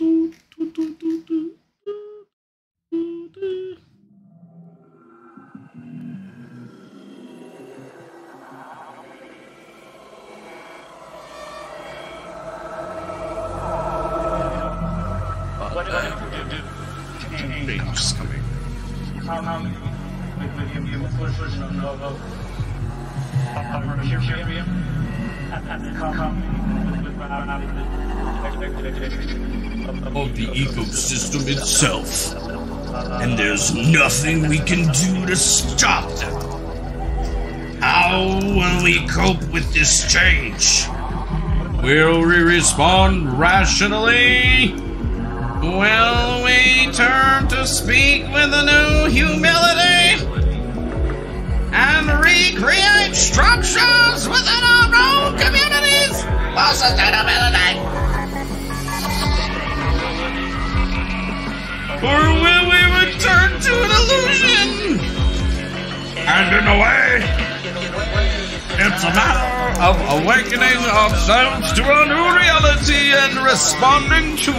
Of the ecosystem itself, and there's nothing we can do to stop them. How will we cope with this change? Will we respond rationally? Will we turn to speak with a new humility and recreate structures within our own communities for sustainability? Or will we return to an illusion? And in a way, it's a matter of awakening ourselves to a new reality and responding to it.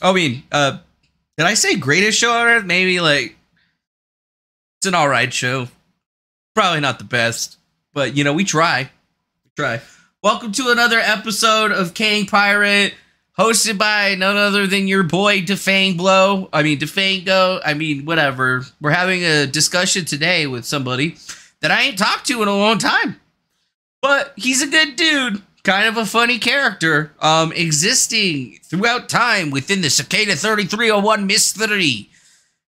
I mean, did I say greatest show on earth? Maybe, like, it's an alright show. Probably not the best, but, you know, we try. We try. Welcome to another episode of King Pirate, hosted by none other than your boy, Defango. I mean, whatever. We're having a discussion today with somebody that I ain't talked to in a long time. But he's a good dude. Kind of a funny character, existing throughout time within the Cicada 3301 mystery.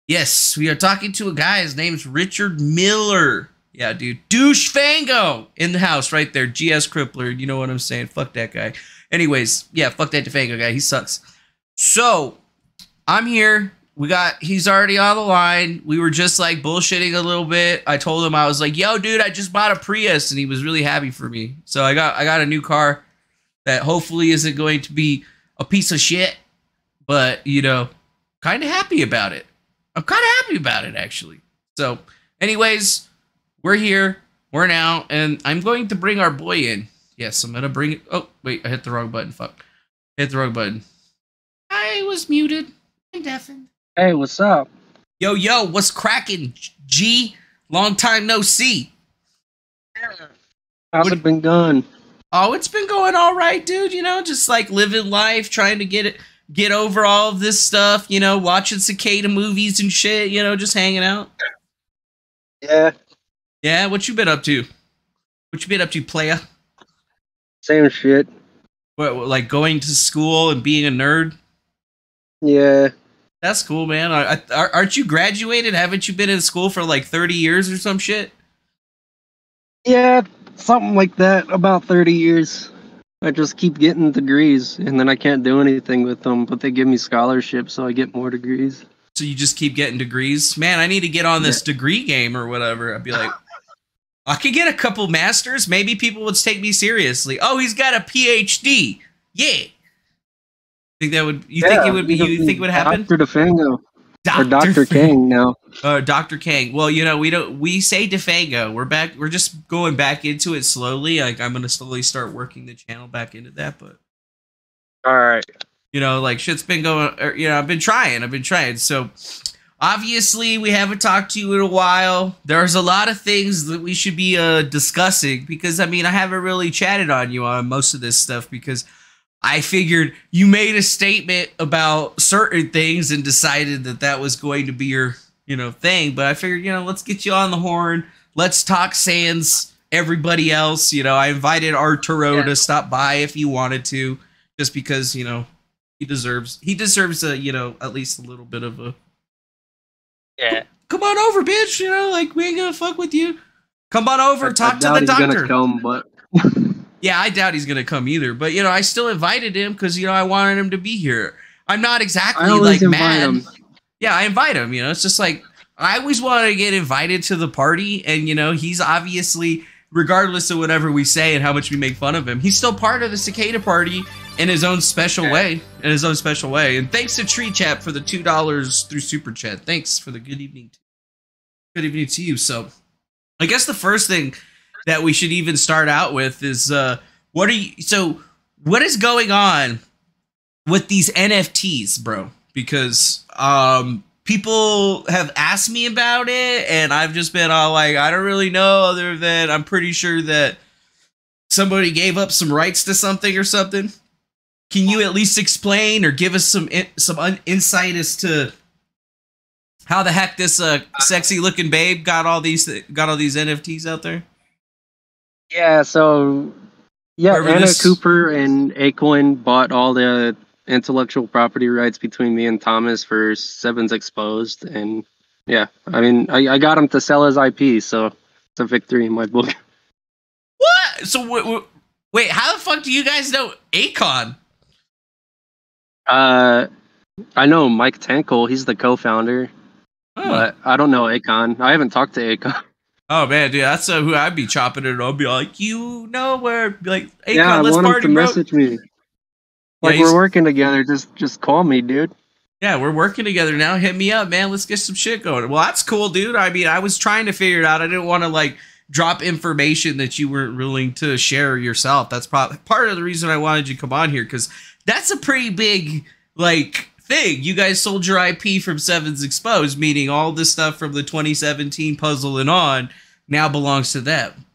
Yes, we are talking to a guy. His name's Richard Miller. Yeah, dude. Douchefango in the house right there. GS Crippler. You know what I'm saying? Fuck that guy. Anyways, yeah, fuck that Defango guy. He sucks. So, I'm here. He's already on the line. We were just, like, bullshitting a little bit. I told him, I was like, yo, dude, I just bought a Prius, and he was really happy for me. So I got a new car that hopefully isn't going to be a piece of shit, but, you know, kind of happy about it. I'm kind of happy about it, actually. So, anyways, we're here. We're now, and I'm going to bring our boy in. Yes, I'm going to bring it. Oh, wait, I hit the wrong button. Fuck. I hit the wrong button. I was muted and deafened. Hey, what's up? Yo, yo, what's cracking, G? Long time no see. How's it been going? Oh, it's been going all right, dude. You know, just like living life, trying to get over all of this stuff. You know, watching Cicada movies and shit. You know, just hanging out. Yeah. Yeah, what you been up to? What you been up to, playa? Same shit. What, like going to school and being a nerd? Yeah. That's cool, man. Aren't you graduated? Haven't you been in school for like 30 years or some shit? Yeah, something like that. About 30 years. I just keep getting degrees, and then I can't do anything with them, but they give me scholarships, so I get more degrees. So you just keep getting degrees? Man, I need to get on this degree game or whatever. I'd be like, I could get a couple masters. Maybe people would take me seriously. Oh, he's got a PhD. Yeah. Think that would you think it would happen? Dr. Defango. Or Dr. Kang now. Dr. Kang. Well, you know, we say Defango. We're just going back into it slowly. Like I'm gonna slowly start working the channel back into that, but all right. You know, like shit's been going, I've been trying. So Obviously, we haven't talked to you in a while. There's a lot of things that we should be discussing because, I mean, I haven't really chatted on you on most of this stuff because I figured you made a statement about certain things and decided that that was going to be your, you know, thing. But I figured, you know, let's get you on the horn. Let's talk sans everybody else. You know, I invited Arturo to stop by if you wanted to, just because, you know, he deserves a, you know, at least a little bit of a, yeah, come on over, bitch. You know, like, we ain't gonna fuck with you. Come on over, talk to the doctor. Come, but yeah, I doubt he's gonna come either. But you know, I still invited him because, you know, I wanted him to be here. I'm not exactly like mad. Yeah, I invite him. You know, it's just like I always want to get invited to the party, and you know, he's obviously, regardless of whatever we say and how much we make fun of him, he's still part of the Cicada party in his own special way. In his own special way. And thanks to Tree Chat for the $2 through Super Chat. Thanks for the good evening. Good evening to you. So I guess the first thing that we should even start out with is what is going on with these NFTs, bro? Because people have asked me about it, and I've just been all like, I don't really know, other than I'm pretty sure that somebody gave up some rights to something or something. Can you at least explain or give us some insight as to how the heck this sexy looking babe got all these NFTs out there? Yeah, so yeah, Anna Cooper and Akon bought all the intellectual property rights between me and Thomas for Seven's Exposed, and yeah, I mean, I got him to sell his IP, so it's a victory in my book. What? So wait, how the fuck do you guys know Akon? I know Mike Tankle. He's the co-founder. Oh. But I don't know Akon. I haven't talked to Akon. Oh man, dude, that's who I'd be chopping it. I'll be like, you know, where like Akon, yeah, let's party, bro. Message me. Like, yeah, we're working together. Just call me, dude. Yeah, we're working together now. Hit me up, man. Let's get some shit going. Well, that's cool, dude. I mean, I was trying to figure it out. I didn't want to like drop information that you weren't willing to share yourself. That's probably part of the reason I wanted you to come on here, because that's a pretty big like thing. You guys sold your IP from Seven's Exposed, meaning all this stuff from the 2017 puzzle and on now belongs to them.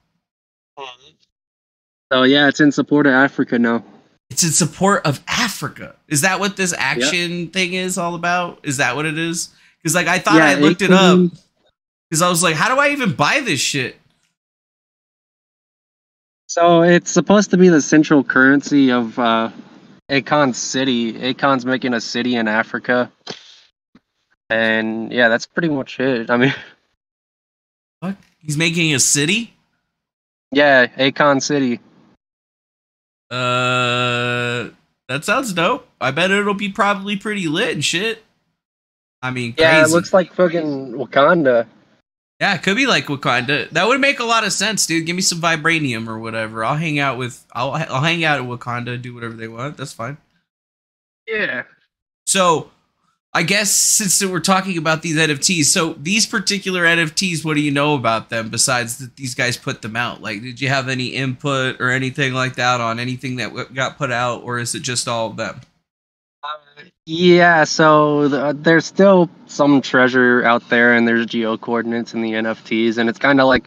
So yeah, it's in support of Africa now. It's in support of Africa. Is that what this action thing is all about? Is that what it is? Because like I thought I looked it up because I was like, how do I even buy this shit? So it's supposed to be the central currency of Akon's city. Akon's making a city in Africa. And yeah, that's pretty much it. I mean... What? He's making a city? Yeah, Akon City. That sounds dope. I bet it'll be probably pretty lit and shit. I mean, yeah, crazy. It looks like fucking Wakanda. Yeah, it could be like Wakanda. That would make a lot of sense, dude. Give me some vibranium or whatever. I'll hang out at Wakanda, do whatever they want. That's fine. Yeah. So, I guess since we're talking about these NFTs, so these particular NFTs, what do you know about them besides that these guys put them out? Like, did you have any input or anything like that on anything that got put out, or is it just all of them? Yeah, so there's still some treasure out there, and there's geo coordinates in the NFTs, and it's kind of like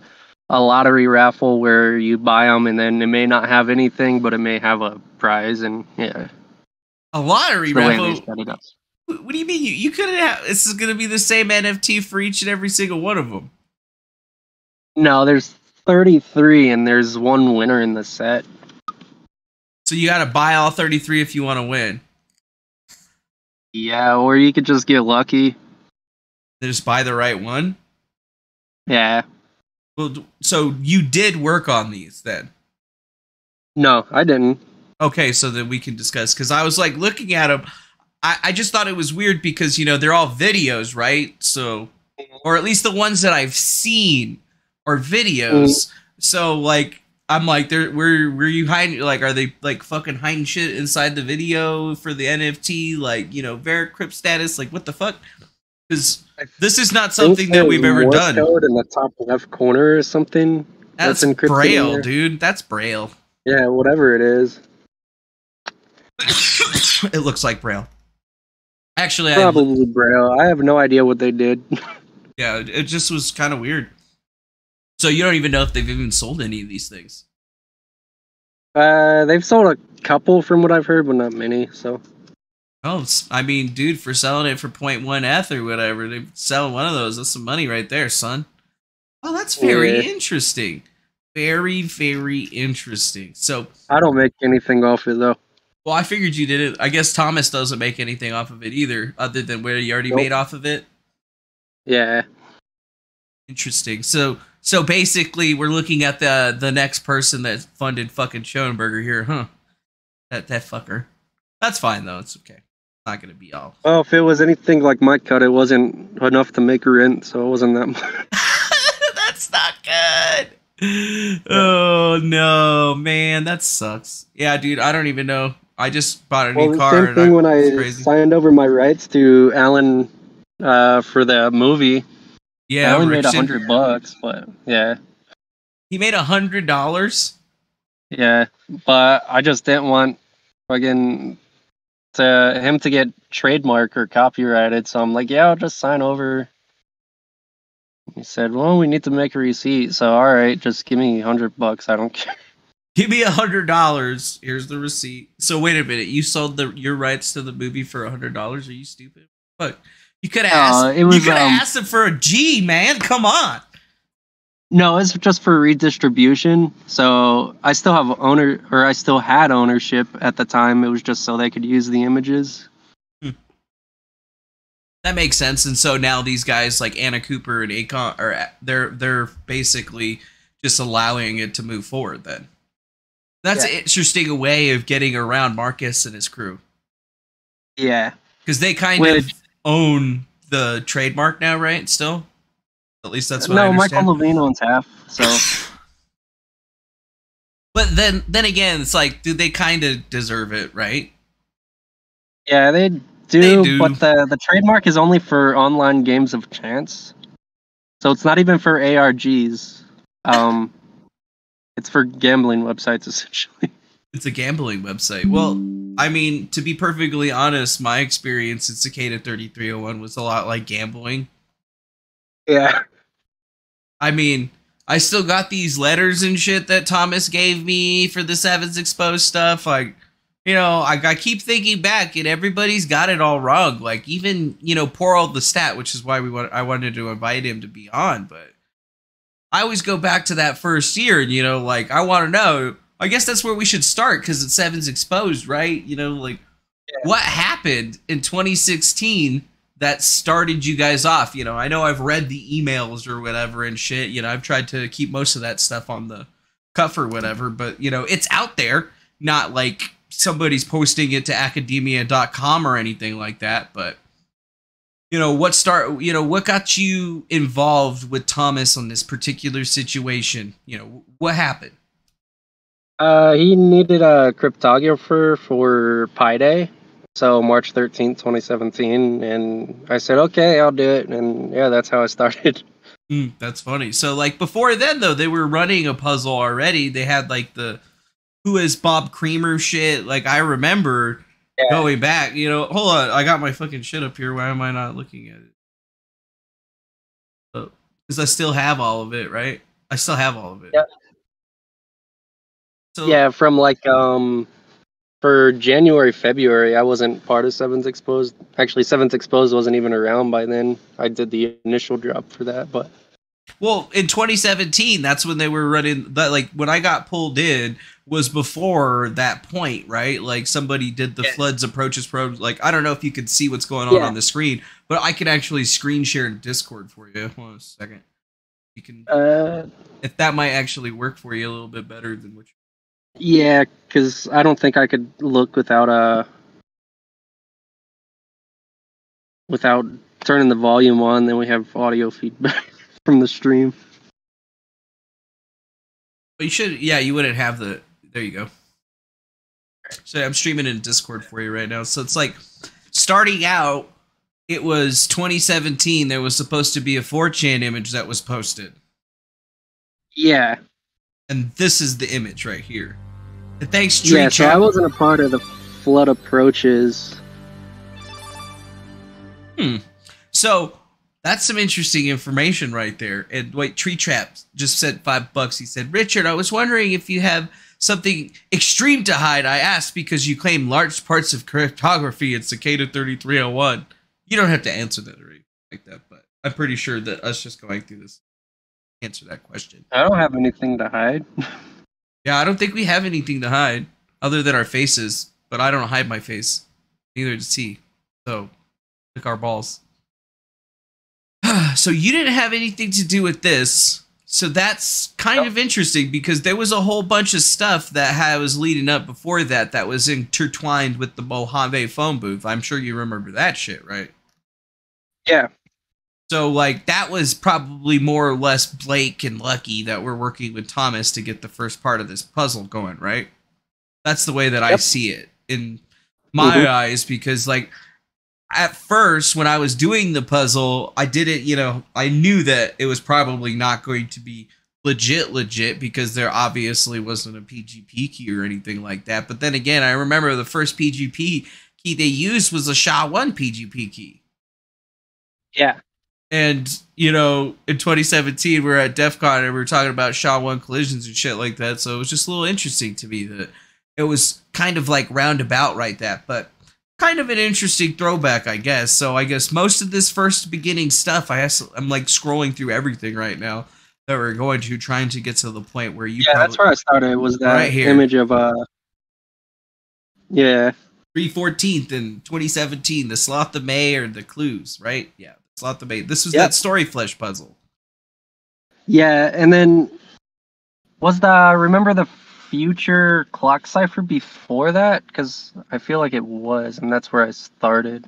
a lottery raffle where you buy them, and then it may not have anything, but it may have a prize, and yeah. A lottery raffle? What do you mean? You couldn't have... This is going to be the same NFT for each and every single one of them. No, there's 33, and there's one winner in the set. So you got to buy all 33 if you want to win. Yeah, or you could just get lucky. They just buy the right one? Yeah. Well, so you did work on these then? No, I didn't. Okay, so then we can discuss. Because I was like looking at them. I just thought it was weird because, you know, they're all videos, right? So, or at least the ones that I've seen are videos. So, like, I'm like, were you hiding? Like, are they like fucking hiding shit inside the video for the NFT? Like, you know, Veracrypt status? Like, what the fuck? Because this is not something that we've ever done. Code in the top left corner or something. That's Braille, dude. That's Braille. Yeah, whatever it is. It looks like Braille. Actually, probably, bro. I have no idea what they did. Yeah, it just was kind of weird. So you don't even know if they've even sold any of these things. They've sold a couple from what I've heard, but not many. So. Oh, I mean, dude, for selling it for 0.1 ETH or whatever, they sell one of those. That's some money right there, son. Oh, that's very interesting. Very, very interesting. So I don't make anything off it though. Well, I figured you did it. I guess Thomas doesn't make anything off of it either, other than where you already made off of it. Yeah. Interesting. So basically, we're looking at the next person that funded fucking Schoenberger here, huh? That fucker. That's fine though. It's okay. It's not gonna be all. Well, if it was anything like my cut, it wasn't enough to make rent, so it wasn't that much. That's not good. Oh no, man, that sucks. Yeah, dude, I don't even know. I just bought a new car. Same thing when I signed over my rights to Alan for the movie. Yeah, I only made $100, but yeah. He made $100? Yeah, but I just didn't want fucking him to get trademark or copyrighted, so I'm like, yeah, I'll just sign over. He said, well, we need to make a receipt, so alright, just give me $100, I don't care. Give me $100, here's the receipt. So wait a minute, you sold your rights to the movie for $100? Are you stupid? Fuck. You could have asked him for a G, man. Come on. No, it's just for redistribution. So I still have I still had ownership at the time. It was just so they could use the images. Hmm. That makes sense. And so now these guys like Anna Cooper and Akon are they're basically just allowing it to move forward. Then that's an interesting way of getting around Marcus and his crew. Yeah, because they kind of own the trademark now, right? Still, at least that's what I understand. No, Michael Levine owns half. So, but then again, it's like, dude, they kind of deserve it, right? Yeah, they do. But the trademark is only for online games of chance, so it's not even for ARGs. It's for gambling websites essentially. It's a gambling website. Well, I mean, to be perfectly honest, my experience at Cicada 3301 was a lot like gambling. Yeah. I mean, I still got these letters and shit that Thomas gave me for the Seven's Exposed stuff. Like, you know, I keep thinking back, and everybody's got it all wrong. Like, even, you know, poor old Lestat, which is why I wanted to invite him to be on. But I always go back to that first year, and, you know, like, I want to know... I guess that's where we should start, because it's Seven's Exposed, right? You know, like, what happened in 2016 that started you guys off? You know I've read the emails or whatever and shit. You know, I've tried to keep most of that stuff on the cuff or whatever, but, you know, it's out there. Not like somebody's posting it to academia.com or anything like that, but, you know, what got you involved with Thomas on this particular situation? You know, what happened? He needed a cryptographer for Pi Day, so March 13th, 2017, and I said, okay, I'll do it, and yeah, that's how I started. That's funny. So, like, before then, though, they were running a puzzle already. They had, like, the Who is Bob Creamer shit. Like, I remember going back, you know, hold on, I got my fucking shit up here. Why am I not looking at it? Because I still have all of it, right? I still have all of it. Yep. So, yeah, from like for January, February, I wasn't part of Seven's Exposed. Actually, Seven's Exposed wasn't even around by then. I did the initial drop for that, but well, in 2017, that's when they were running. That like when I got pulled in was before that point, right? Like somebody did the floods approaches pro. Like I don't know if you could see what's going on the screen, but I can actually screen share Discord for you. Hold on a second. You can if that might actually work for you a little bit better than what. Yeah, because I don't think I could look without turning the volume on. Then we have audio feedback from the stream. But you should, yeah, you wouldn't have the. There you go. So I'm streaming in Discord for you right now. So it's like starting out, it was 2017. There was supposed to be a 4chan image that was posted. Yeah. And this is the image right here. And thanks, Street Chat. So I wasn't a part of the flood approaches. So that's some interesting information right there. And wait, Tree Trap just sent $5. He said, Richard, I was wondering if you have something extreme to hide. I asked because you claim large parts of cryptography in Cicada 3301. You don't have to answer that or anything like that, but I'm pretty sure that us just going through this answer that question. I don't have anything to hide. Yeah, I don't think we have anything to hide other than our faces, but I don't hide my face. Neither does he. So, lick our balls. So you didn't have anything to do with this. So that's kind of interesting because there was a whole bunch of stuff that was leading up before that that was intertwined with the Mojave phone booth. I'm sure you remember that shit, right? Yeah. So, like, that was probably more or less Blake and Lucky that were working with Thomas to get the first part of this puzzle going, right? That's the way that I see it in my eyes because, like, at first, when I was doing the puzzle, I did it, you know, I knew that it was probably not going to be legit because there obviously wasn't a PGP key or anything like that. But then again, I remember the first PGP key they used was a SHA-1 PGP key. Yeah. And, you know, in 2017, we were at DEF CON and we were talking about SHA-1 collisions and shit like that. So it was just a little interesting to me that it was kind of like roundabout right that, but kind of an interesting throwback, I guess. So I guess most of this first beginning stuff, I'm like scrolling through everything right now that we're going to, trying to get to the point where you. Yeah, that's where I started. Was that right here. Image of yeah, 3/14 in 2017, the Sloth of May or the clues, right? Yeah, Sloth of May. This was that story flesh puzzle. Yeah, and then was the remember the future clock cipher before that? Because I feel like it was, and that's where I started.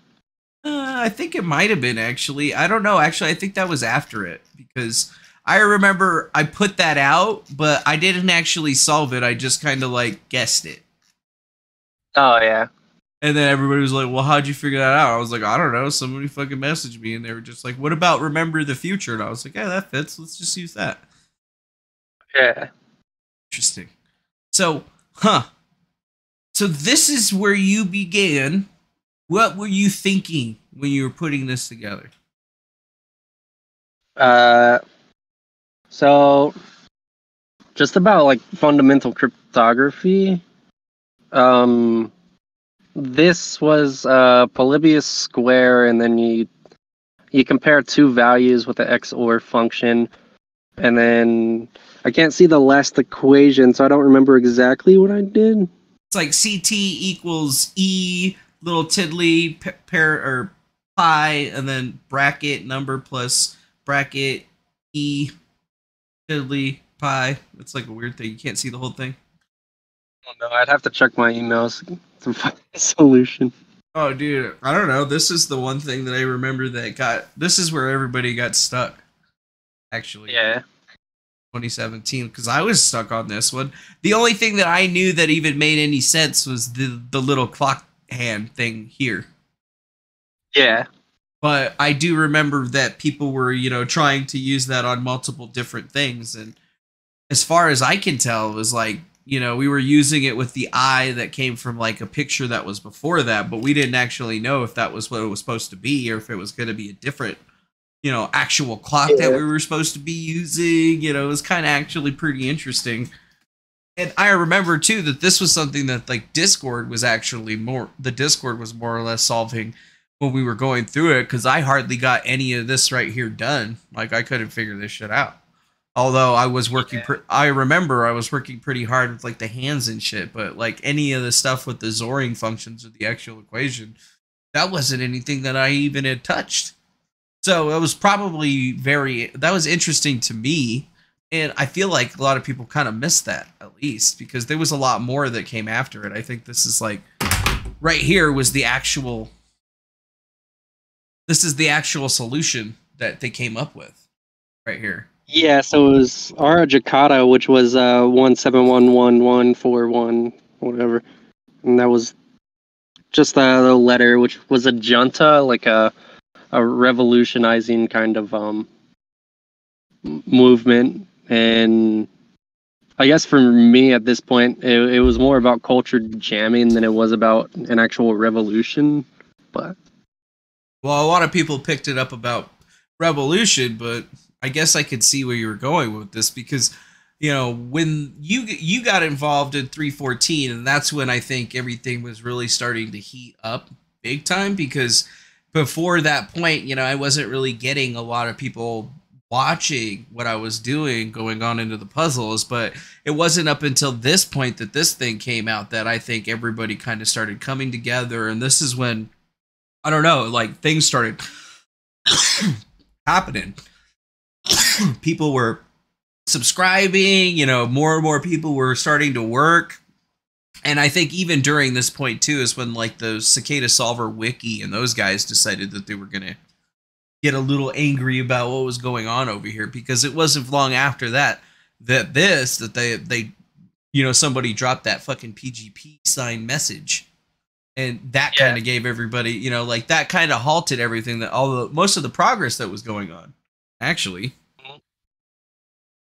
I think it might have been, actually. I don't know. Actually, I think that was after it, because I remember I put that out, but I didn't actually solve it. I just kind of, like, guessed it. Oh, yeah. And then everybody was like, well, how'd you figure that out? I was like, I don't know. Somebody fucking messaged me, and they were just like, what about remember the future? And I was like, yeah, that fits. Let's just use that. Yeah. Interesting. So, so this is where you began. What were you thinking when you were putting this together? So just about like fundamental cryptography. This was Polybius square, and then you compare two values with the XOR function, and then I can't see the last equation, so I don't remember exactly what I did. It's like CT equals E little tiddly or pi, and then bracket number plus bracket E tiddly pi. It's like a weird thing. You can't see the whole thing. Oh no, I'd have to check my emails to find a solution. Oh dude, I don't know. This is the one thing that I remember that got. This is where everybody got stuck. Actually. Yeah. 2017, because I was stuck on this one. The only thing that I knew that even made any sense was the little clock hand thing here. Yeah. But I do remember that people were, you know, trying to use that on multiple different things. And as far as I can tell, it was like, you know, we were using it with the eye that came from like a picture that was before that, but we didn't actually know if that was what it was supposed to be or if it was going to be a different, you know, actual clock that we were supposed to be using. You know, it was kind of actually pretty interesting. And I remember too that this was something that like Discord was actually more or less solving when we were going through it, because I hardly got any of this right here done. Like I couldn't figure this shit out. Although I was working, I remember I was working pretty hard with like the hands and shit, but like any of the stuff with the Zoring functions or the actual equation, that wasn't anything that I even had touched. So it was probably that was interesting to me, and I feel like a lot of people kind of missed that, at least, because there was a lot more that came after it. I think this is like, right here was the actual, this is the actual solution that they came up with, right here. Yeah, so it was Ara Jakata, which was 17111141, whatever, and that was just the letter, which was a junta, like a revolutionizing kind of movement. And I guess for me at this point, it was more about culture jamming than it was about an actual revolution. But Well, a lot of people picked it up about revolution, but I guess I could see where you were going with this because, you know, when you got involved in 314, and that's when I think everything was really starting to heat up big time, because before that point, you know, I wasn't really getting a lot of people watching what I was doing going on into the puzzles, but it wasn't up until this point that this thing came out that I think everybody kind of started coming together. And this is when, I don't know, like things started happening. People were subscribing, you know, more and more people were starting to work. And I think even during this point too is when like the Cicada Solver Wiki and those guys decided that they were going to get a little angry about what was going on over here, because it wasn't long after that that they you know, somebody dropped that fucking PGP sign message, and that kind of gave everybody, you know, like that kind of halted everything, that all the most of the progress that was going on actually.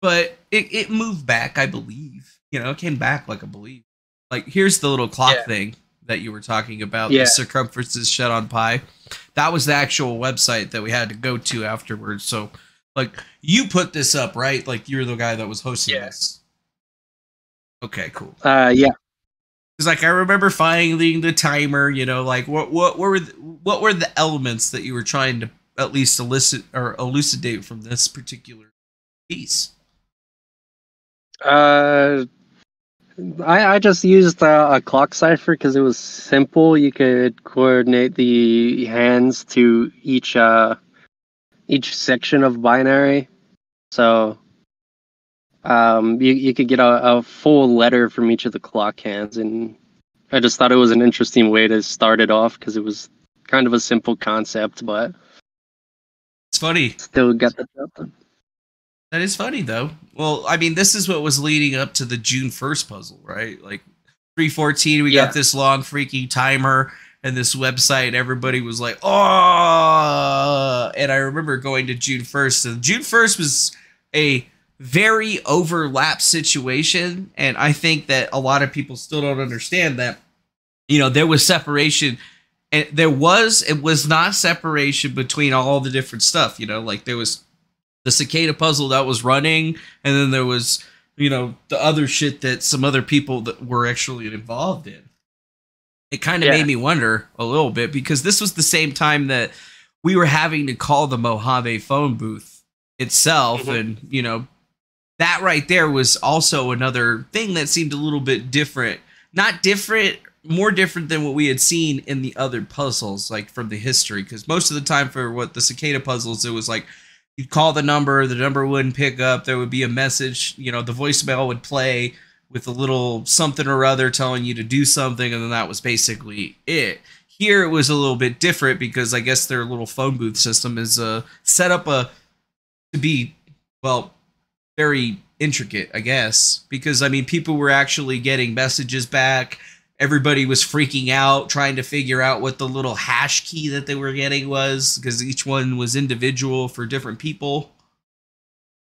But it moved back, I believe, you know, it came back like I believe. Like, here's the little clock thing that you were talking about, the circumference is shed on pi. That was the actual website that we had to go to afterwards. So, like, you put this up, right? Like, you're the guy that was hosting this. Okay, cool. Yeah. Because, like, I remember finding the timer, you know, like, what were the elements that you were trying to at least elucidate from this particular piece? I just used a clock cipher because it was simple. You could coordinate the hands to each section of binary, so you could get a full letter from each of the clock hands, and I just thought it was an interesting way to start it off because it was kind of a simple concept, but it's funny. Still got the job done. That is funny, though. Well, I mean, this is what was leading up to the June 1st puzzle, right? Like, 314, we got this long freaking timer and this website, and everybody was like, oh! And I remember going to June 1st, and June 1st was a very overlapped situation, and I think that a lot of people still don't understand that, you know, there was separation. And it was not separation between all the different stuff, you know? Like, there was the Cicada puzzle that was running, and then there was, you know, the other shit that some other people that were actually involved in. It kind of made me wonder a little bit, because this was the same time that we were having to call the Mojave phone booth itself, and, you know, that right there was also another thing that seemed a little bit different. Not different, more different than what we had seen in the other puzzles, like from the history, because most of the time for what the Cicada puzzles, it was like, you'd call the number wouldn't pick up, there would be a message, you know, the voicemail would play with a little something or other telling you to do something, and then that was basically it. Here it was a little bit different, because I guess their little phone booth system is set up to be, well, very intricate, I guess, because, I mean, people were actually getting messages back. Everybody was freaking out, trying to figure out what the little hash key that they were getting was, because each one was individual for different people.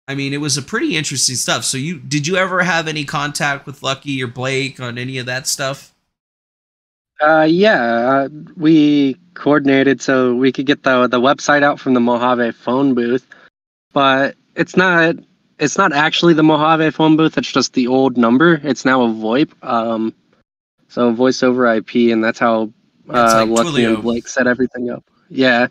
I mean, it was a pretty interesting stuff. So did you ever have any contact with Lucky or Blake on any of that stuff? We coordinated so we could get the website out from the Mojave phone booth, but it's not actually the Mojave phone booth. It's just the old number. It's now a VoIP. So voice over IP, and that's how Lucky and Blake set everything up. Yeah,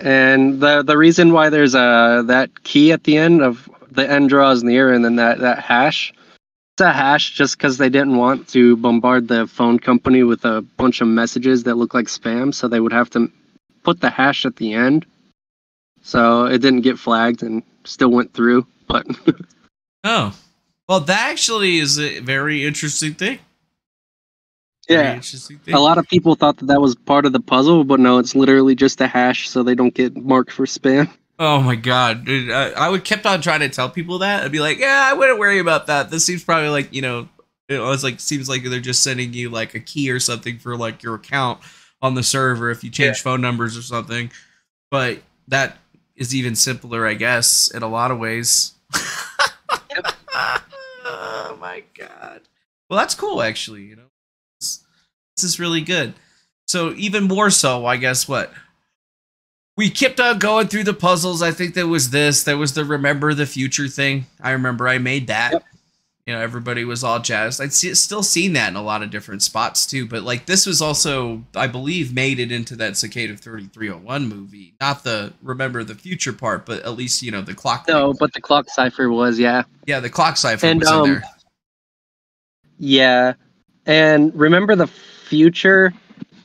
and the reason why there's that key at the end of the end draws near, and then that hash, it's a hash just because they didn't want to bombard the phone company with a bunch of messages that look like spam, so they would have to put the hash at the end, so it didn't get flagged and still went through. But oh, well, that actually is a very interesting thing. Yeah, a lot of people thought that was part of the puzzle, but no, it's literally just a hash so they don't get marked for spam. Oh my god, dude, I would kept on trying to tell people that. I'd be like, yeah, I wouldn't worry about that. This seems probably like, you know, it was like, seems like they're just sending you like a key or something for like your account on the server if you change phone numbers or something. But that is even simpler, I guess, in a lot of ways. Oh my god. Well, that's cool actually, you know. This is really good. So even more so, I guess, what we kept on going through the puzzles. I think there was this. There was the remember the future thing. I remember I made that. Yep. You know, everybody was all jazzed. I'd still seen that in a lot of different spots, too. But, like, this was also, I believe, made it into that Cicada 3301 movie. Not the remember the future part, but at least, you know, the clock. No, but the clock cipher was, yeah. Yeah, the clock cipher was in there. Yeah. And remember the future?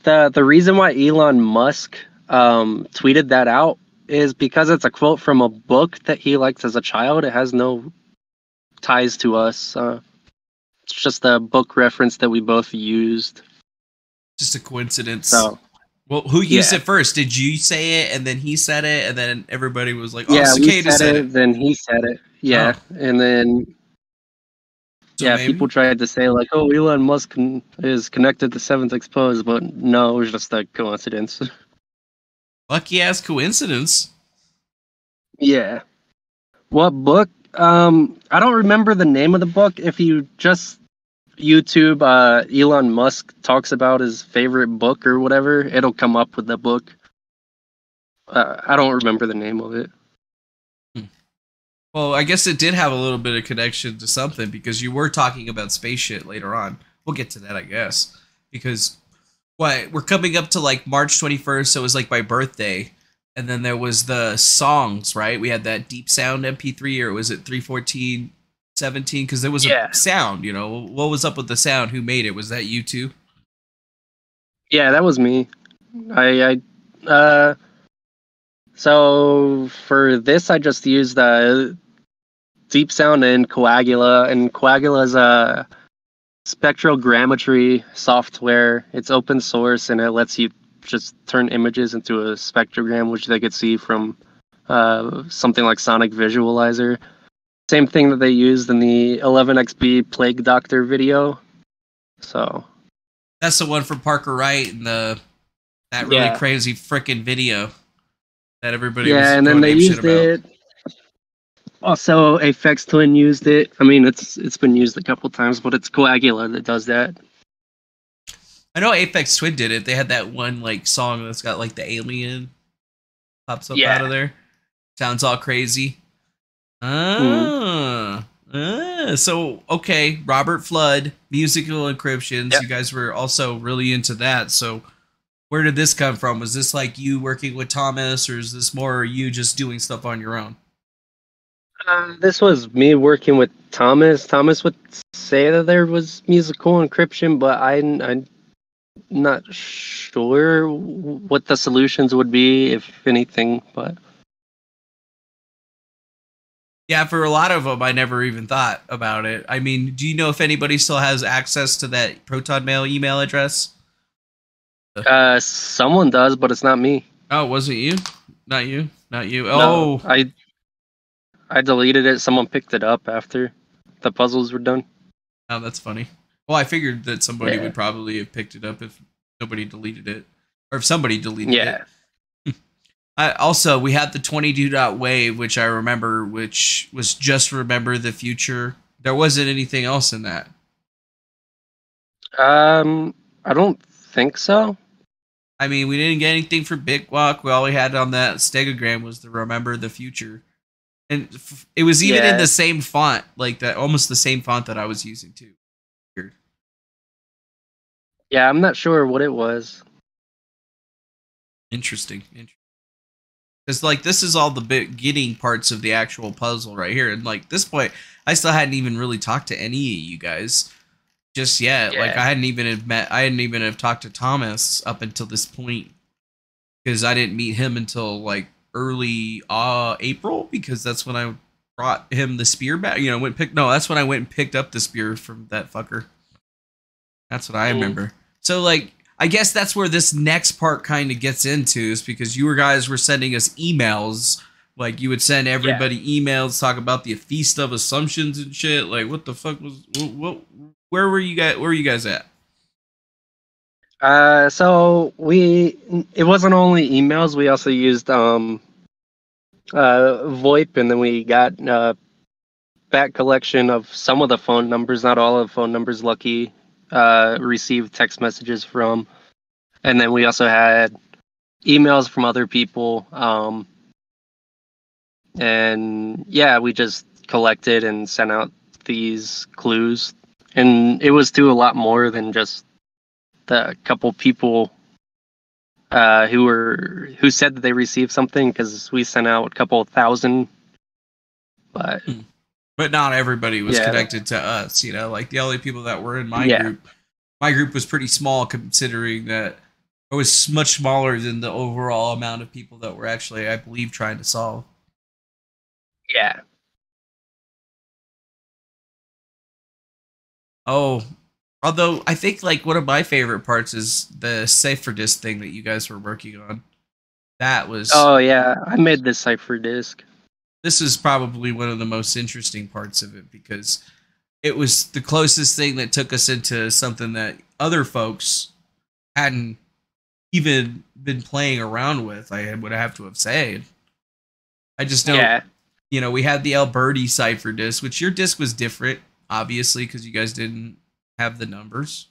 The reason why Elon Musk tweeted that out is because it's a quote from a book that he liked as a child. It has no ties to us. It's just a book reference that we both used. Just a coincidence. So, well, who used it first? Did you say it and then he said it and then everybody was like, oh, yeah, Cicada said it. Then he said it. Yeah. Oh. And then, so yeah, maybe people tried to say like, oh, Elon Musk is connected to Seven's Exposed, but no, it was just a coincidence. Lucky ass coincidence. Yeah. What book? I don't remember the name of the book. If you just YouTube Elon Musk talks about his favorite book or whatever, it'll come up with the book. I don't remember the name of it. Well, I guess it did have a little bit of connection to something because you were talking about space shit later on. We'll get to that, I guess, because what we're coming up to like March 21st, so it was like my birthday. And then there was the songs, right? We had that Deep Sound MP3, or was it 31417? Because there was a sound, you know. What was up with the sound? Who made it? Was that you too? Yeah, that was me. So for this, I just used Deep Sound and Coagula. And Coagula is a spectrogrammetry software. It's open source, and it lets you just turn images into a spectrogram, which they could see from something like Sonic Visualizer. Same thing that they used in the 11xb Plague Doctor video. So that's the one from Parker Wright and that really crazy frickin' video that everybody was and then they used it. Also, Aphex Twin used it. I mean, it's been used a couple times, but it's Coagula that does that. I know Aphex Twin did it. They had that one like song that's got like the alien pops up out of there. Sounds all crazy. So, okay, Robert Flood, musical encryptions. Yep. You guys were also really into that. So where did this come from? Was this like you working with Thomas, or is this more you just doing stuff on your own? This was me working with Thomas. Thomas would say that there was musical encryption, but I'm not sure what the solutions would be, if anything. But yeah, for a lot of them, I never even thought about it. I mean, do you know if anybody still has access to that Proton Mail email address? Someone does, but it's not me. Oh, was it you? Not you? Not you? No, oh, I deleted it. Someone picked it up after the puzzles were done. Oh, that's funny. Well, I figured that somebody would probably have picked it up if nobody deleted it. Or if somebody deleted it. Also, we had the 22.wave, which I remember, which was just remember the future. There wasn't anything else in that. I don't think so. I mean, we didn't get anything for Bitwalk. All we had on that stegogram was the remember the future. And it was even in the same font, like that, almost the same font that I was using too. Weird. Yeah, I'm not sure what it was. Interesting. Because like this is all the beginning parts of the actual puzzle right here, and like this point, I still hadn't even really talked to any of you guys just yet. Yeah. Like I hadn't even have talked to Thomas up until this point, because I didn't meet him until like early April, because that's when I brought him the spear back. You know, that's when I went and picked up the spear from that fucker. That's what I remember. So like, I guess that's where this next part kind of gets into, is because you guys were sending us emails. Like you would send everybody emails, talk about the Feast of Assumptions and shit. Like what the fuck was, where were you guys? Where were you guys at? So it wasn't only emails, we also used VoIP, and then we got back collection of some of the phone numbers, not all of the phone numbers Lucky received text messages from. And then we also had emails from other people. And yeah, we just collected and sent out these clues. And it was to a lot more than just the couple people who said that they received something, because we sent out a couple thousand. But not everybody was connected to us, you know, like the only people that were in my group. My group was pretty small, considering that it was much smaller than the overall amount of people that were actually, I believe, trying to solve. Yeah. Oh, although I think like one of my favorite parts is the cipher disk thing that you guys were working on. That was... Oh, yeah. I made the cipher disk. This is probably one of the most interesting parts of it, because it was the closest thing that took us into something that other folks hadn't even been playing around with, I would have to have said. I just don't... Yeah. You know, we had the Alberti cipher disk, which your disk was different, obviously, because you guys didn't have the numbers.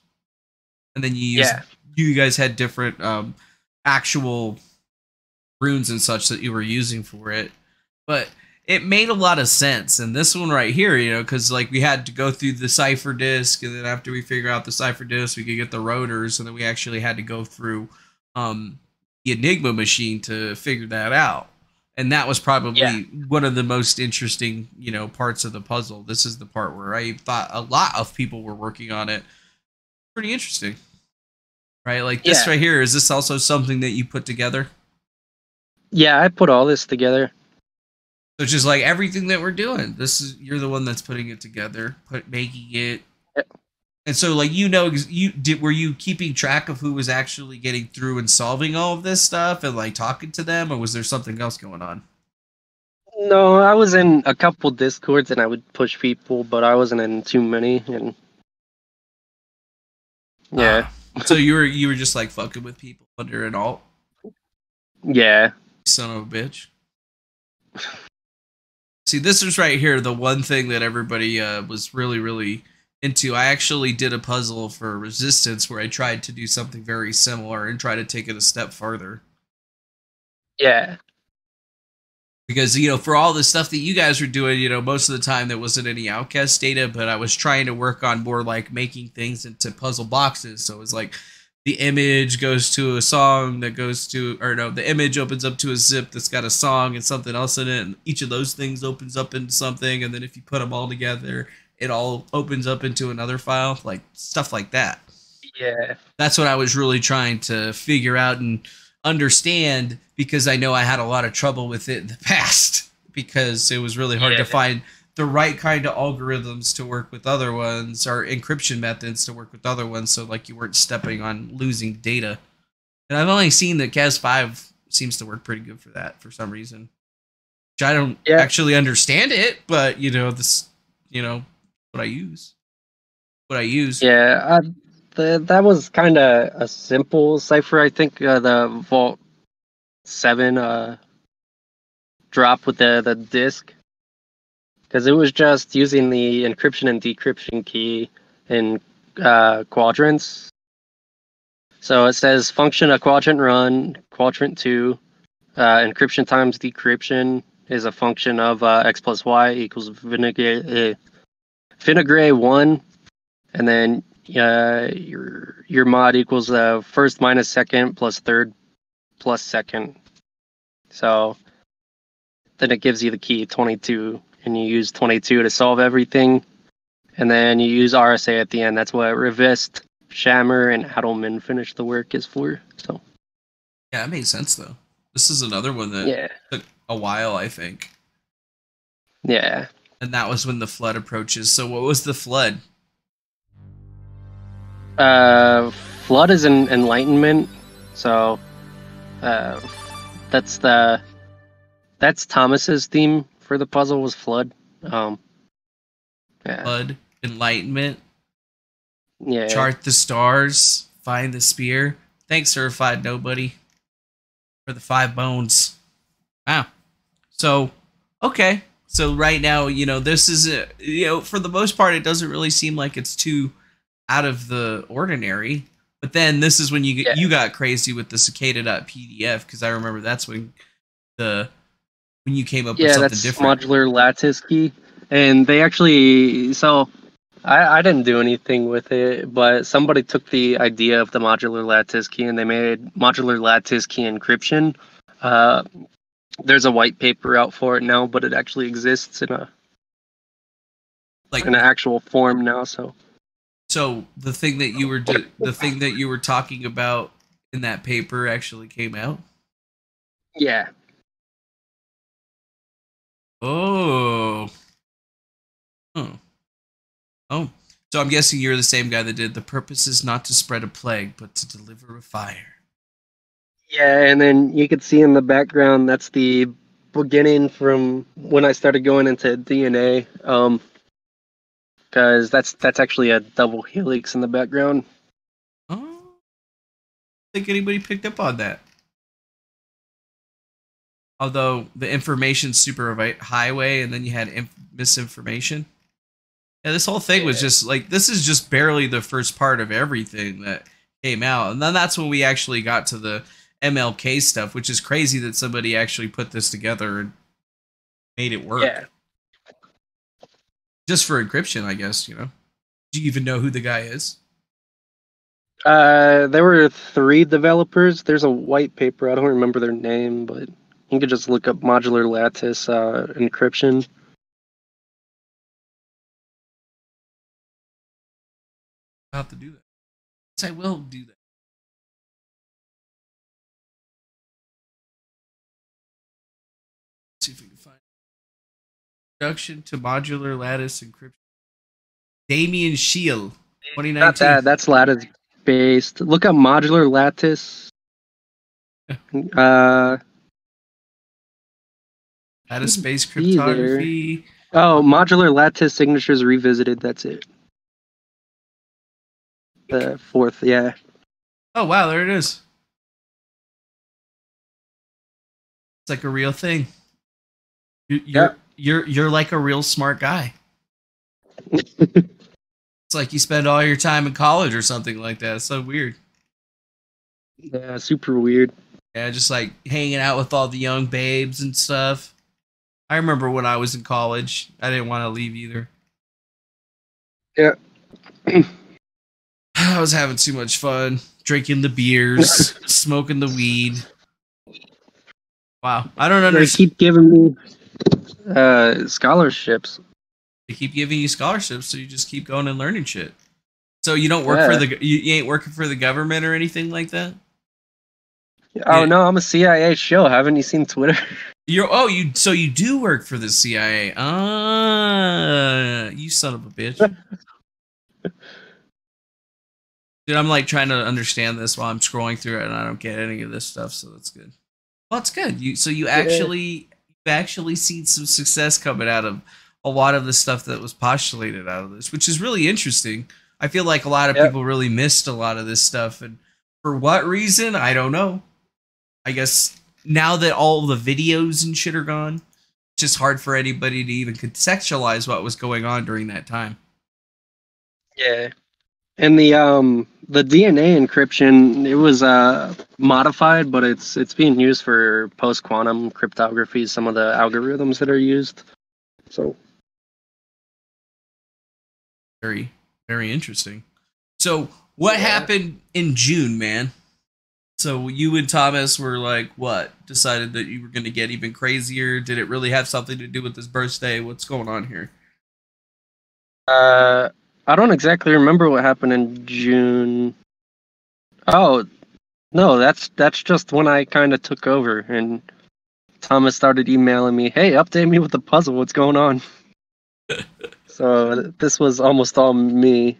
And then you used, you guys had different actual runes and such that you were using for it. But it made a lot of sense. And this one right here, you know, because like we had to go through the cipher disk, and then after we figure out the cipher disk, we could get the rotors, and then we actually had to go through the Enigma machine to figure that out. And that was probably one of the most interesting, you know, parts of the puzzle. This is the part where I thought a lot of people were working on it. Pretty interesting, right? Like this right here. Is this also something that you put together? Yeah, I put all this together. So just like everything that we're doing, this is, you're the one that's putting it together, making it. Yep. And so, like, you know, you did. Were you keeping track of who was actually getting through and solving all of this stuff, and like talking to them, or was there something else going on? No, I was in a couple Discords, and I would push people, but I wasn't in too many. And yeah, so you were just like fucking with people under an alt. Yeah, son of a bitch. See, this is right here the one thing that everybody was really, really into. I actually did a puzzle for Resistance where I tried to do something very similar and try to take it a step farther. Yeah. Because, you know, for all the stuff that you guys were doing, you know, most of the time there wasn't any Outcast data, but I was trying to work on more like making things into puzzle boxes. So it was like the image goes to a song that goes to, or no, the image opens up to a zip that's got a song and something else in it, and each of those things opens up into something, and then if you put them all together, it all opens up into another file, like stuff like that. Yeah. That's what I was really trying to figure out and understand, because I know I had a lot of trouble with it in the past, because it was really hard to find the right kind of algorithms to work with other ones, or encryption methods to work with other ones, so like you weren't stepping on losing data. And I've only seen that Cas5 seems to work pretty good for that for some reason. Which I don't actually understand it, but you know, this, you know, what I use. What I use. Yeah, that was kind of a simple cipher. I think the Vault 7 drop with the disk, because it was just using the encryption and decryption key in quadrants. So it says function a quadrant run, quadrant 2, encryption times decryption is a function of x plus y equals vinegre 1, and then your mod equals first minus second plus third plus second. So then it gives you the key 22, and you use 22 to solve everything, and then you use RSA at the end. That's what Revist, Shammer, and Adelman finished the work is for. So yeah, it makes sense though. This is another one that took a while, I think. Yeah. And that was when the flood approaches. So what was the flood? Flood is an enlightenment. So that's Thomas's theme for the puzzle was flood. Flood, enlightenment. Yeah. Chart the stars, find the spear. Thanks, Certified Nobody, for the 5 bones. Wow. So, okay. So right now, you know, this is a, you know, for the most part, it doesn't really seem like it's too out of the ordinary. But then this is when you yeah. you got crazy with the cicada.pdf, because I remember that's when the you came up yeah, with something that's different. Modular lattice key, and they actually so I didn't do anything with it, but somebody took the idea of the modular lattice key and they made modular lattice key encryption. There's a white paper out for it now, but it actually exists in a like in an actual form now. So the thing that you were talking about in that paper actually came out. Yeah. Oh. Huh. Oh, so I'm guessing you're the same guy that did the purpose is not to spread a plague, but to deliver a fire. Yeah, and then you could see in the background, that's the beginning from when I started going into DNA, because that's actually a double helix in the background. Oh, I don't think anybody picked up on that. Although the information super highway, and then you had misinformation. Yeah, this whole thing was just like, this is just barely the first part of everything that came out. And then that's when we actually got to the MLK stuff, which is crazy that somebody actually put this together and made it work. Yeah. Just for encryption, I guess, you know. Do you even know who the guy is? There were three developers. There's a white paper. I don't remember their name, but you could just look up modular lattice encryption. Have to do that. Yes, I will do that. Let's see if we can find introduction to modular lattice encryption. Damien Shiel, 2019. Not that. That's lattice based. Look up modular lattice. Lattice based cryptography. Either. Oh, modular lattice signatures revisited. That's it. The fourth, yeah. Oh wow, there it is. It's like a real thing. You're like a real smart guy. It's like you spend all your time in college or something like that. It's so weird. Yeah, super weird. Yeah, just like hanging out with all the young babes and stuff. I remember when I was in college, I didn't want to leave either. Yeah. I was having too much fun, drinking the beers, smoking the weed. Wow, I don't understand. They keep giving me scholarships. They keep giving you scholarships, so you just keep going and learning shit. So you don't work for the you ain't working for the government or anything like that. Oh no, I'm a CIA shill. Haven't you seen Twitter? So you do work for the CIA? Ah, you son of a bitch. Dude, I'm like trying to understand this while I'm scrolling through it, and I don't get any of this stuff, so that's good. Well, it's good. You've actually seen some success coming out of a lot of the stuff that was postulated out of this, which is really interesting. I feel like a lot of people really missed a lot of this stuff, and for what reason? I don't know. I guess now that all the videos and shit are gone, it's just hard for anybody to even contextualize what was going on during that time. Yeah. And the DNA encryption, it was modified, but it's being used for post-quantum cryptography, some of the algorithms that are used. So very, very interesting. So what happened in June, man? So you and Thomas were like, what? Decided that you were going to get even crazier? Did it really have something to do with his birthday? What's going on here? I don't exactly remember what happened in June. Oh, no, that's just when I kind of took over, and Thomas started emailing me, hey, update me with the puzzle, what's going on? So this was almost all me.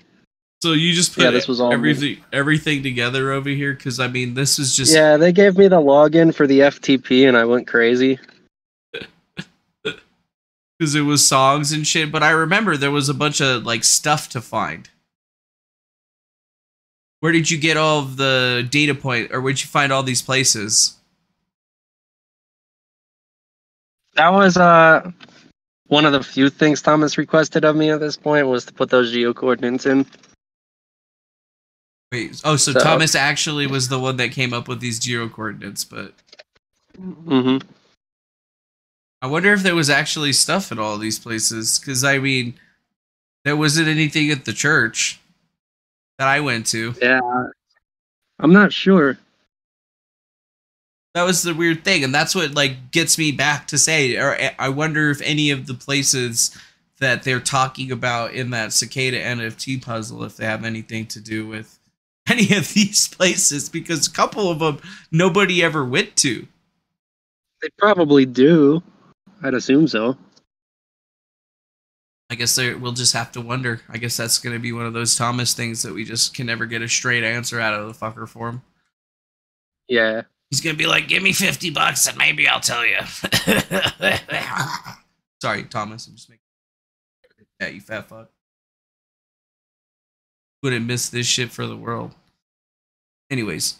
So you just put this was all everything together over here? Because, I mean, this is just... Yeah, they gave me the login for the FTP, and I went crazy. Because it was songs and shit, but I remember there was a bunch of like stuff to find. Where did you get all of the data point, or where'd you find all these places? That was one of the few things Thomas requested of me at this point was to put those geo coordinates in. Wait, oh, so Thomas actually was the one that came up with these geo coordinates, but... Mm-hmm. I wonder if there was actually stuff at all these places, because, I mean, there wasn't anything at the church that I went to. Yeah. I'm not sure. That was the weird thing, and that's what, like, gets me back to say, or I wonder if any of the places that they're talking about in that Cicada NFT puzzle, if they have anything to do with any of these places, because a couple of them nobody ever went to. They probably do. I'd assume so. I guess we'll just have to wonder. I guess that's going to be one of those Thomas things that we just can never get a straight answer out of the fucker for him. Yeah. He's going to be like, give me $50 and maybe I'll tell you. Sorry, Thomas. I'm just making... Yeah, you fat fuck. Wouldn't miss this shit for the world. Anyways.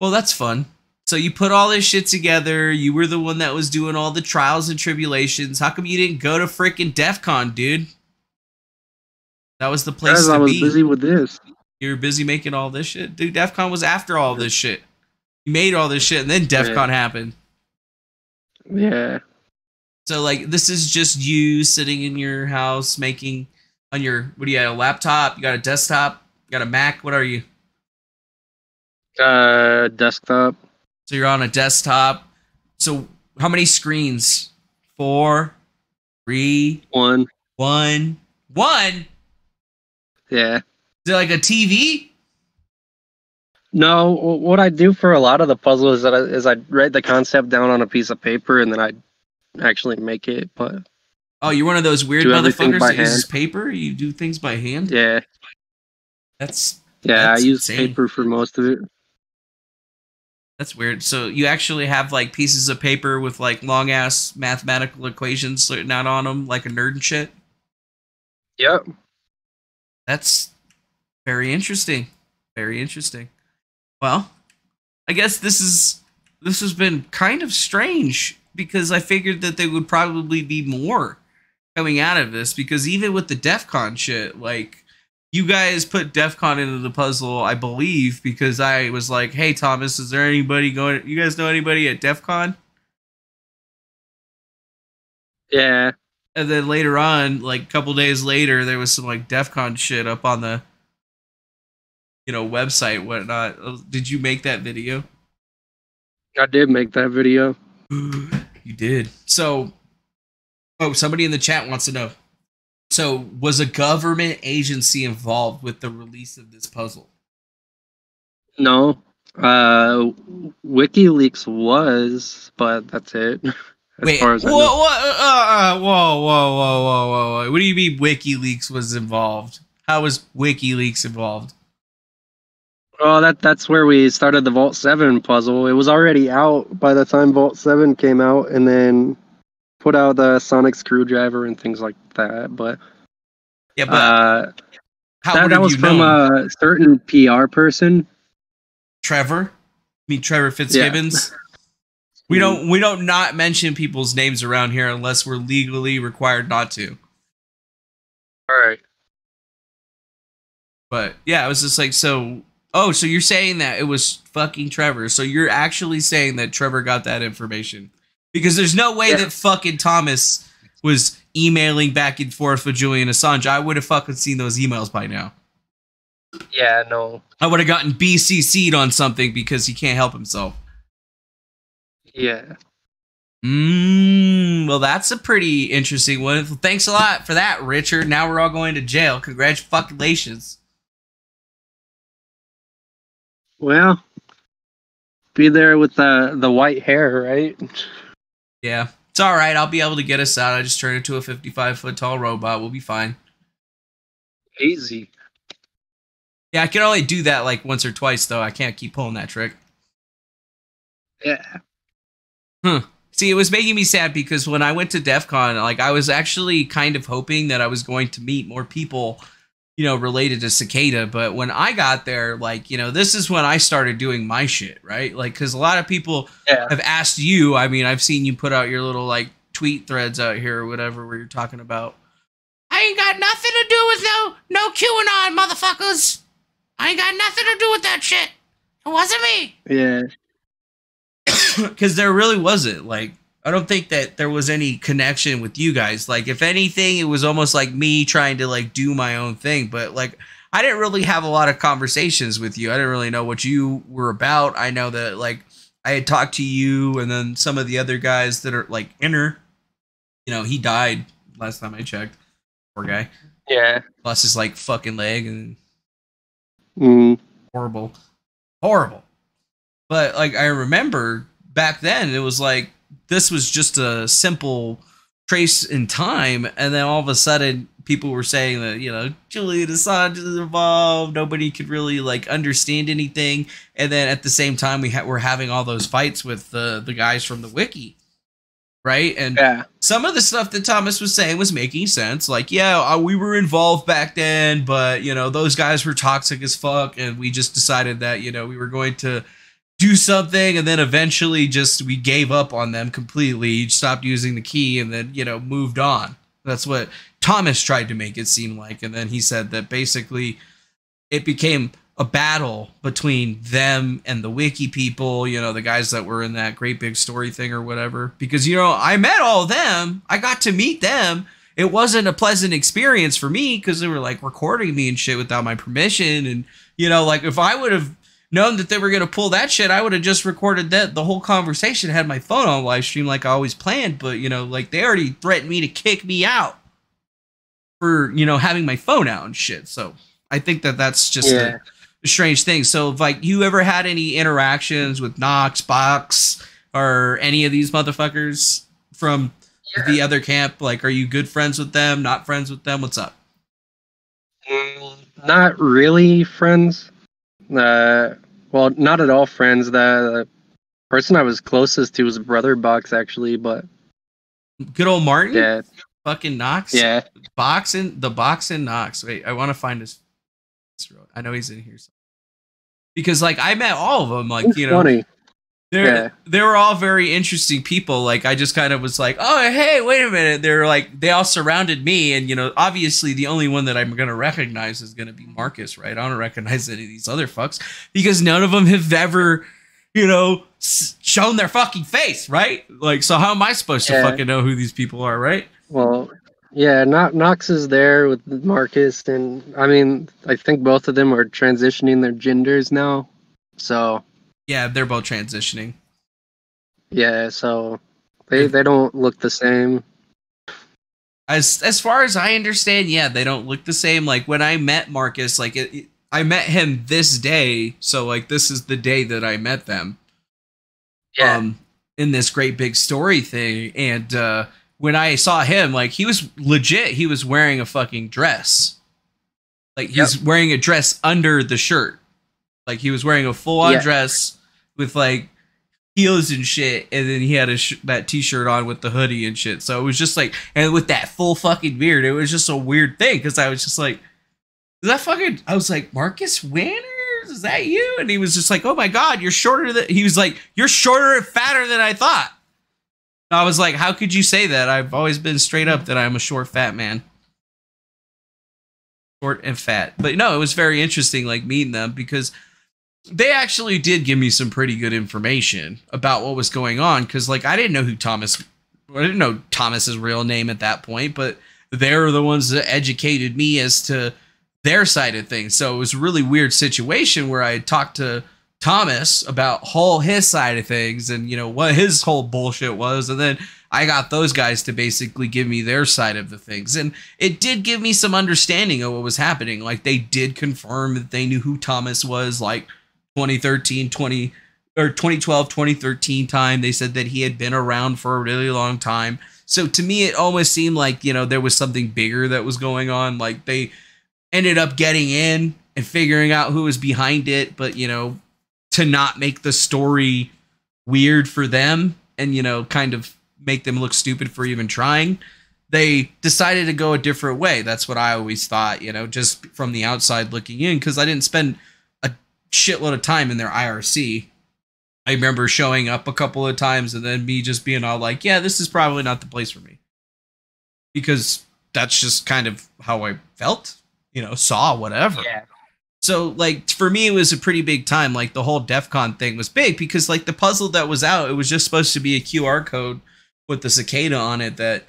Well, that's fun. So you put all this shit together. You were the one that was doing all the trials and tribulations. How come you didn't go to frickin' DEF CON, dude? That was the place to be. I was busy with this. You were busy making all this shit? Dude, DEF CON was after all this shit. You made all this shit, and then DEF CON happened. Yeah. So, like, this is just you sitting in your house making on your, what do you have, a laptop? You got a desktop? You got a Mac? What are you? Desktop. So you're on a desktop. So how many screens? 4, 3, 1. One? Yeah. Is it like a TV? No. What I do for a lot of the puzzle is that I write the concept down on a piece of paper, and then I actually make it. But oh, you're one of those weird motherfuckers that uses paper. You do things by hand. Yeah, that's I use insane. Paper for most of it. That's weird. So you actually have like pieces of paper with like long ass mathematical equations written out on them, like a nerd and shit. Yep, that's very interesting. Very interesting. Well, I guess this has been kind of strange. Because I figured that there would probably be more coming out of this. Because even with the DEF CON shit, like, you guys put DEF CON into the puzzle, I believe, because I was like, hey, Thomas, is there anybody going... You guys know anybody at DEF CON? Yeah. And then later on, like, a couple days later, there was some, like, DEF CON shit up on the, you know, website and whatnot. Did you make that video? I did make that video. You did. So, oh, somebody in the chat wants to know. So, was a government agency involved with the release of this puzzle? No. WikiLeaks was, but that's it. Wait, whoa. What do you mean WikiLeaks was involved? How was WikiLeaks involved? Oh, that's where we started the Vault 7 puzzle. It was already out by the time Vault 7 came out, and then put out the sonic screwdriver and things like that. But yeah, but how that was from a certain PR person, Trevor Fitzgibbons. Yeah. We don't not mention people's names around here unless we're legally required not to. All right. But yeah, it was just like so. Oh, so you're saying that it was fucking Trevor. So you're actually saying that Trevor got that information. Because there's no way that fucking Thomas was emailing back and forth with Julian Assange. I would have fucking seen those emails by now. Yeah, no. I would have gotten BCC'd on something because he can't help himself. Yeah. Well, that's a pretty interesting one. Thanks a lot for that, Richard. Now we're all going to jail. Congratulations. Well, be there with the white hair, right? Yeah, it's all right. I'll be able to get us out. I just turned into a 55-foot-tall robot. We'll be fine. Easy. Yeah, I can only do that like once or twice, though. I can't keep pulling that trick. Yeah. Huh. See, it was making me sad because when I went to DEF CON, like, I was actually kind of hoping that I was going to meet more people, you know, related to Cicada. But when I got there, like, you know, this is when I started doing my shit, right? Like, because a lot of people have asked you, I mean, I've seen you put out your little, like, tweet threads out here or whatever where you're talking about, I ain't got nothing to do with no QAnon, motherfuckers. I ain't got nothing to do with that shit. It wasn't me. Yeah. Because there really wasn't. Like, I don't think that there was any connection with you guys. Like, if anything, it was almost like me trying to, like, do my own thing. But, like, I didn't really have a lot of conversations with you. I didn't really know what you were about. I know that, like, I had talked to you and then some of the other guys that are, like, Inner. You know, he died last time I checked. Poor guy. Yeah. Plus his, like, fucking leg and... Horrible. Horrible. But, like, I remember back then, it was like, this was just a simple trace in time, and then all of a sudden, people were saying that, you know, Julian Assange is involved, nobody could really, like, understand anything, and then at the same time, we're having all those fights with the guys from the wiki, right? And yeah. Some of the stuff that Thomas was saying was making sense, like, yeah, we were involved back then, but, you know, those guys were toxic as fuck, and we just decided that, you know, we were going to do something, and then eventually just we gave up on them completely, stopped using the key, and then, you know, moved on. That's what Thomas tried to make it seem like, and then he said that basically it became a battle between them and the wiki people, you know, the guys that were in that great big story thing or whatever, because, you know, I met all of them, I got to meet them. It wasn't a pleasant experience for me because they were, like, recording me and shit without my permission, and, you know, like, if I would have known that they were going to pull that shit, I would have just recorded that the whole conversation, had my phone on live stream like I always planned, but, you know, like, they already threatened me to kick me out for, you know, having my phone out and shit. So I think that that's just a strange thing. So if, like, you ever had any interactions with Knox, Box, or any of these motherfuckers from the other camp, like, are you good friends with them, not friends with them? What's up? Not really friends. Well, not at all friends. The person I was closest to was Brother Box, actually, but... Good old Martin? Yeah. Fucking Knox? Yeah. Box and Knox. Wait, I want to find his... I know he's in here. Because, like, I met all of them, like, it's, you know... Funny. They were all very interesting people. Like, I just kind of was like, oh, hey, wait a minute. They're like, they all surrounded me. And, you know, obviously the only one that I'm going to recognize is going to be Marcus, right? I don't recognize any of these other fucks because none of them have ever, you know, shown their fucking face, right? Like, so how am I supposed to fucking know who these people are, right? Well, yeah, Knox is there with Marcus. And I mean, I think both of them are transitioning their genders now. So... Yeah, they're both transitioning. Yeah, so they don't look the same. As far as I understand, yeah, they don't look the same. Like, when I met Marcus, like, I met him this day, so, like, this is the day that I met them. Yeah. In this great big story thing, and when I saw him, like, he was legit. He was wearing a fucking dress. Like, he's wearing a dress under the shirt. Like, he was wearing a full-on dress with, like, heels and shit, and then he had a that t-shirt on with the hoodie and shit. So it was just like, and with that full fucking beard, it was just a weird thing, because I was just like, is that fucking, I was like, Marcus Wanners, is that you? And he was just like, oh my god, you're shorter than, he was like, you're shorter and fatter than I thought. And I was like, how could you say that? I've always been straight up that I'm a short, fat man. Short and fat. But no, it was very interesting, like, meeting them, because they actually did give me some pretty good information about what was going on, because, like, I didn't know Thomas's real name at that point, but they're the ones that educated me as to their side of things. So it was a really weird situation where I talked to Thomas about whole his side of things and, you know, what his whole bullshit was, and then I got those guys to basically give me their side of the things, and it did give me some understanding of what was happening. Like, they did confirm that they knew who Thomas was, like, 2012, 2013 time. They said that he had been around for a really long time. So to me, it almost seemed like, you know, there was something bigger that was going on. Like, they ended up getting in and figuring out who was behind it, but, you know, to not make the story weird for them and, you know, kind of make them look stupid for even trying, they decided to go a different way. That's what I always thought, you know, just from the outside looking in, because I didn't spend shitload of time in their IRC. I remember showing up a couple of times and then me just being all like, yeah, this is probably not the place for me, because that's just kind of how I felt, you know, saw, whatever. Yeah. So, like, for me, it was a pretty big time. Like, the whole DEF CON thing was big because, like, the puzzle that was out, it was just supposed to be a QR code with the cicada on it that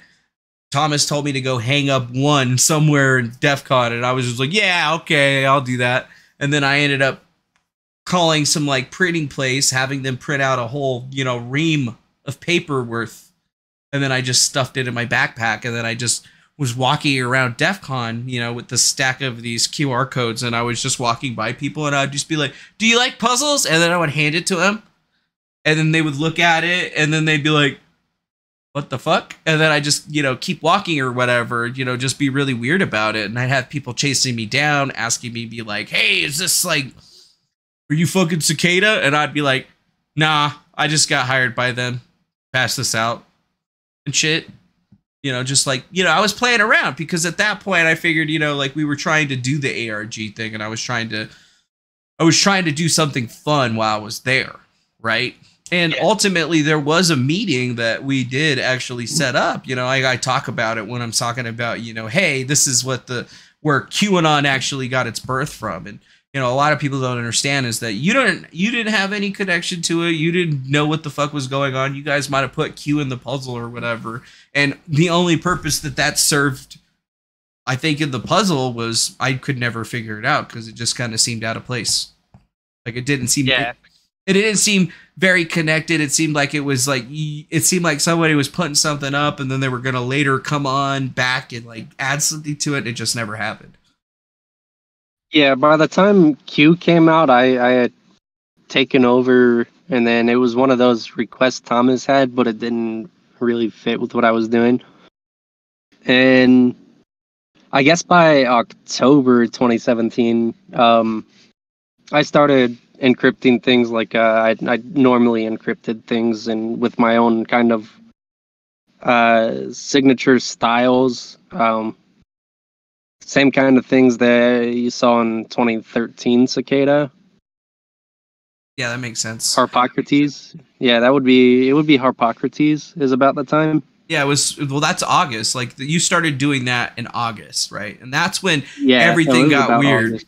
Thomas told me to go hang up one somewhere in DEF CON. And I was just like, yeah, okay, I'll do that. And then I ended up calling some, like, printing place, having them print out a whole, you know, ream of paper worth. And then I just stuffed it in my backpack, and then I just was walking around DEF CON, you know, with the stack of these QR codes, and I was just walking by people, and I'd just be like, do you like puzzles? And then I would hand it to them, and then they would look at it, and then they'd be like, what the fuck? And then I just, you know, keep walking or whatever, you know, just be really weird about it. And I'd have people chasing me down, asking me, be like, hey, is this like, are you fucking Cicada? And I'd be like, nah, I just got hired by them. Pass this out and shit. You know, just like, you know, I was playing around because at that point I figured, you know, like we were trying to do the ARG thing, and I was trying to do something fun while I was there, right? And ultimately there was a meeting that we did actually set up. You know, I talk about it when I'm talking about, you know, hey, this is what where QAnon actually got its birth from. And, you know, a lot of people don't understand is that you didn't have any connection to it. You didn't know what the fuck was going on. You guys might have put Q in the puzzle or whatever. And the only purpose that served, I think, in the puzzle was I could never figure it out because it just kind of seemed out of place. Like it didn't seem... Yeah. It didn't seem very connected. It seemed like it seemed like somebody was putting something up and then they were going to later come on back and like add something to it. It just never happened. Yeah, by the time Q came out, I had taken over, and then it was one of those requests Thomas had, but it didn't really fit with what I was doing. And I guess by October 2017, I started encrypting things like I normally encrypted things, and with my own kind of signature styles. Same kind of things that you saw in 2013 Cicada. Yeah, that makes sense. Harpocrates. Yeah, it would be Harpocrates is about the time. Yeah, it was. Well, that's August. Like you started doing that in August, right? And that's when everything got weird. August.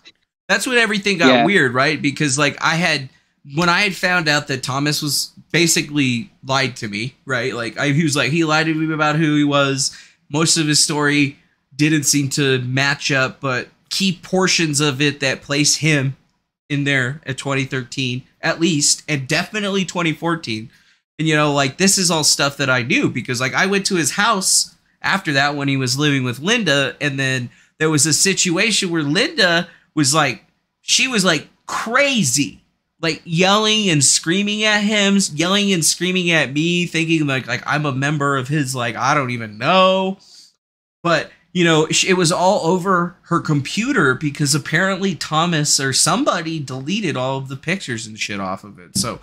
That's when everything got weird, right? Because like when I had found out that Thomas was basically lied to me, right? Like he was like, he lied to me about who he was. Most of his story didn't seem to match up, but key portions of it that place him in there at 2013, at least, and definitely 2014. And, you know, like, this is all stuff that I knew because, like, I went to his house after that when he was living with Linda, and then there was a situation where Linda was, like, she was, like, crazy. Like, yelling and screaming at him, yelling and screaming at me, thinking, like I'm a member of his, like, I don't even know. But... You know, it was all over her computer because apparently Thomas or somebody deleted all of the pictures and shit off of it. So,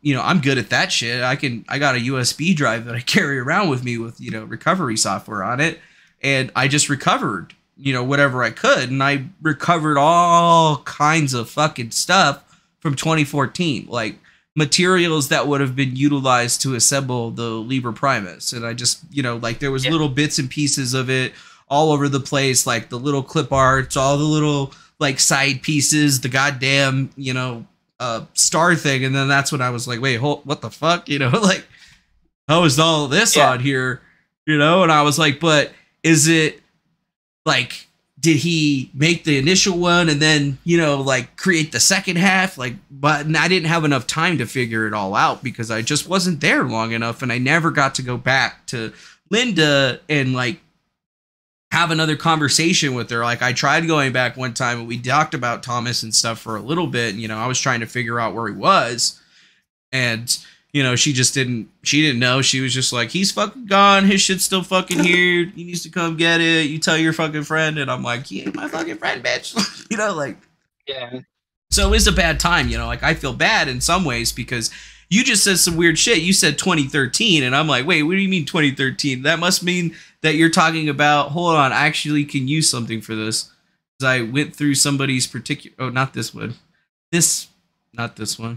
you know, I'm good at that shit. I got a USB drive that I carry around with me with, you know, recovery software on it. And I just recovered, you know, whatever I could. And I recovered all kinds of fucking stuff from 2014. Like materials that would have been utilized to assemble the Liber Primus. And I just, you know, like there was little bits and pieces of it all over the place, like the little clip arts, all the little like side pieces, the goddamn, you know, star thing. And then that's when I was like, wait, what the fuck? You know, like, how is all this on here? You know? And I was like, but is it like, did he make the initial one and then, you know, like create the second half? Like, but I didn't have enough time to figure it all out because I just wasn't there long enough. And I never got to go back to Linda and like have another conversation with her. Like I tried going back one time and we talked about Thomas and stuff for a little bit. And, you know, I was trying to figure out where he was, and, you know, she didn't know. She was just like, he's fucking gone. His shit's still fucking here. He needs to come get it. You tell your fucking friend. And I'm like, he ain't my fucking friend, bitch. You know, like, yeah. So it's a bad time, you know, like I feel bad in some ways because you just said some weird shit. You said 2013. And I'm like, wait, what do you mean 2013? That must mean that you're talking about, hold on, I actually can use something for this. Cause I went through somebody's particular, oh, not this one. Not this one.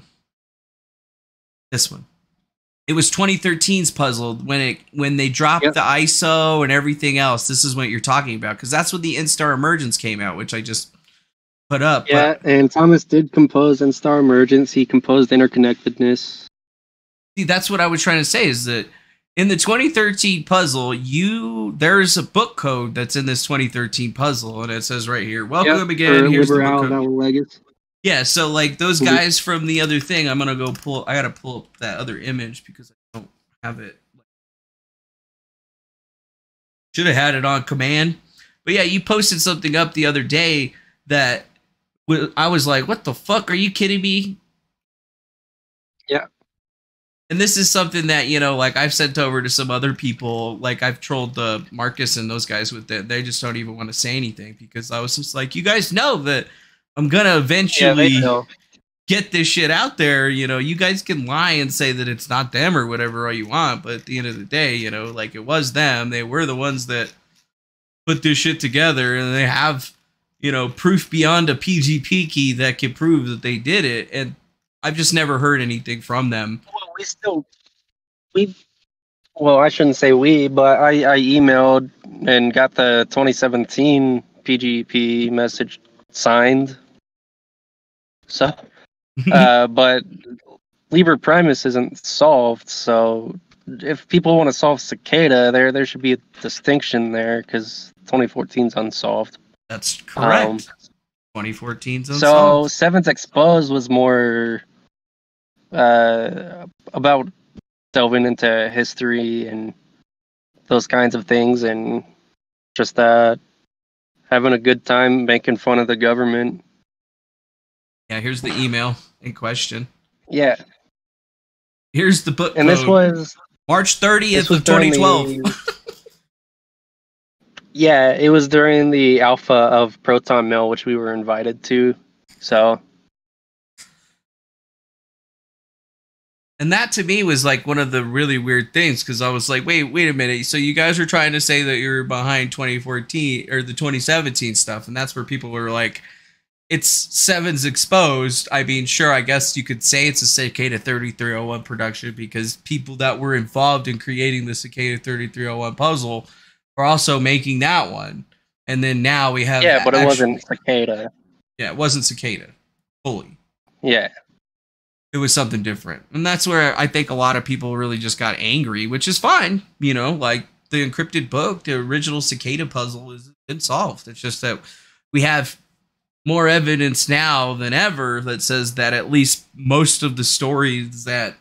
This one. It was 2013's puzzle when they dropped the ISO and everything else. This is what you're talking about because that's when the Instar Emergence came out, which I just put up. Yeah, and Thomas did compose Instar Emergence. He composed Interconnectedness. See, that's what I was trying to say, is that in the 2013 puzzle, there's a book code that's in this 2013 puzzle, and it says right here, welcome again, here's the book code. Yeah, so like those guys from the other thing, I'm gonna go pull. I gotta pull up that other image because I don't have it. Should have had it on command. But yeah, you posted something up the other day that I was like, "What the fuck? Are you kidding me?" Yeah. And this is something that, you know, like I've sent over to some other people. Like I've trolled the Marcus and those guys with it. They just don't even want to say anything because I was just like, you guys know that I'm going to eventually get this shit out there. You know, you guys can lie and say that it's not them or whatever all you want. But at the end of the day, you know, like it was them. They were the ones that put this shit together, and they have, you know, proof beyond a PGP key that can prove that they did it. And I've just never heard anything from them. Well, I shouldn't say we, but I emailed and got the 2017 PGP message signed. So, but Liber Primus isn't solved. So if people want to solve Cicada, there should be a distinction there because 2014's unsolved. That's correct. 2014's unsolved. So Seven's Exposed was more about delving into history and those kinds of things, and just having a good time making fun of the government. Yeah, here's the email in question. Yeah. Here's the book and code. This was March 30th of 2012. Yeah, it was during the alpha of Proton Mail, which we were invited to, so... And that to me was like one of the really weird things, because I was like, wait a minute. So you guys were trying to say that you were behind 2014 or the 2017 stuff. And that's where people were like, it's Seven's Exposed. I mean, sure, I guess you could say it's a Cicada 3301 production because people that were involved in creating the Cicada 3301 puzzle are also making that one. And then now we have. Yeah, but it wasn't Cicada. Yeah, it wasn't Cicada fully. Yeah. It was something different. And that's where I think a lot of people really just got angry, which is fine. You know, like the encrypted book, the original Cicada puzzle has been solved. It's just that we have more evidence now than ever that says that at least most of the stories that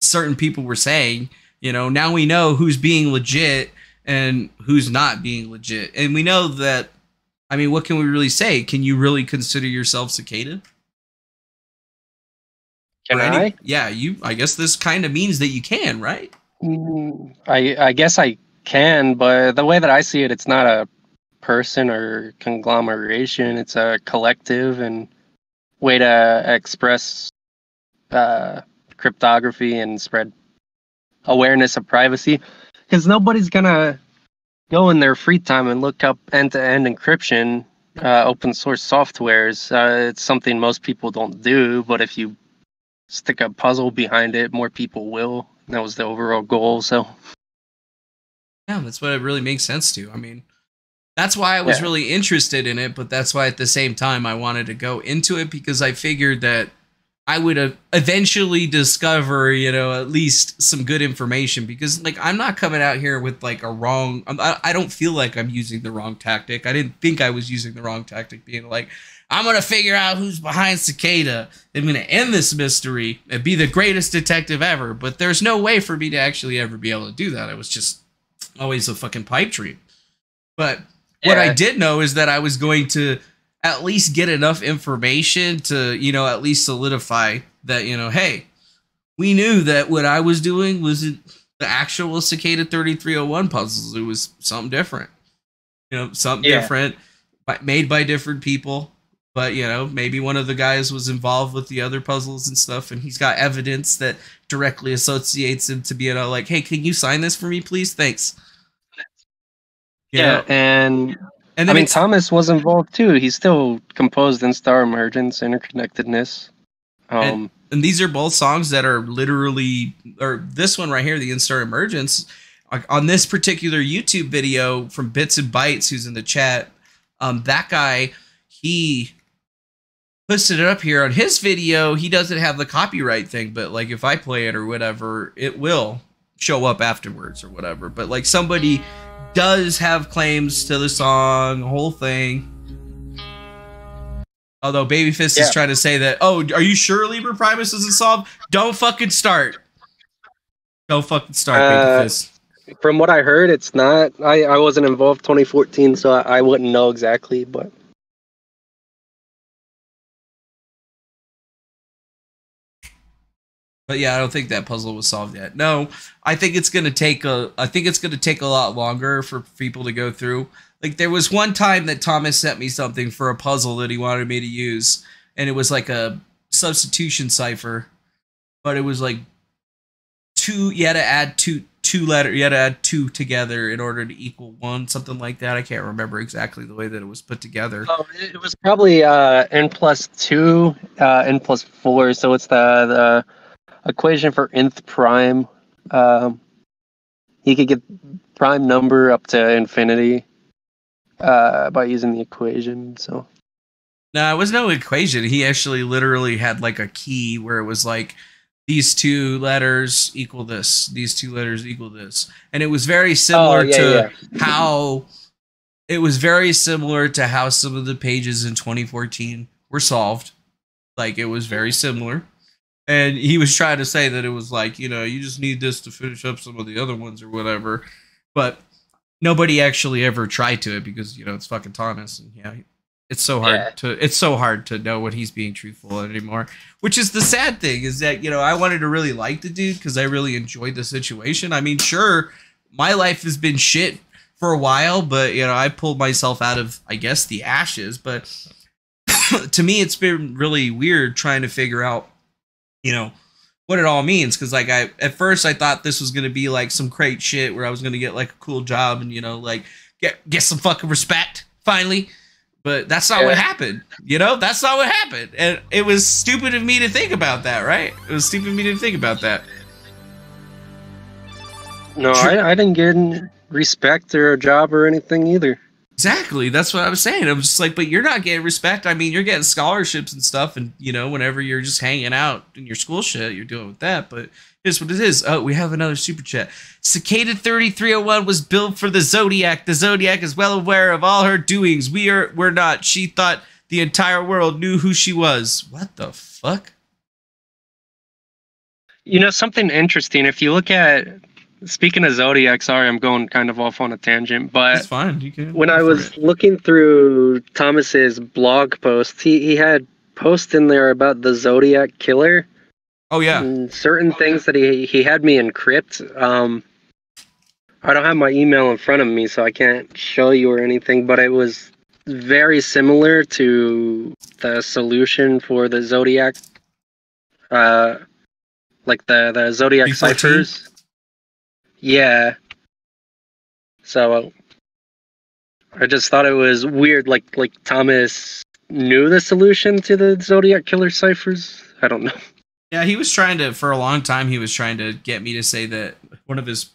certain people were saying, you know, now we know who's being legit and who's not being legit. And we know that, I mean, what can we really say? Can you really consider yourself Cicada? Can I? Yeah, you. I guess this kind of means that you can, right? I guess I can, but the way that I see it, it's not a person or conglomeration. It's a collective and way to express cryptography and spread awareness of privacy. Because nobody's gonna go in their free time and look up end-to-end encryption, open source softwares. It's something most people don't do, but if you stick a puzzle behind it, more people will. And that was the overall goal, so. Yeah, that's what it really makes sense to. I mean, that's why I was really interested in it, but that's why at the same time I wanted to go into it, because I figured that I would eventually discover, you know, at least some good information, because, like, I'm not coming out here with, like, a wrong... I don't feel like I'm using the wrong tactic. I didn't think I was using the wrong tactic, being like, I'm going to figure out who's behind Cicada. I'm going to end this mystery and be the greatest detective ever. But there's no way for me to actually ever be able to do that. It was just always a fucking pipe dream. But what I did know is that I was going to at least get enough information to, you know, at least solidify that, you know, hey, we knew that what I was doing wasn't the actual Cicada 3301 puzzles. It was something different, you know, something different, made by different people. But, you know, maybe one of the guys was involved with the other puzzles and stuff, and he's got evidence that directly associates him to be, you know, like, hey, can you sign this for me, please? Thanks. You know? And I mean, Thomas was involved, too. He still composed Instar Emergence, Interconnectedness. And these are both songs that are literally, or this one right here, the Instar Emergence, on this particular YouTube video from Bits and Bytes, who's in the chat, that guy, he... posted it up here on his video. He doesn't have the copyright thing, but like if I play it or whatever, it will show up afterwards or whatever. But like somebody does have claims to the song, the whole thing. Although Babyfist is trying to say that, oh, are you sure Liber Primus isn't solved? Don't fucking start. Don't fucking start, Babyfist. From what I heard, it's not. I wasn't involved 2014, so I wouldn't know exactly, but. But yeah, I don't think that puzzle was solved yet. No, I think it's gonna take a. I think it's gonna take a lot longer for people to go through. Like there was one time that Thomas sent me something for a puzzle that he wanted me to use, and it was like a substitution cipher, but it was like two. You had to add two letters. You had to add two together in order to equal one, something like that. I can't remember exactly the way that it was put together. Oh, it was probably n+2, n+4. So it's the equation for nth prime. You could get prime number up to infinity by using the equation. So no, it was no equation. He actually literally had like a key where it was like these two letters equal this, these two letters equal this, and it was very similar how it was very similar to how some of the pages in 2014 were solved. Like it was very similar. And he was trying to say that it was like, you know, you just need this to finish up some of the other ones or whatever. But nobody actually ever tried to it because, you know, it's fucking Thomas. And yeah, it's so hard to know when he's being truthful anymore, which is the sad thing is that, you know, I wanted to really like the dude because I really enjoyed the situation. I mean, sure, my life has been shit for a while, but, you know, I pulled myself out of, I guess, the ashes. But to me, it's been really weird trying to figure out, you know, what it all means. Because like at first I thought this was going to be like some great shit where I was going to get like a cool job and, you know, like get some fucking respect finally. But that's not what happened. You know, that's not what happened. And it was stupid of me to think about that. Right. It was stupid of me to think about that. No, I didn't get respect or a job or anything either. Exactly. That's what I was saying. I'm just like, but you're not getting respect. I mean, you're getting scholarships and stuff. And, you know, whenever you're just hanging out in your school shit, you're dealing with that. But here's what it is. Oh, we have another super chat. Cicada 3301 was built for the Zodiac. The Zodiac is well aware of all her doings. We're not. She thought the entire world knew who she was. What the fuck? You know, something interesting. If you look at... Speaking of Zodiac, sorry, I'm going kind of off on a tangent, but it's fine. You can when I was looking through Thomas's blog posts, he had posts in there about the Zodiac Killer. Oh yeah, and certain things that he had me encrypt. I don't have my email in front of me, so I can't show you or anything. But it was very similar to the solution for the Zodiac, like the Zodiac ciphers. Yeah. So I just thought it was weird, like Thomas knew the solution to the Zodiac Killer ciphers. I don't know. Yeah, he was trying to, for a long time, he was trying to get me to say that one of his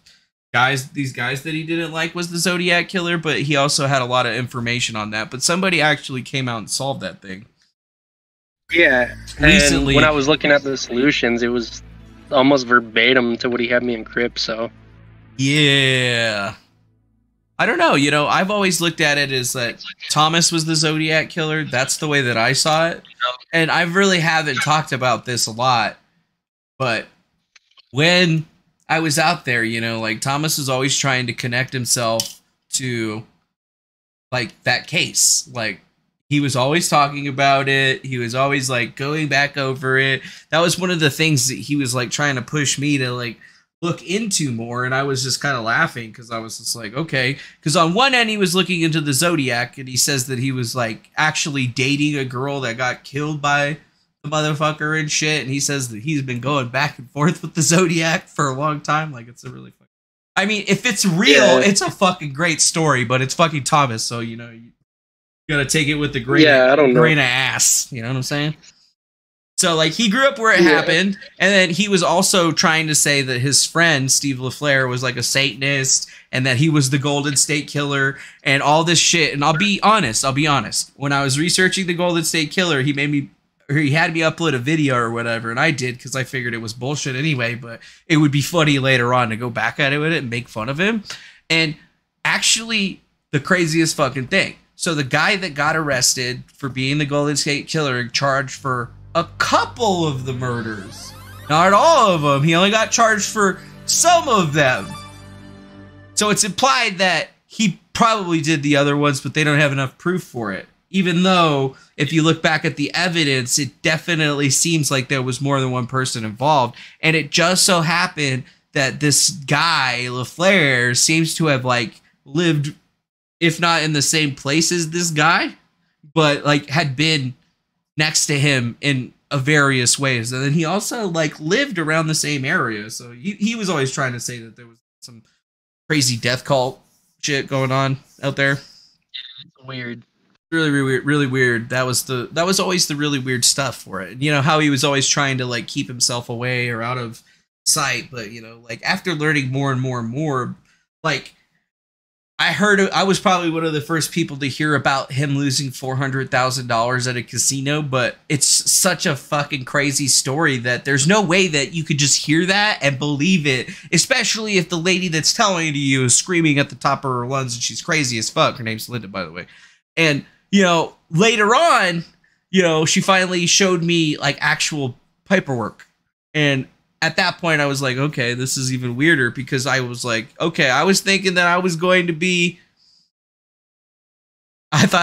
guys, these guys that he didn't like was the Zodiac Killer, but he also had a lot of information on that. But somebody actually came out and solved that thing. Yeah. Recently. And when I was looking at the solutions, it was almost verbatim to what he had me encrypt, so... Yeah. I don't know. You know, I've always looked at it as that Thomas was the Zodiac Killer. That's the way that I saw it. And I really haven't talked about this a lot. But when I was out there, you know, like Thomas was always trying to connect himself to like that case. Like he was always talking about it. He was always like going back over it. That was one of the things that he was like trying to push me to like look into more, and I was just kind of laughing because I was just like, okay, because on one end he was looking into the Zodiac and he says that he was like actually dating a girl that got killed by the motherfucker and shit, and he says that he's been going back and forth with the Zodiac for a long time. Like it's a really fucking... I mean, if it's real, it's a fucking great story, but it's fucking Thomas, so you know you gotta take it with the grain of ass, you know what I'm saying? So, like, he grew up where it happened, and then he was also trying to say that his friend, Steve LaFleur, was, like, a Satanist, and that he was the Golden State Killer, and all this shit. And I'll be honest, when I was researching the Golden State Killer, he made me or he had me upload a video or whatever, and I did because I figured it was bullshit anyway, but it would be funny later on to go back at it with it and make fun of him. And actually, the craziest fucking thing. So the guy that got arrested for being the Golden State Killer and charged for a couple of the murders, not all of them. He only got charged for some of them. So it's implied that he probably did the other ones, but they don't have enough proof for it. Even though, if you look back at the evidence, it definitely seems like there was more than one person involved. And it just so happened that this guy, LaFleur, seems to have, like, lived, if not in the same place as this guy, but, like, had been next to him in various ways. And then he also, like, lived around the same area. So he was always trying to say that there was some crazy death cult shit going on out there. It's weird. Really weird. That was always the really weird stuff for it. You know how he was always trying to, like, keep himself away or out of sight, but, you know, like, after learning more and more and more, like, I was probably one of the first people to hear about him losing $400,000 at a casino, but it's such a fucking crazy story that there's no way that you could just hear that and believe it, especially if the lady that's telling it to you is screaming at the top of her lungs and she's crazy as fuck. Her name's Linda, by the way. And, you know, later on, you know, she finally showed me, like, actual paperwork. And at that point, I was like, okay, this is even weirder, because I was like, okay, I was thinking that I thought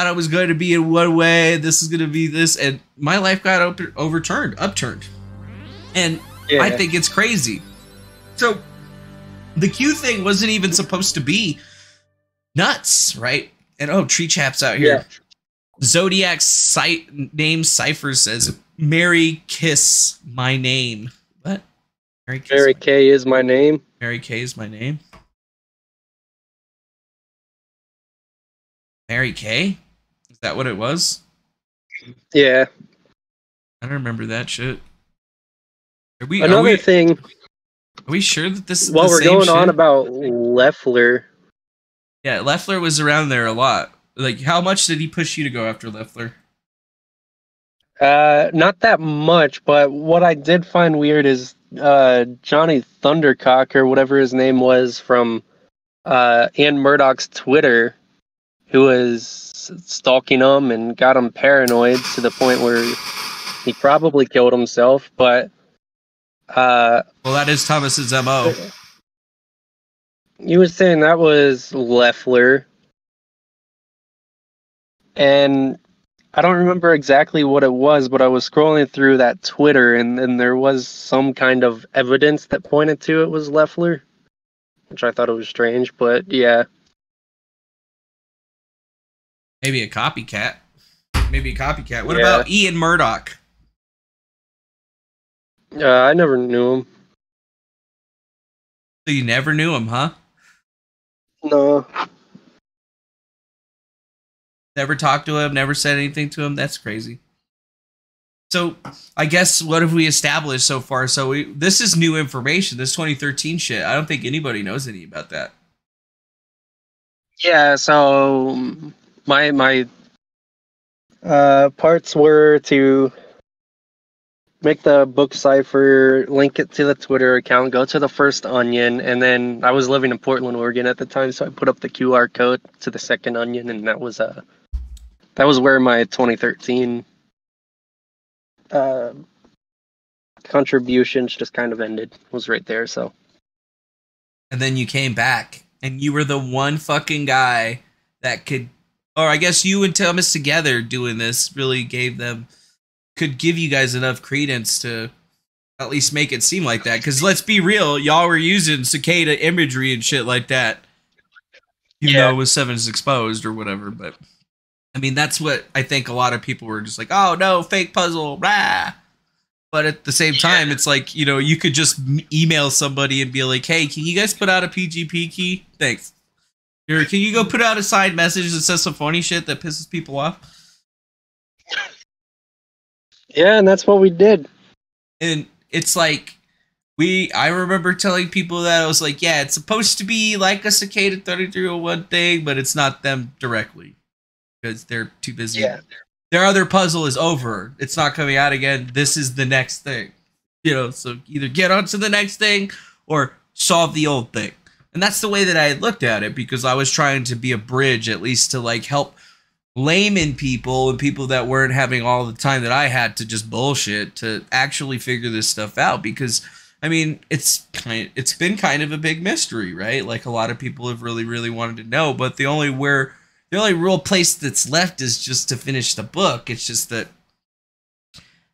I was going to be in one way, this is going to be this, and my life got upturned. And yeah. I think it's crazy. So the Q thing wasn't even supposed to be nuts, right? And oh, tree chaps out here. Yeah. Zodiac site name cipher says, "Mary kiss my name." What? Mary K is my name. Mary K is my name. Mary K? Is that what it was? Yeah. I don't remember that shit. Another thing. Are we sure that this is the same shit? Well, we're going on about Leffler. Yeah, Leffler was around there a lot. Like, how much did he push you to go after Leffler? Not that much, but what I did find weird is Johnny Thundercock, or whatever his name was, from Ann Murdoch's Twitter, who was stalking him and got him paranoid to the point where he probably killed himself, but... well, that is Thomas's MO. You were saying that was Leffler. And I don't remember exactly what it was, but I was scrolling through that Twitter, and there was some kind of evidence that pointed to it was Leffler, which I thought it was strange, but yeah. Maybe a copycat. What about Ian Murdoch? I never knew him. So you never knew him, huh? No. Never talked to him, never said anything to him. That's crazy. So, I guess what have we established so far? So, this is new information. This 2013 shit. I don't think anybody knows any about that. Yeah, so my parts were to make the book cipher, link it to the Twitter account, go to the First Onion, and then I was living in Portland, Oregon at the time, so I put up the QR code to the Second Onion, and that was where my 2013 contributions just kind of ended. Was right there. So, and then you came back, and you were the one fucking guy that could, or I guess you and Thomas together doing this really gave them. Could give you guys enough credence to at least make it seem like that. Because let's be real, y'all were using cicada imagery and shit like that. You know, with Seven's Exposed or whatever. But, I mean, that's what I think a lot of people were just like, oh, no, fake puzzle, rah! But at the same time, it's like, you know, you could just email somebody and be like, hey, can you guys put out a PGP key? Thanks. Or can you go put out a side message that says some funny shit that pisses people off? Yeah, and that's what we did. And it's like, I remember telling people that I was like, yeah, it's supposed to be like a Cicada 3301 thing, but it's not them directly because they're too busy. Yeah. their other puzzle is over. It's not coming out again. This is the next thing. You know, so either get on to the next thing or solve the old thing. And that's the way that I looked at it, because I was trying to be a bridge, at least to like help layman people and people that weren't having all the time that I had to just bullshit to actually figure this stuff out. Because I mean, it's been kind of a big mystery, right? Like a lot of people have really, really wanted to know, but the only real place that's left is just to finish the book. It's just that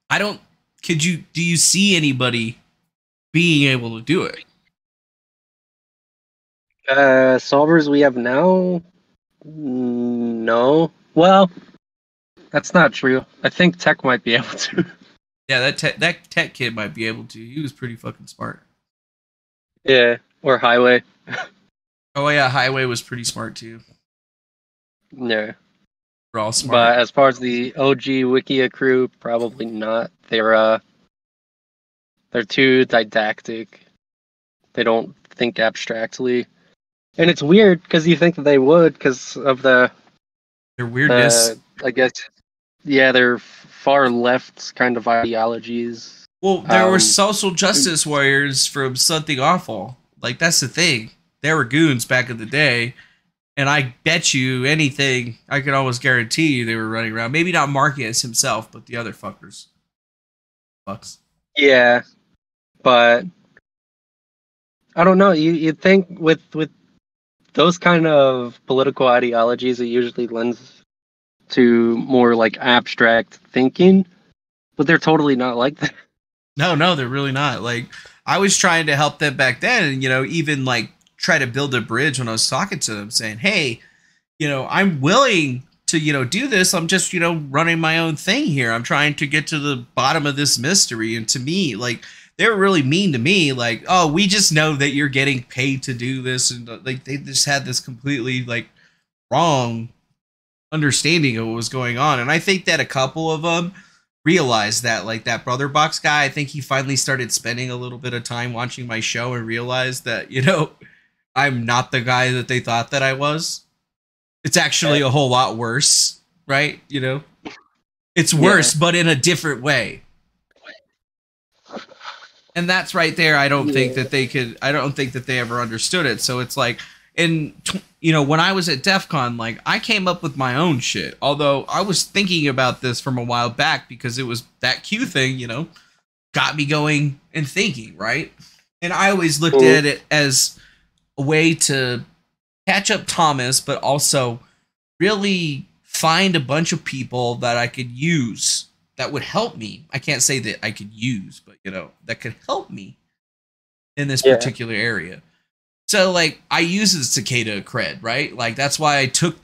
I don't, do you see anybody being able to do it? Solvers we have now? No. Well, that's not true. I think Tech might be able to. Yeah, that tech kid might be able to. He was pretty fucking smart. Yeah, or Highway. Oh yeah, Highway was pretty smart too. Yeah. We're all smart. But as far as the OG Wikia crew, probably not. They're too didactic. They don't think abstractly. And it's weird because you think that they would because of their weirdness. I guess. Yeah, they're far left kind of ideologies. Well, there were social justice warriors from Something Awful. Like, that's the thing. There were goons back in the day, and I bet you anything, I could almost guarantee you they were running around. Maybe not Marcus himself, but the other fuckers. Fucks. Yeah, but I don't know. You'd think with those kind of political ideologies, it usually lends to more like abstract thinking, but they're totally not like that. No, they're really not. Like, I was trying to help them back then, and, you know, even like try to build a bridge when I was talking to them, saying, hey, you know, I'm willing to, you know, do this. I'm just, you know, running my own thing here. I'm trying to get to the bottom of this mystery. And to me, like, they were really mean to me. Like, oh, we just know that you're getting paid to do this. And like, they just had this completely like wrong understanding of what was going on. And I think that a couple of them realized that, like that Brother Box guy, I think he finally started spending a little bit of time watching my show and realized that, you know, I'm not the guy that they thought that I was. It's actually a whole lot worse, right? You know, it's worse, but in a different way. And that's right there. I don't think that they could, I don't think that they ever understood it. So it's like, and, you know, when I was at DEF CON, like, I came up with my own shit. Although I was thinking about this from a while back because it was that Q thing, you know, got me going and thinking, right? And I always looked at it as a way to catch up Thomas, but also really find a bunch of people that I could use that would help me. I can't say that I could use, but, you know, that could help me in this particular area. So like I use the Cicada cred, right? Like that's why I took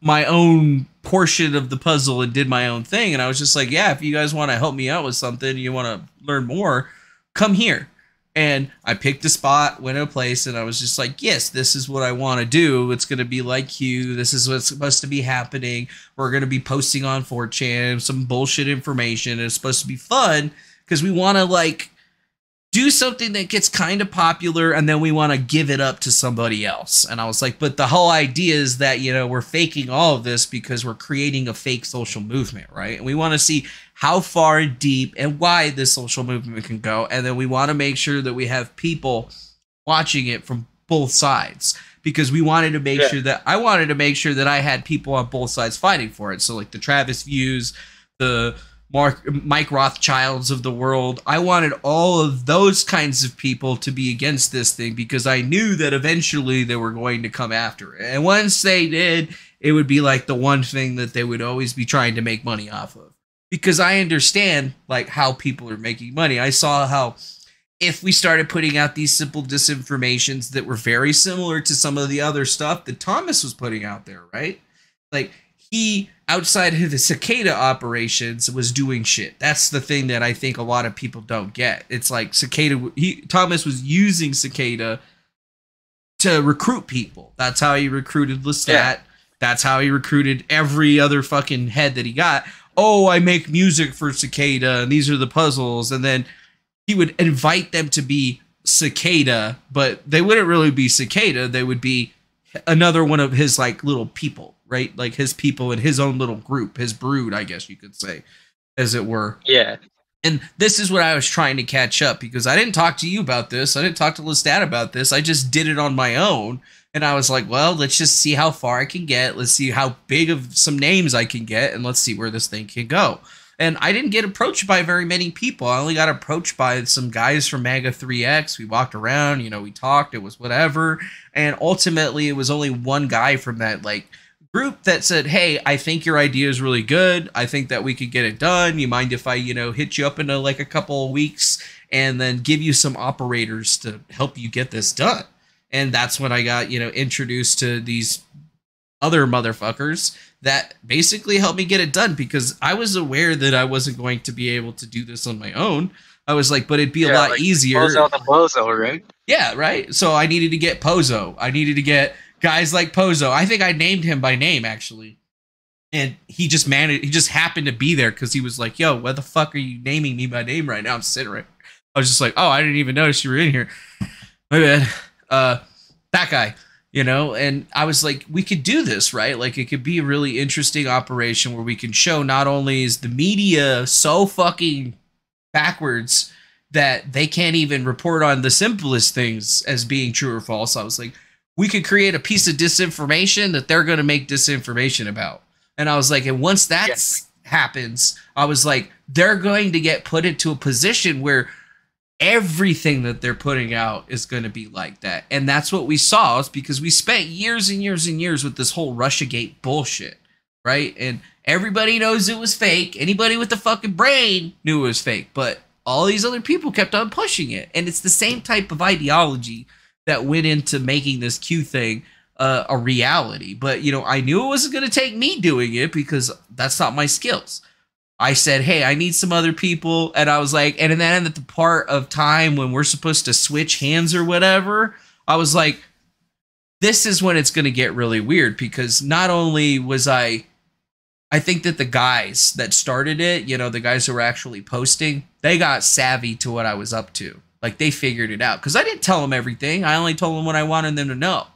my own portion of the puzzle and did my own thing. And I was just like, yeah, if you guys want to help me out with something, you want to learn more, come here. And I picked a spot, went to a place, and I was just like, yes, this is what I want to do. It's going to be like you. This is what's supposed to be happening. We're going to be posting on 4chan some bullshit information. It's supposed to be fun because we want to like do something that gets kind of popular, and then we want to give it up to somebody else. And I was like, but the whole idea is that, you know, we're faking all of this because we're creating a fake social movement, right? And we want to see how far and deep and wide this social movement can go. And then we want to make sure that we have people watching it from both sides, because we wanted to make sure that I had people on both sides fighting for it. So like the Travis Views, the Mike Rothschilds of the world. I wanted all of those kinds of people to be against this thing because I knew that eventually they were going to come after it. And once they did, it would be like the one thing that they would always be trying to make money off of. Because I understand like how people are making money. I saw how if we started putting out these simple disinformations that were very similar to some of the other stuff that Thomas was putting out there, right? Like he, outside of the Cicada operations, was doing shit. That's the thing that I think a lot of people don't get. It's like Cicada, Thomas was using Cicada to recruit people. That's how he recruited Lestat. Yeah. That's how he recruited every other fucking head that he got. Oh, I make music for Cicada, and these are the puzzles. And then he would invite them to be Cicada, but they wouldn't really be Cicada. They would be another one of his like little people, right? Like his people in his own little group, his brood, I guess you could say, as it were. Yeah. And this is what I was trying to catch up, because I didn't talk to you about this. I didn't talk to Lestat about this. I just did it on my own. And I was like, well, let's just see how far I can get. Let's see how big of some names I can get. And let's see where this thing can go. And I didn't get approached by very many people. I only got approached by some guys from MAGA 3X. We walked around, you know, we talked, it was whatever. And ultimately, it was only one guy from that, like, group that said, hey, I think your idea is really good. I think that we could get it done. You mind if I, you know, hit you up in like a couple of weeks and then give you some operators to help you get this done? And that's when I got, you know, introduced to these other motherfuckers that basically helped me get it done, because I was aware that I wasn't going to be able to do this on my own. I was like, but it'd be a lot easier. Pozo the Bozo, right? Yeah, right. So I needed to get Pozo. I needed to get guys like Pozo. I think I named him by name, actually. And he just managed, he just happened to be there because he was like, yo, why the fuck are you naming me by name right now? I'm sitting right. I was just like, oh, I didn't even notice you were in here. My bad. That guy. You know, and I was like, we could do this, right? Like, it could be a really interesting operation where we can show not only is the media so fucking backwards that they can't even report on the simplest things as being true or false. I was like, we could create a piece of disinformation that they're going to make disinformation about. And I was like, and once that happens, I was like, they're going to get put into a position where everything that they're putting out is going to be like that. And that's what we saw, is because we spent years and years and years with this whole Russiagate bullshit, right? And everybody knows it was fake. Anybody with the fucking brain knew it was fake, but all these other people kept on pushing it. And it's the same type of ideology that went into making this Q thing a reality. But, you know, I knew it wasn't going to take me doing it, because that's not my skills. I said, hey, I need some other people. And I was like, and then at the part of time when we're supposed to switch hands or whatever, I was like, this is when it's going to get really weird, because not only was I think that the guys that started it, you know, the guys who were actually posting, they got savvy to what I was up to. Like, they figured it out, because I didn't tell them everything. I only told them what I wanted them to know.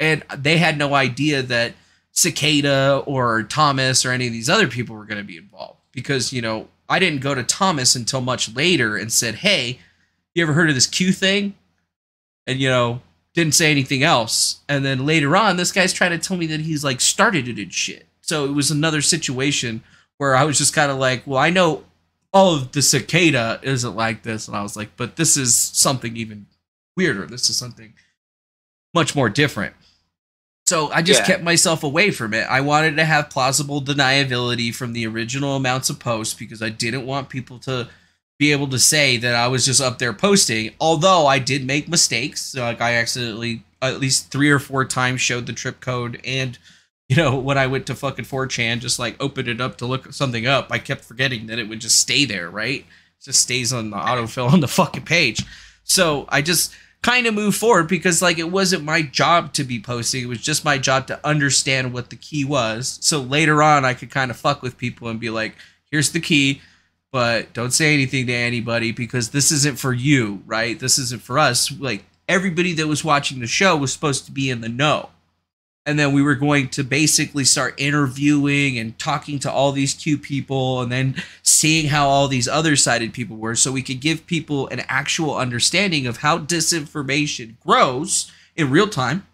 And they had no idea that Cicada or Thomas or any of these other people were going to be involved. Because, you know, I didn't go to Thomas until much later and said, hey, you ever heard of this Q thing? And, you know, didn't say anything else. And then later on, this guy's trying to tell me that he's like started it and shit. So it was another situation where I was just kind of like, well, I know all of the Cicada isn't like this. And I was like, but this is something even weirder. This is something much more different. So I just kept myself away from it. I wanted to have plausible deniability from the original amounts of posts, because I didn't want people to be able to say that I was just up there posting. Although I did make mistakes. Like, I accidentally at least 3 or 4 times showed the trip code. And, you know, when I went to fucking 4chan, just like opened it up to look something up, I kept forgetting that it would just stay there, right? It just stays on the autofill on the fucking page. So I just kind of move forward, because like, it wasn't my job to be posting. It was just my job to understand what the key was. So later on, I could kind of fuck with people and be like, here's the key, but don't say anything to anybody, because this isn't for you, right? This isn't for us. Like, everybody that was watching the show was supposed to be in the know. And then we were going to basically start interviewing and talking to all these Q people, and then seeing how all these other-sided people were, so we could give people an actual understanding of how disinformation grows in real time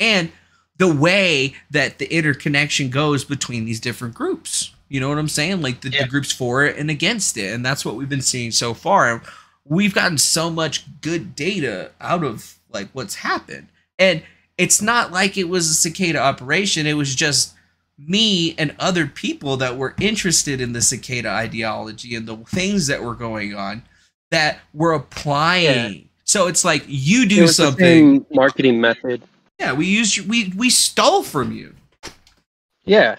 and the way that the interconnection goes between these different groups. You know what I'm saying? Like the groups for it and against it. And that's what we've been seeing so far. And we've gotten so much good data out of like what's happened. And it's not like it was a Cicada operation. It was just me and other people that were interested in the Cicada ideology and the things that were going on that were applying. Yeah. So it's like, you do something. The same marketing method. Yeah, we stole from you. Yeah.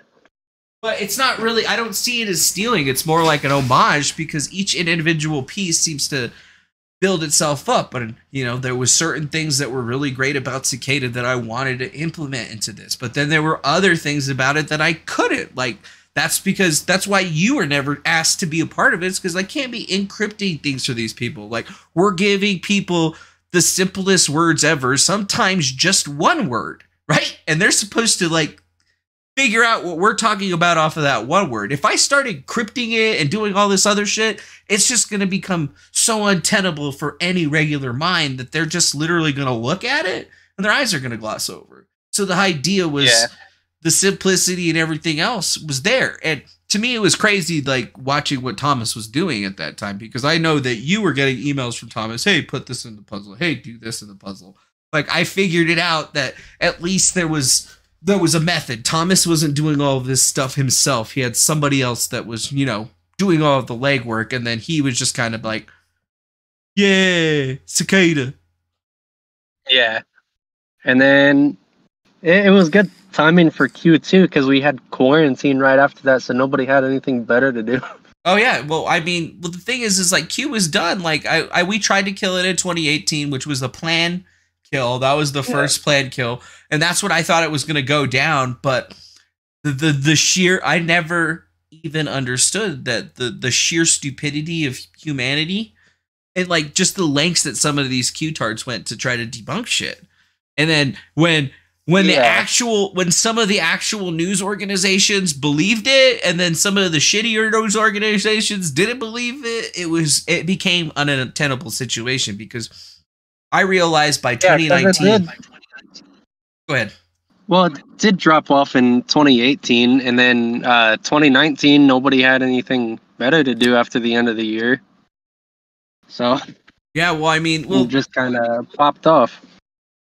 But it's not really, I don't see it as stealing. It's more like an homage, because each individual piece seems to build itself up. But, you know, there was certain things that were really great about Cicada that I wanted to implement into this, but then there were other things about it that I couldn't. Like, that's why you were never asked to be a part of it, because I can't be encrypting things for these people. Like, we're giving people the simplest words ever, sometimes just one word, right? And they're supposed to like figure out what we're talking about off of that one word. If I started crypting it and doing all this other shit, it's just going to become so untenable for any regular mind that they're just literally going to look at it and their eyes are going to gloss over. So the idea was the simplicity and everything else was there. And to me, it was crazy, like watching what Thomas was doing at that time, because I know that you were getting emails from Thomas. Hey, put this in the puzzle. Hey, do this in the puzzle. Like, I figured it out that at least there was a method. Thomas wasn't doing all of this stuff himself. He had somebody else that was, you know, doing all of the legwork, and then he was just kind of like, yeah, Cicada. Yeah. And then it was good timing for Q2 because we had quarantine right after that, so nobody had anything better to do. Oh, yeah. Well, I mean, well, the thing is like Q was done. Like, we tried to kill it in 2018, which was the plan kill. That was the first planned kill, and that's what I thought it was going to go down. But the sheer, I never even understood that the sheer stupidity of humanity and like just the lengths that some of these Q-tards went to try to debunk shit. And then when some of the actual news organizations believed it, and then some of the shittier news organizations didn't believe it, it became an untenable situation, because I realized by 2019. Go ahead. Well, it did drop off in 2018, and then 2019, nobody had anything better to do after the end of the year. So yeah, well, I mean, it just kind of popped off.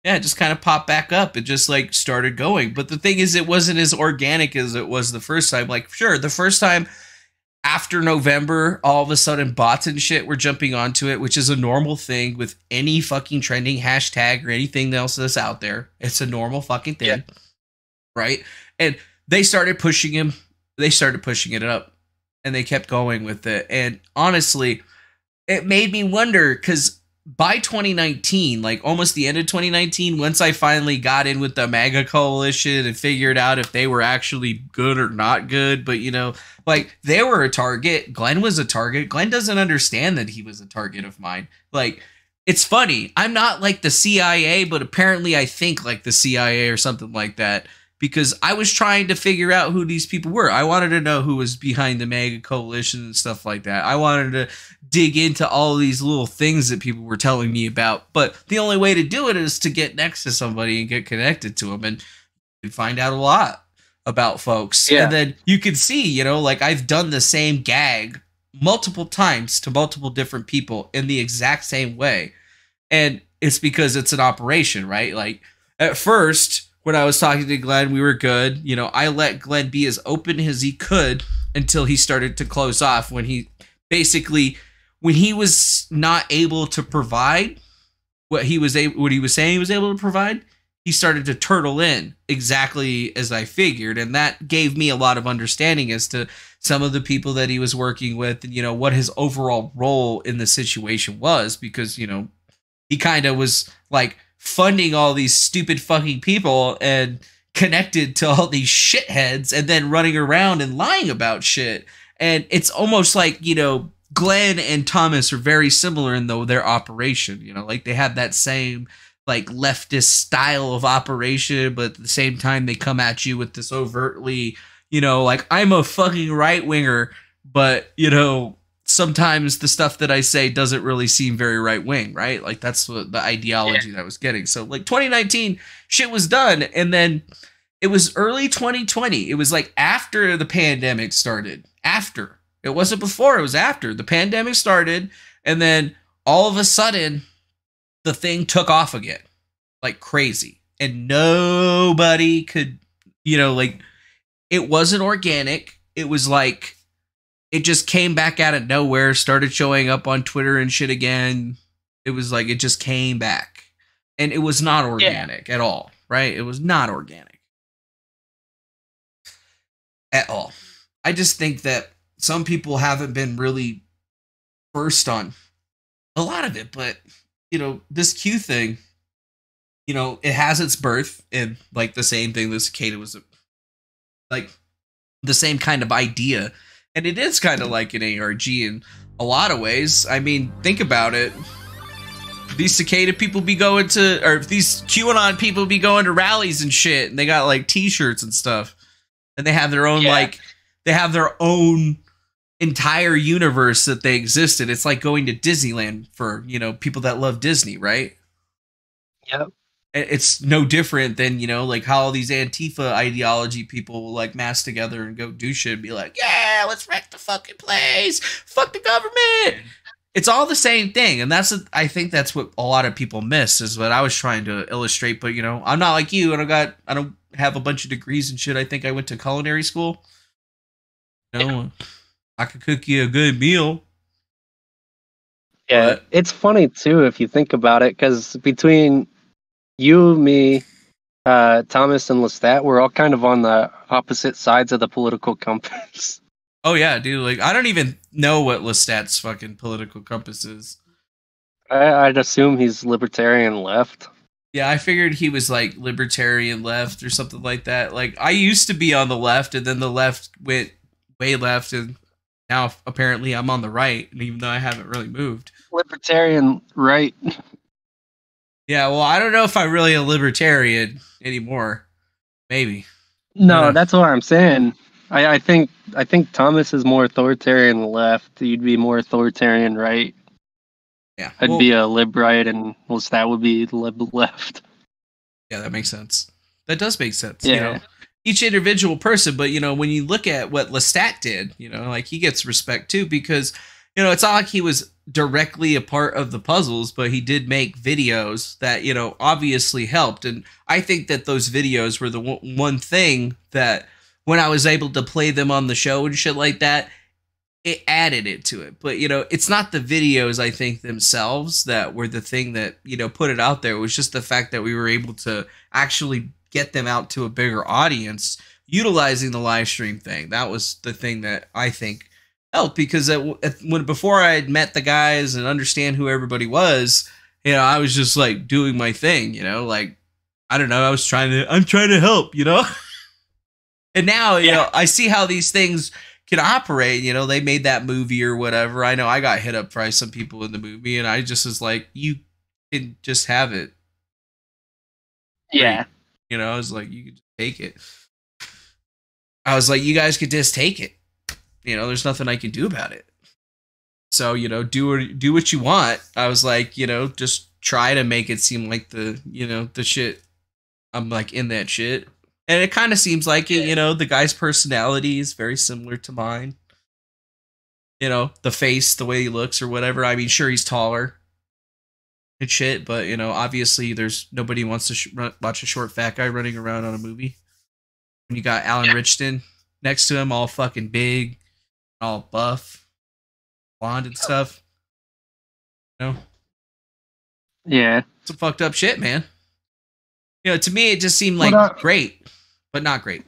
Yeah, it just kind of popped back up. It just like started going. But the thing is, it wasn't as organic as it was the first time. Like, sure, the first time after November, all of a sudden bots and shit were jumping onto it, which is a normal thing with any fucking trending hashtag or anything else that's out there. It's a normal fucking thing. Yeah. Right. And they started pushing him. They started pushing it up, and they kept going with it. And honestly, it made me wonder, because by 2019, like almost the end of 2019, once I finally got in with the MAGA coalition and figured out if they were actually good or not good, but you know, like they were a target. Glenn was a target. Glenn doesn't understand that he was a target of mine. Like, it's funny. I'm not like the CIA, but apparently I think like the CIA or something like that, because I was trying to figure out who these people were. I wanted to know who was behind the MAGA coalition and stuff like that. I wanted to dig into all these little things that people were telling me about. But the only way to do it is to get next to somebody and get connected to them, and you can find out a lot about folks. Yeah. And then you can see, you know, like I've done the same gag multiple times to multiple different people in the exact same way. And it's because it's an operation, right? Like at first, when I was talking to Glenn, we were good. You know, I let Glenn be as open as he could until he started to close off, when he basically, when he was not able to provide what he was saying he was able to provide, he started to turtle in exactly as I figured. And that gave me a lot of understanding as to some of the people that he was working with and, you know, what his overall role in the situation was, because, you know, he kind of was like funding all these stupid fucking people and connected to all these shitheads and then running around and lying about shit. And it's almost like, you know, Glenn and Thomas are very similar in their operation, you know, like they have that same like leftist style of operation, but at the same time they come at you with this overtly, you know, like I'm a fucking right winger, but you know, sometimes the stuff that I say doesn't really seem very right wing, right? Like that's what the ideology that I was getting. So like 2019 shit was done. And then it was early 2020. It was like after the pandemic started, it wasn't before, it was after the pandemic started. And then all of a sudden the thing took off again, like crazy. And nobody could, you know, like it wasn't organic. It was like, it just came back out of nowhere, started showing up on Twitter and shit again. It was like, it just came back, and it was not organic at all. Right. It was not organic at all. I just think that some people haven't been really versed on a lot of it, but you know, this Q thing, you know, it has its birth in like the same thing that Cicada was like the same kind of idea. And it is kind of like an ARG in a lot of ways. I mean, think about it. These Cicada people be going to, or these QAnon people be going to rallies and shit, and they got like t-shirts and stuff. and they have their own like they have their own entire universe that they exist in. It's like going to Disneyland for, you know, people that love Disney, right? Yep. It's no different than, you know, like how all these Antifa ideology people will like mass together and go do shit and be like, yeah, let's wreck the fucking place. Fuck the government. It's all the same thing. And that's, I think that's what a lot of people miss, is what I was trying to illustrate. But, you know, I'm not like you, and I don't have a bunch of degrees and shit. I think I went to culinary school. No, I could cook you a good meal. Yeah. But it's funny too, if you think about it, because between you, me, Thomas, and Lestat, we're all kind of on the opposite sides of the political compass. Oh, yeah, dude. Like, I don't even know what Lestat's fucking political compass is. I'd assume he's libertarian left. Yeah, I figured he was, like, libertarian left or something like that. Like, I used to be on the left, and then the left went way left, and now apparently I'm on the right, and even though I haven't really moved. Libertarian right. Yeah, well, I don't know if I'm really a libertarian anymore. Maybe. No, that's what I'm saying. I think Thomas is more authoritarian left. You'd be more authoritarian right. Yeah. I'd be a lib right, and that would be lib left. Yeah, that makes sense. That does make sense. Yeah. You know, each individual person, but, you know, when you look at what Lestat did, you know, like, he gets respect too, because, you know, it's not like he was directly a part of the puzzles, but he did make videos that, you know, obviously helped. And I think that those videos were the one thing that, when I was able to play them on the show and shit like that, it added it to it. But, you know, it's not the videos, I think, themselves that were the thing that, you know, put it out there. It was just the fact that we were able to actually get them out to a bigger audience utilizing the live stream thing. That was the thing that I think helped, because before I had met the guys and understand who everybody was, you know, I was just like doing my thing, you know, like, I don't know, I'm trying to help, you know? And now, you know, I see how these things can operate. You know, they made that movie or whatever. I know I got hit up by some people in the movie, and I just was like, you can just have it. Yeah. You know, I was like, you can just take it. I was like, you guys could just take it. You know, there's nothing I can do about it. So, you know, do what you want. I was like, you know, just try to make it seem like the, you know, the shit. I'm like in that shit. And it kind of seems like it, you know, the guy's personality is very similar to mine. You know, the face, the way he looks or whatever. I mean, sure, he's taller and shit, but, you know, obviously there's nobody wants to watch a short fat guy running around on a movie. When you got Alan Richardson next to him, all fucking big, all buff, blonde and stuff. You know? Yeah. Some fucked up shit, man. You know, to me, it just seemed like great, but not great.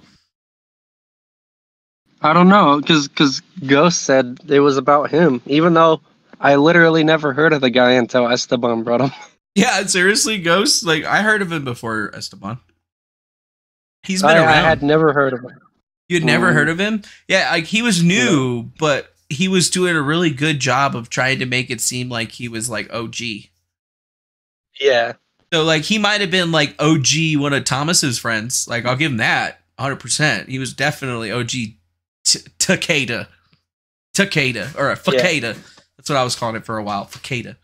I don't know, because Ghost said it was about him, even though I literally never heard of the guy until Esteban brought him. Yeah, seriously, Ghost? Like, I heard of him before Esteban. He's been around. I had never heard of him. You'd never heard of him? Yeah, like, he was new, but he was doing a really good job of trying to make it seem like he was, like, OG. Yeah. So, like, he might have been, like, OG one of Thomas's friends. Like, I'll give him that, 100%. He was definitely OG Takeda. Takeda, or Fakeda. Yeah. That's what I was calling it for a while, Fakeda.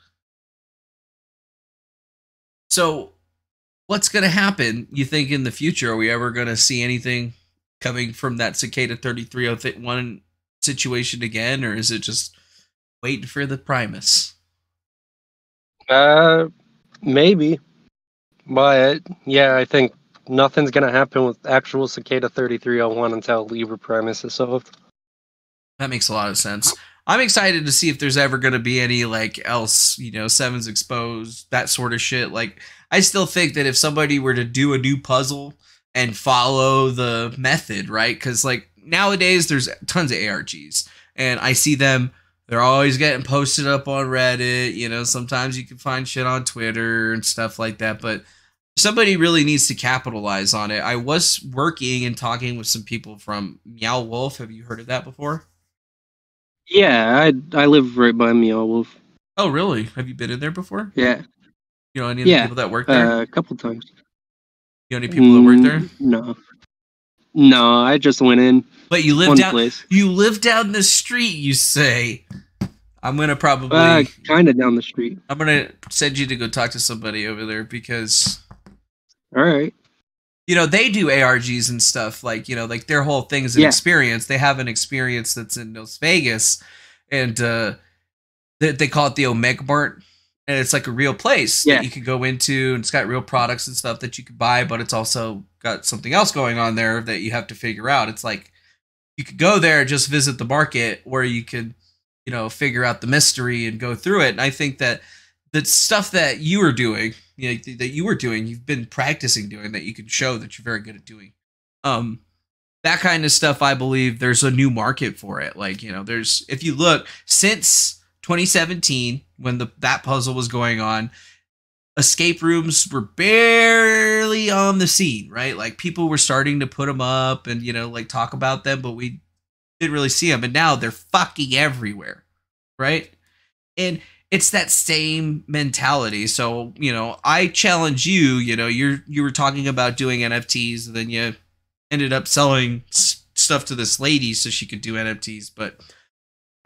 So, what's going to happen, you think, in the future? Are we ever going to see anything coming from that Cicada 3301 situation again? Or is it just waiting for the Primus? Maybe. But, yeah, I think nothing's going to happen with actual Cicada 3301 until Liber Primus is solved. That makes a lot of sense. I'm excited to see if there's ever going to be any, like, else, you know, Seven's Exposed, that sort of shit. Like, I still think that if somebody were to do a new puzzle and follow the method, right? Because, like, nowadays there's tons of ARGs, and I see them. They're always getting posted up on Reddit. You know, sometimes you can find shit on Twitter and stuff like that, but somebody really needs to capitalize on it. I was working and talking with some people from Meow Wolf. Have you heard of that before? Yeah, I live right by Meow Wolf. Oh, really? Have you been in there before? Yeah. You know any of the people that work there? A couple times. You know any people that work there? No. No, I just went in. But you live down place. You live down the street, you say. I'm gonna probably kind of down the street. I'm gonna send you to go talk to somebody over there because. All right. You know they do ARGs and stuff like you know like their whole thing is an experience. They have an experience that's in Las Vegas, and they call it the Omega Mart, and it's like a real place that you can go into, and it's got real products and stuff that you could buy, but it's also got something else going on there that you have to figure out. It's like you could go there just visit the market where you could. You know, figure out the mystery and go through it. And I think that the stuff that you were doing, you know, that you were doing, you've been practicing doing that you can show that you're very good at doing. That kind of stuff, I believe there's a new market for it. Like, you know, there's, if you look since 2017, when that puzzle was going on, escape rooms were barely on the scene, right? Like people were starting to put them up and, you know, like talk about them, but we didn't really see them, and now they're fucking everywhere, right? And it's that same mentality. So you know, I challenge you. You know, you were talking about doing NFTs, and then you ended up selling stuff to this lady so she could do NFTs. But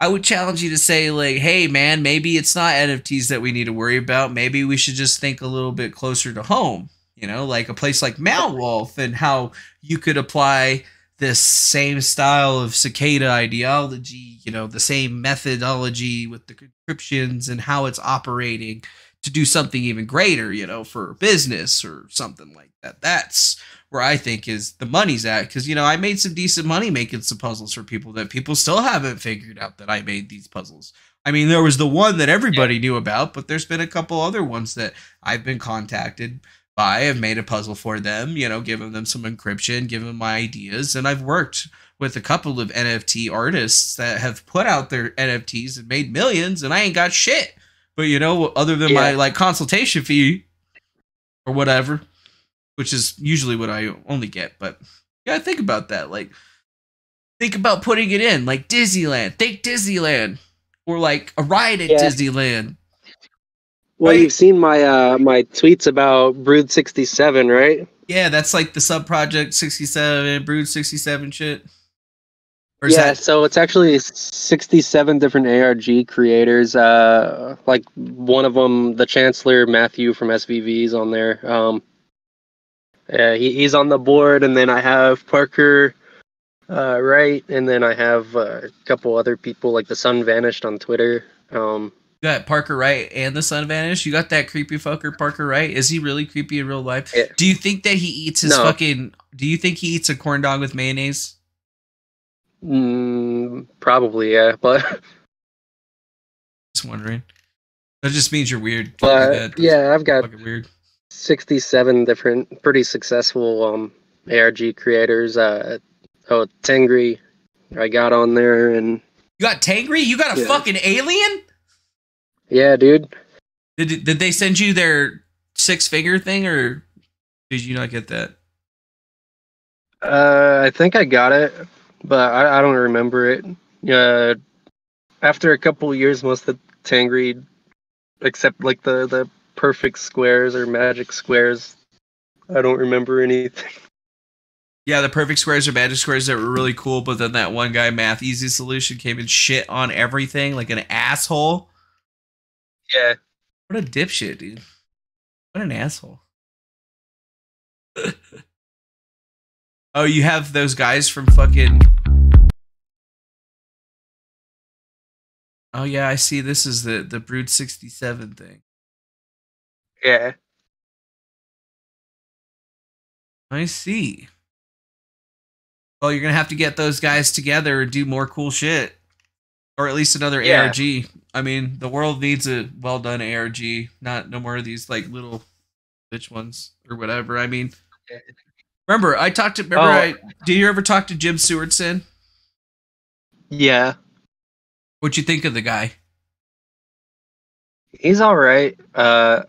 I would challenge you to say, like, hey, man, maybe it's not NFTs that we need to worry about. Maybe we should just think a little bit closer to home. You know, like a place like Mount Wolf, and how you could apply this same style of cicada ideology, you know, the same methodology with the conscriptions and how it's operating to do something even greater, you know, for business or something like that. That's where I think is the money's at. Cause, you know, I made some decent money making some puzzles for people that people still haven't figured out that I made these puzzles. I mean, there was the one that everybody knew about, but there's been a couple other ones that I've been contacted by. I've made a puzzle for them, you know, given them some encryption, given them my ideas. And I've worked with a couple of NFT artists that have put out their NFTs and made millions, and I ain't got shit. But, you know, other than my like consultation fee or whatever, which is usually what I only get. But yeah, think about that. Like, think about putting it in like Disneyland, think Disneyland, or like a ride at Disneyland. Well, right? You've seen my my tweets about Brood 67, right? Yeah, that's like the sub-project 67, Brood 67 shit. Or yeah, so it's actually 67 different ARG creators. Like one of them, the Chancellor, Matthew from SVV, is on there. He's on the board, and then I have Parker Wright, and then I have a couple other people, like the Sun Vanished on Twitter. You got Parker Wright and the Sun Vanished. You got that creepy fucker Parker Wright. Is he really creepy in real life? Yeah. Do you think that he eats his do you think he eats a corn dog with mayonnaise? Probably, yeah, but just wondering. That just means you're weird. But yeah, I've got weird. 67 different pretty successful ARG creators. Tangri I got on there, and you got Tangri? You got a fucking alien? Yeah, dude. Did they send you their 6-figure thing, or did you not get that? I think I got it, but I don't remember it. After a couple of years, most of the Tangri, except like the perfect squares or magic squares, I don't remember anything. Yeah, the perfect squares or magic squares that were really cool, but then that one guy, Math Easy Solution, came and shit on everything like an asshole. Yeah. What a dipshit, dude. What an asshole. Oh, you have those guys from fucking... Oh, yeah, I see. This is the Brood 67 thing. Yeah. I see. Well, you're going to have to get those guys together and do more cool shit. Or at least another ARG. I mean, the world needs a well-done ARG, no more of these like little bitch ones or whatever. I mean, remember I talked to do you ever talk to Jim Stewartson? Yeah. What'd you think of the guy? He's all right. I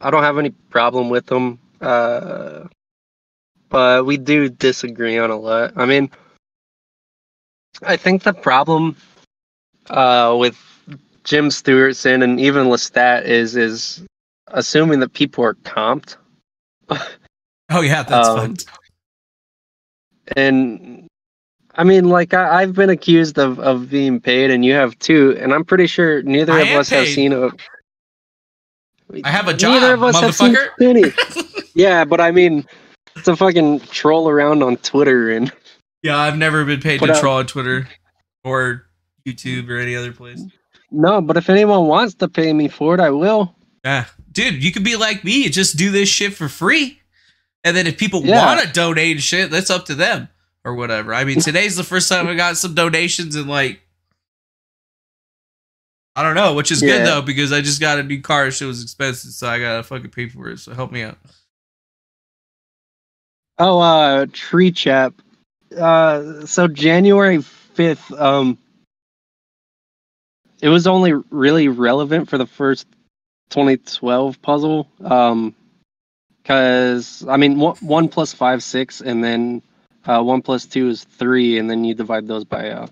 don't have any problem with him. But we do disagree on a lot. I mean, I think the problem with Jim Stewartson and even Lestat is assuming that people are comped. Oh yeah, that's fun. And I mean, like, I've been accused of being paid, and you have too, and I'm pretty sure neither of us have seen a... I have a job, neither of us motherfucker. Have seen yeah, but I mean, to fucking troll around on Twitter and... Yeah, I've never been paid to troll on Twitter or YouTube or any other place. No, but if anyone wants to pay me for it, I will. Yeah. Dude, you could be like me. Just do this shit for free. And then if people want to donate shit, that's up to them or whatever. I mean, today's the first time I got some donations and like, I don't know, which is good though, because I just got a new car. Shit was expensive, so I got to fucking pay for it. So help me out. Oh, Tree Chap. So January 5th, it was only really relevant for the first 2012 puzzle, because I mean 1 plus 5 6, and then 1 plus 2 is 3, and then you divide those by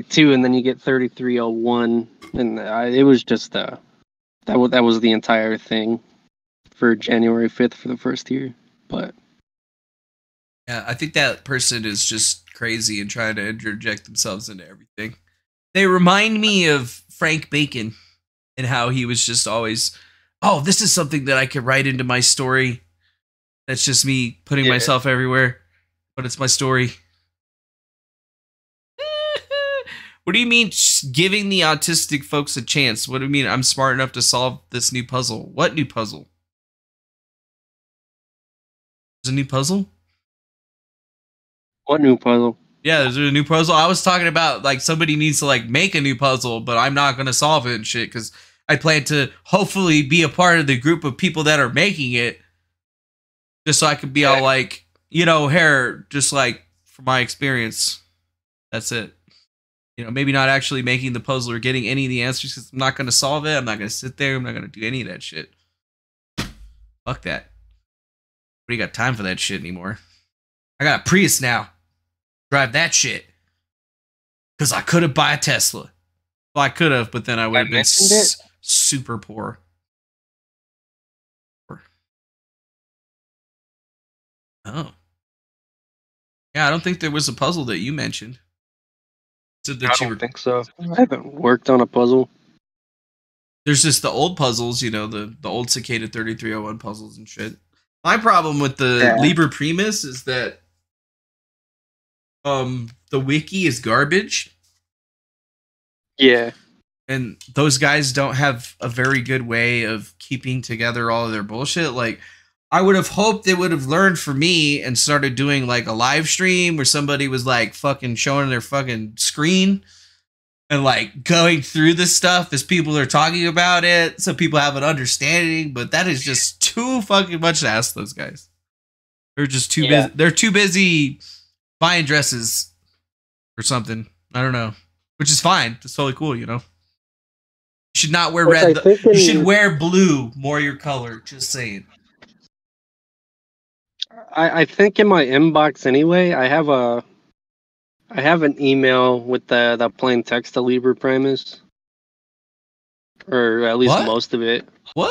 2, and then you get 3301, and it was just that was the entire thing for January 5th for the first year. But yeah, I think that person is just crazy and trying to interject themselves into everything. They remind me of Frank Bacon. And how he was just always, oh, this is something that I could write into my story. That's just me putting myself everywhere, but it's my story. What do you mean giving the autistic folks a chance? What do you mean I'm smart enough to solve this new puzzle? What new puzzle? There's a new puzzle? What new puzzle? Yeah, there's a new puzzle. I was talking about, like, somebody needs to, like, make a new puzzle, but I'm not going to solve it and shit, because I plan to hopefully be a part of the group of people that are making it, just so I can be all like, you know, here, just like from my experience, that's it. You know, maybe not actually making the puzzle or getting any of the answers, because I'm not going to solve it. I'm not going to sit there. I'm not going to do any of that shit. Fuck that. Nobody got time for that shit anymore. I got a Prius now. Drive that shit. Because I could have bought a Tesla. Well, I could have, but then I would have been super poor. Oh. Yeah, I don't think there was a puzzle that you mentioned. I don't think so. I haven't worked on a puzzle. There's just the old puzzles, you know, the old Cicada 3301 puzzles and shit. My problem with the Liber Primus is that the wiki is garbage. Yeah. And those guys don't have a very good way of keeping together all of their bullshit. Like, I would have hoped they would have learned from me and started doing, like, a live stream where somebody was, like, fucking showing their fucking screen and, like, going through this stuff as people are talking about it, so people have an understanding, but that is just too fucking much to ask those guys. They're just too busy. They're too busy... buying dresses or something. I don't know. Which is fine. It's totally cool, you know. You should not wear red. You should wear blue, more your color. Just saying. I think in my inbox anyway, I have an email with the plain text to Liber Primus. Or at least most of it. What?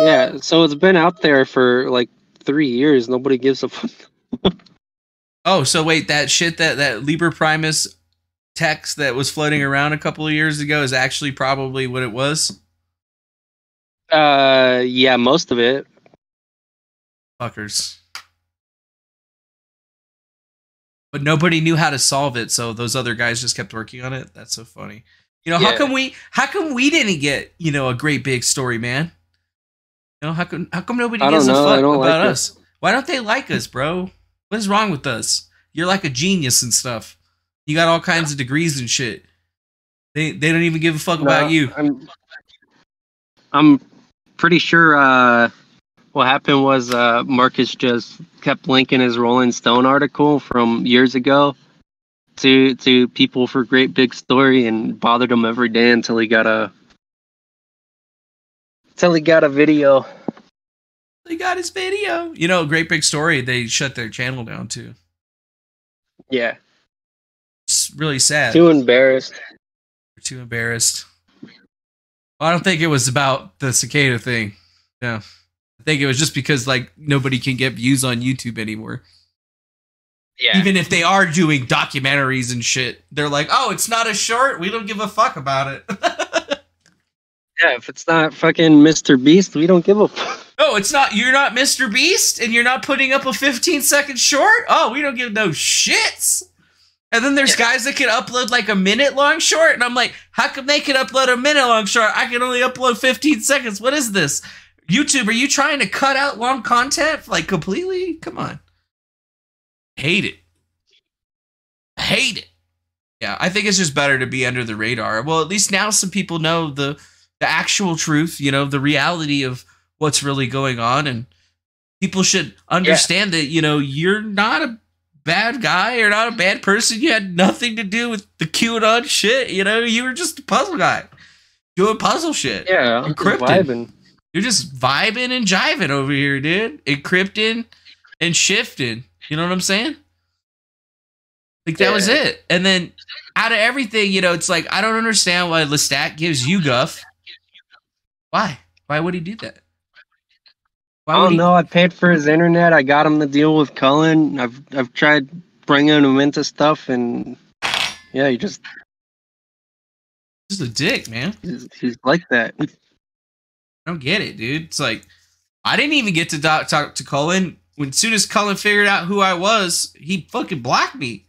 Yeah, so it's been out there for like 3 years. Nobody gives a fuck. Oh, so wait, that shit that Liber Primus text that was floating around a couple of years ago is actually probably what it was? Yeah, most of it. Fuckers. But nobody knew how to solve it, so those other guys just kept working on it. That's so funny. You know, how come we didn't get, you know, a great big story, man? You know, how come nobody gives a fuck about us? Why don't they like us, bro? What is wrong with us? You're like a genius and stuff. You got all kinds of degrees and shit. They don't even give a fuck about you. I'm pretty sure what happened was Marcus just kept linking his Rolling Stone article from years ago to people for Great Big Story and bothered them every day until he got a... Till he got a video. He got his video. You know, Great Big Story, they shut their channel down too. Yeah. It's really sad. Too embarrassed. They're too embarrassed. Well, I don't think it was about the cicada thing. No. I think it was just because like nobody can get views on YouTube anymore. Yeah. Even if they are doing documentaries and shit, they're like, oh, it's not a short. We don't give a fuck about it. Yeah, if it's not fucking Mr. Beast, we don't give a fuck. Oh, it's not, you're not Mr. Beast and you're not putting up a 15-second short? Oh, we don't give no shits. And then there's guys that can upload like a minute-long short, and I'm like, how come they can upload a minute-long short? I can only upload 15 seconds. What is this? YouTube, are you trying to cut out long content like completely? Come on. Hate it. Hate it. Yeah, I think it's just better to be under the radar. Well, at least now some people know the actual truth, you know, the reality of what's really going on, and people should understand that, you know, you're not a bad guy, you're not a bad person, you had nothing to do with the QAnon shit, you know, you were just a puzzle guy doing puzzle shit. Yeah, encrypting. You're just vibing and jiving over here, dude. Encrypting and shifting. You know what I'm saying? Like that was it. And then out of everything, you know, it's like I don't understand why Lestat gives you guff. Why? Why would he do that? I don't know. I paid for his internet. I got him the deal with Cullen. I've tried bringing him into stuff, and yeah, he just... He's a dick, man. He's like that. I don't get it, dude. It's like, I didn't even get to talk to Cullen. When soon as Cullen figured out who I was, he fucking blocked me.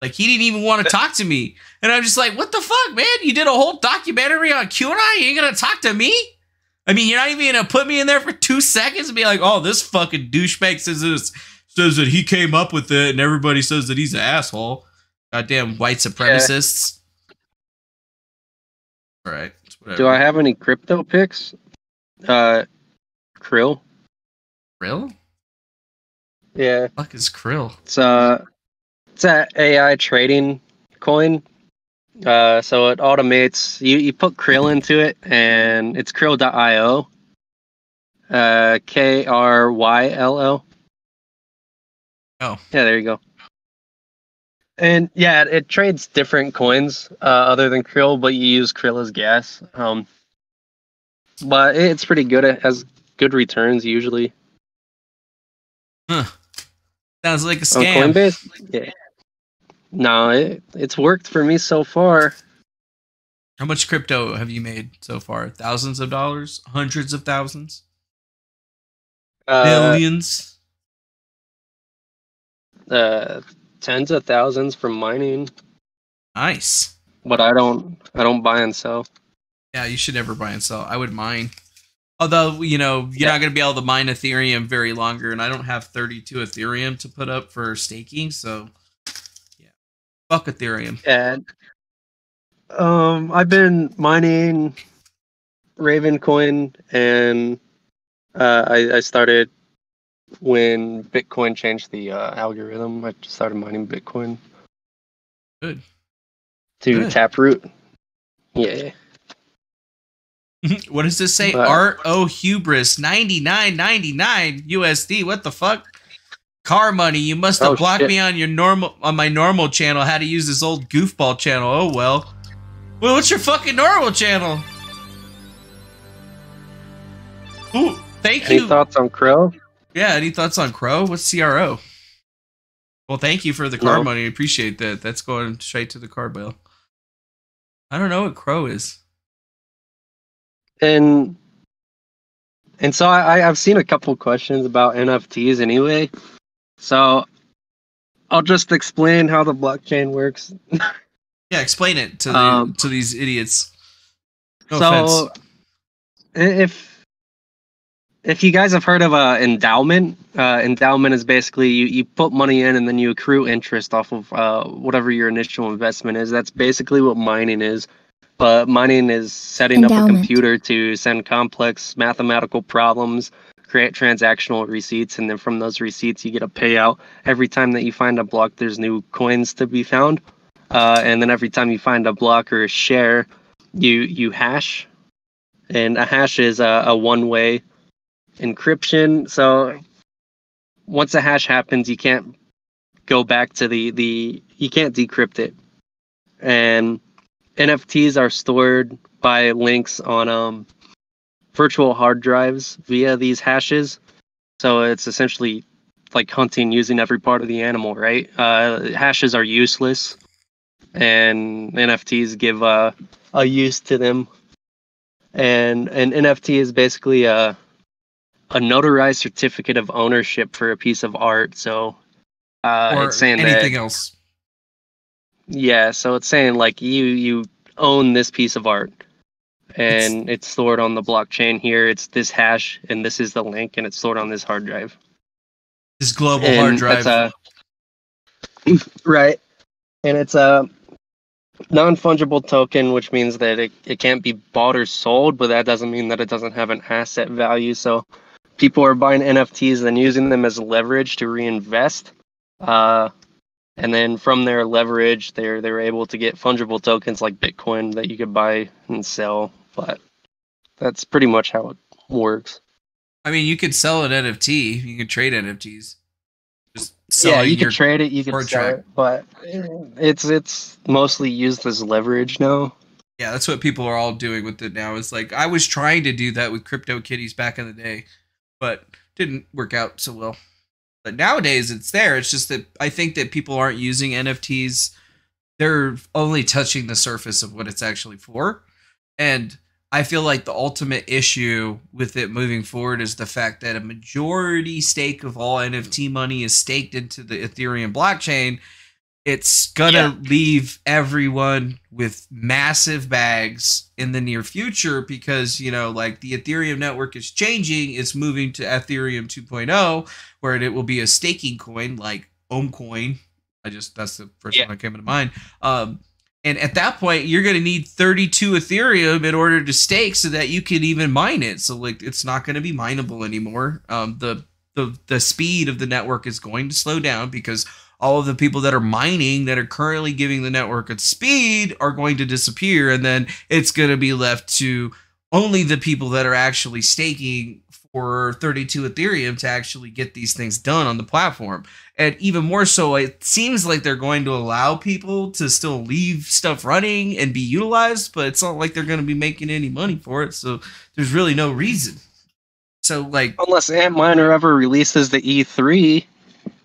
Like, he didn't even want to talk to me. And I'm just like, what the fuck, man? You did a whole documentary on QAnon? You ain't gonna talk to me? I mean, you're not even going to put me in there for 2 seconds and be like, oh, this fucking douchebag says that he came up with it and everybody says that he's an asshole. Goddamn white supremacists. Yeah. All right. Do I have any crypto picks? Krill. Krill? Yeah. What the fuck is Krill? It's an AI trading coin. So it automates, you put Krill into it, and it's krill.io, K-R-Y-L-O. Oh. Yeah, there you go. And yeah, it trades different coins, other than Krill, but you use Krill as gas. But it's pretty good. It has good returns, usually. Huh. Sounds like a scam. On Coinbase? Yeah. No, it's worked for me so far. How much crypto have you made so far? Thousands of dollars? Hundreds of thousands? Millions? Tens of thousands from mining. Nice. But I don't buy and sell. Yeah, you should never buy and sell. I would mine. Although, you know, you're not going to be able to mine Ethereum very longer, and I don't have 32 Ethereum to put up for staking, so... Fuck Ethereum. Yeah. I've been mining Ravencoin, and I started when Bitcoin changed the algorithm. I started mining Bitcoin. Good. To Taproot. Yeah. What does this say? R.O. Hubris, $99.99 USD. What the fuck? Car money, you must have blocked me on your normal channel. How to use this old goofball channel. Oh well. Well, what's your fucking normal channel? Ooh, thank you. Any thoughts on Crow? Yeah, any thoughts on Crow? What's CRO? Well, thank you for the car money. I appreciate that. That's going straight to the car bill. I don't know what Crow is. And so I've seen a couple questions about NFTs anyway. So I'll just explain how the blockchain works. Yeah, explain it to these idiots. No so offense. If you guys have heard of endowment, endowment is basically you put money in and then you accrue interest off of whatever your initial investment is. That's basically what mining is. But mining is setting up a computer to send complex mathematical problems, create transactional receipts, and then from those receipts you get a payout. Every time that you find a block, there's new coins to be found. And then every time you find a block or a share, you hash. And a hash is a one-way encryption. So once a hash happens, you can't go back to you can't decrypt it. And NFTs are stored by links on virtual hard drives via these hashes. So it's essentially like hunting, using every part of the animal, right? Hashes are useless, and NFTs give a use to them. And an NFT is basically a notarized certificate of ownership for a piece of art. So or it's saying anything that, else. Yeah, so it's saying like you own this piece of art, and it's stored on the blockchain here. It's this hash, and this is the link, and it's stored on this hard drive. This global and hard drive. Right. And it's a non-fungible token, which means that it can't be bought or sold, but that doesn't mean that it doesn't have an asset value. So people are buying NFTs and using them as leverage to reinvest. And then from their leverage, they're able to get fungible tokens like Bitcoin that you could buy and sell. But that's pretty much how it works. I mean, you could sell an NFT. You could trade NFTs. Just sell yeah, you can trade it. You can sell it, but it's mostly used as leverage now. Yeah, that's what people are all doing with it now. It's like I was trying to do that with CryptoKitties back in the day, but didn't work out so well. But nowadays, it's there. It's just that I think that people aren't using NFTs. They're only touching the surface of what it's actually for, and I feel like the ultimate issue with it moving forward is the fact that a majority stake of all NFT money is staked into the Ethereum blockchain. It's gonna leave everyone with massive bags in the near future because, you know, like the Ethereum network is changing. It's moving to Ethereum 2.0 where it will be a staking coin like Ohmcoin. That's the first one that came to mind. And at that point, you're going to need 32 Ethereum in order to stake so that you can even mine it. So like, it's not going to be mineable anymore. The speed of the network is going to slow down because all of the people that are mining that are currently giving the network its speed are going to disappear. And then it's going to be left to only the people that are actually staking for 32 Ethereum to actually get these things done on the platform. And even more so, it seems like they're going to allow people to still leave stuff running and be utilized, but it's not like they're going to be making any money for it. So there's really no reason. So like, unless Antminer ever releases the E3.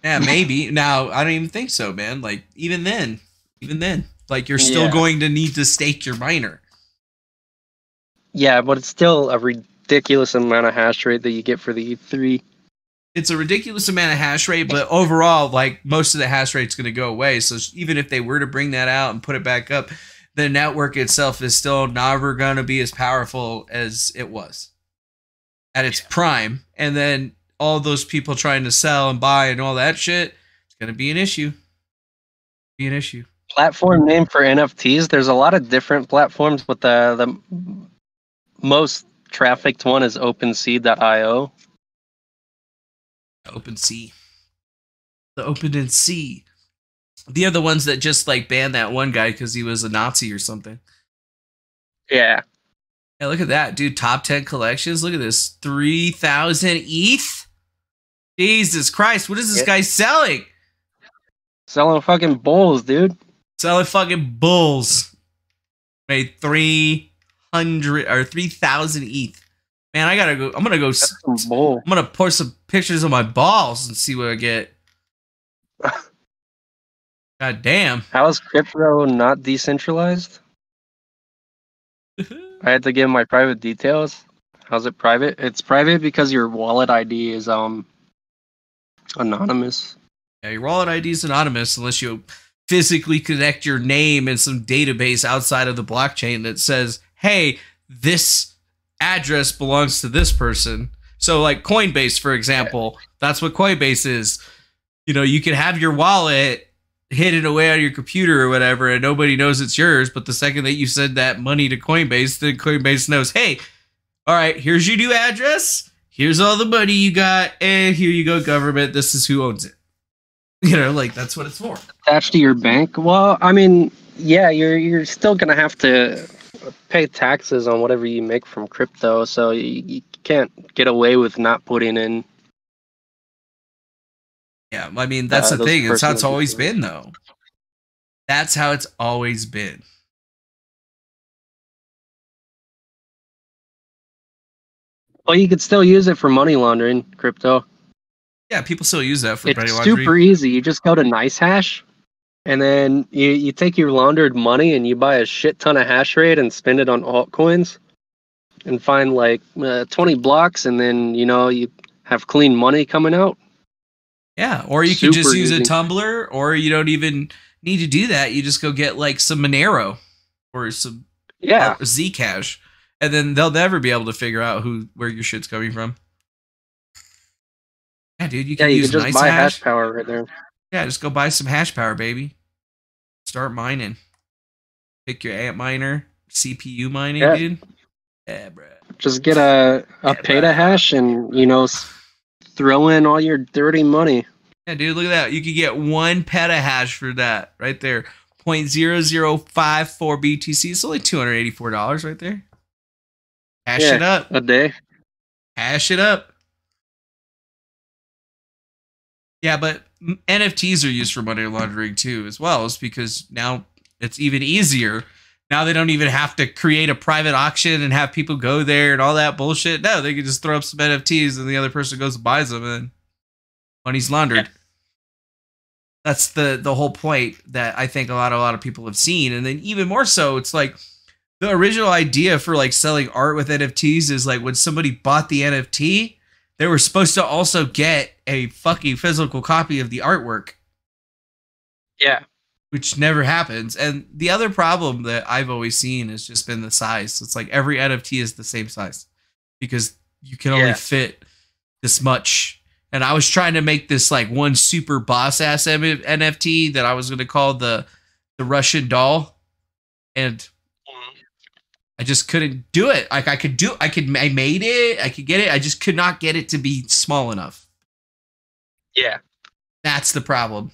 Yeah, maybe. Now, I don't even think so, man. Like even then, like you're still going to need to stake your miner. Yeah, but it's still a ridiculous amount of hash rate that you get for the E3. It's a ridiculous amount of hash rate, but overall, like most of the hash rate's going to go away. So even if they were to bring that out and put it back up, the network itself is still never going to be as powerful as it was at its prime. And then all those people trying to sell and buy and all that shit, it's going to be an issue. Be an issue. Platform name for NFTs. There's a lot of different platforms, but the most trafficked one is OpenSea.io. OpenSea. The OpenSea. The other ones that just like banned that one guy because he was a Nazi or something. Yeah. Hey, look at that, dude. Top 10 collections. Look at this. 3,000 ETH? Jesus Christ. What is this guy selling? Selling fucking bulls, dude. Selling fucking bulls. Made 300 or 3,000 ETH. Man, I gotta go. I'm gonna go. I'm gonna pour some pictures of my balls and see what I get. God damn. How is crypto not decentralized? I had to give my private details. How's it private? It's private because your wallet ID is anonymous. Yeah, your wallet ID is anonymous unless you physically connect your name in some database outside of the blockchain that says, "Hey, this address belongs to this person." So like Coinbase, for example, that's what Coinbase is. You know, you can have your wallet hidden away on your computer or whatever, and nobody knows it's yours. But the second that you send that money to Coinbase, then Coinbase knows, hey, all right, here's your new address. Here's all the money you got. And here you go, government. This is who owns it. You know, like that's what it's for. Attached to your bank. Well, I mean, yeah, you're still going to have to pay taxes on whatever you make from crypto, so you can't get away with not putting in. Yeah, I mean, that's the thing. It's how it's always been, though. That's how it's always been. Well, you could still use it for money laundering, crypto. Yeah, people still use that for petty laundering. It's super easy. You just go to NiceHash, and then you take your laundered money and you buy a shit ton of hash rate and spend it on altcoins and find like 20 blocks, and then, you know, you have clean money coming out. Yeah, or you can just use a Tumblr, or you don't even need to do that. You just go get like some Monero or some Zcash, and then they'll never be able to figure out where your shit's coming from. Yeah, dude, you can use NiceHash. Buy hash power right there. Yeah, just go buy some hash power, baby. Start mining. Pick your ant miner, CPU mining, dude. Yeah, bro. Just get a peta hash and, you know, throw in all your dirty money. Yeah, dude, look at that. You could get one petahash for that right there. 0.0054 BTC. It's only $284 right there. Hash it up. A day. Hash it up. Yeah, but NFTs are used for money laundering too, as well. It's because now it's even easier. Now they don't even have to create a private auction and have people go there and all that bullshit. No, they can just throw up some NFTs and the other person goes and buys them and money's laundered. Yeah. That's the whole point that I think a lot of people have seen. And then even more so, it's like the original idea for like selling art with NFTs is like when somebody bought the NFT, they were supposed to also get a fucking physical copy of the artwork. Yeah. Which never happens. And the other problem that I've always seen has just been the size. It's like every NFT is the same size because you can only fit this much. And I was trying to make this like one super boss ass NFT that I was going to call the Russian doll. And I just couldn't do it. Like I made it, I could get it. I just could not get it to be small enough. Yeah. That's the problem.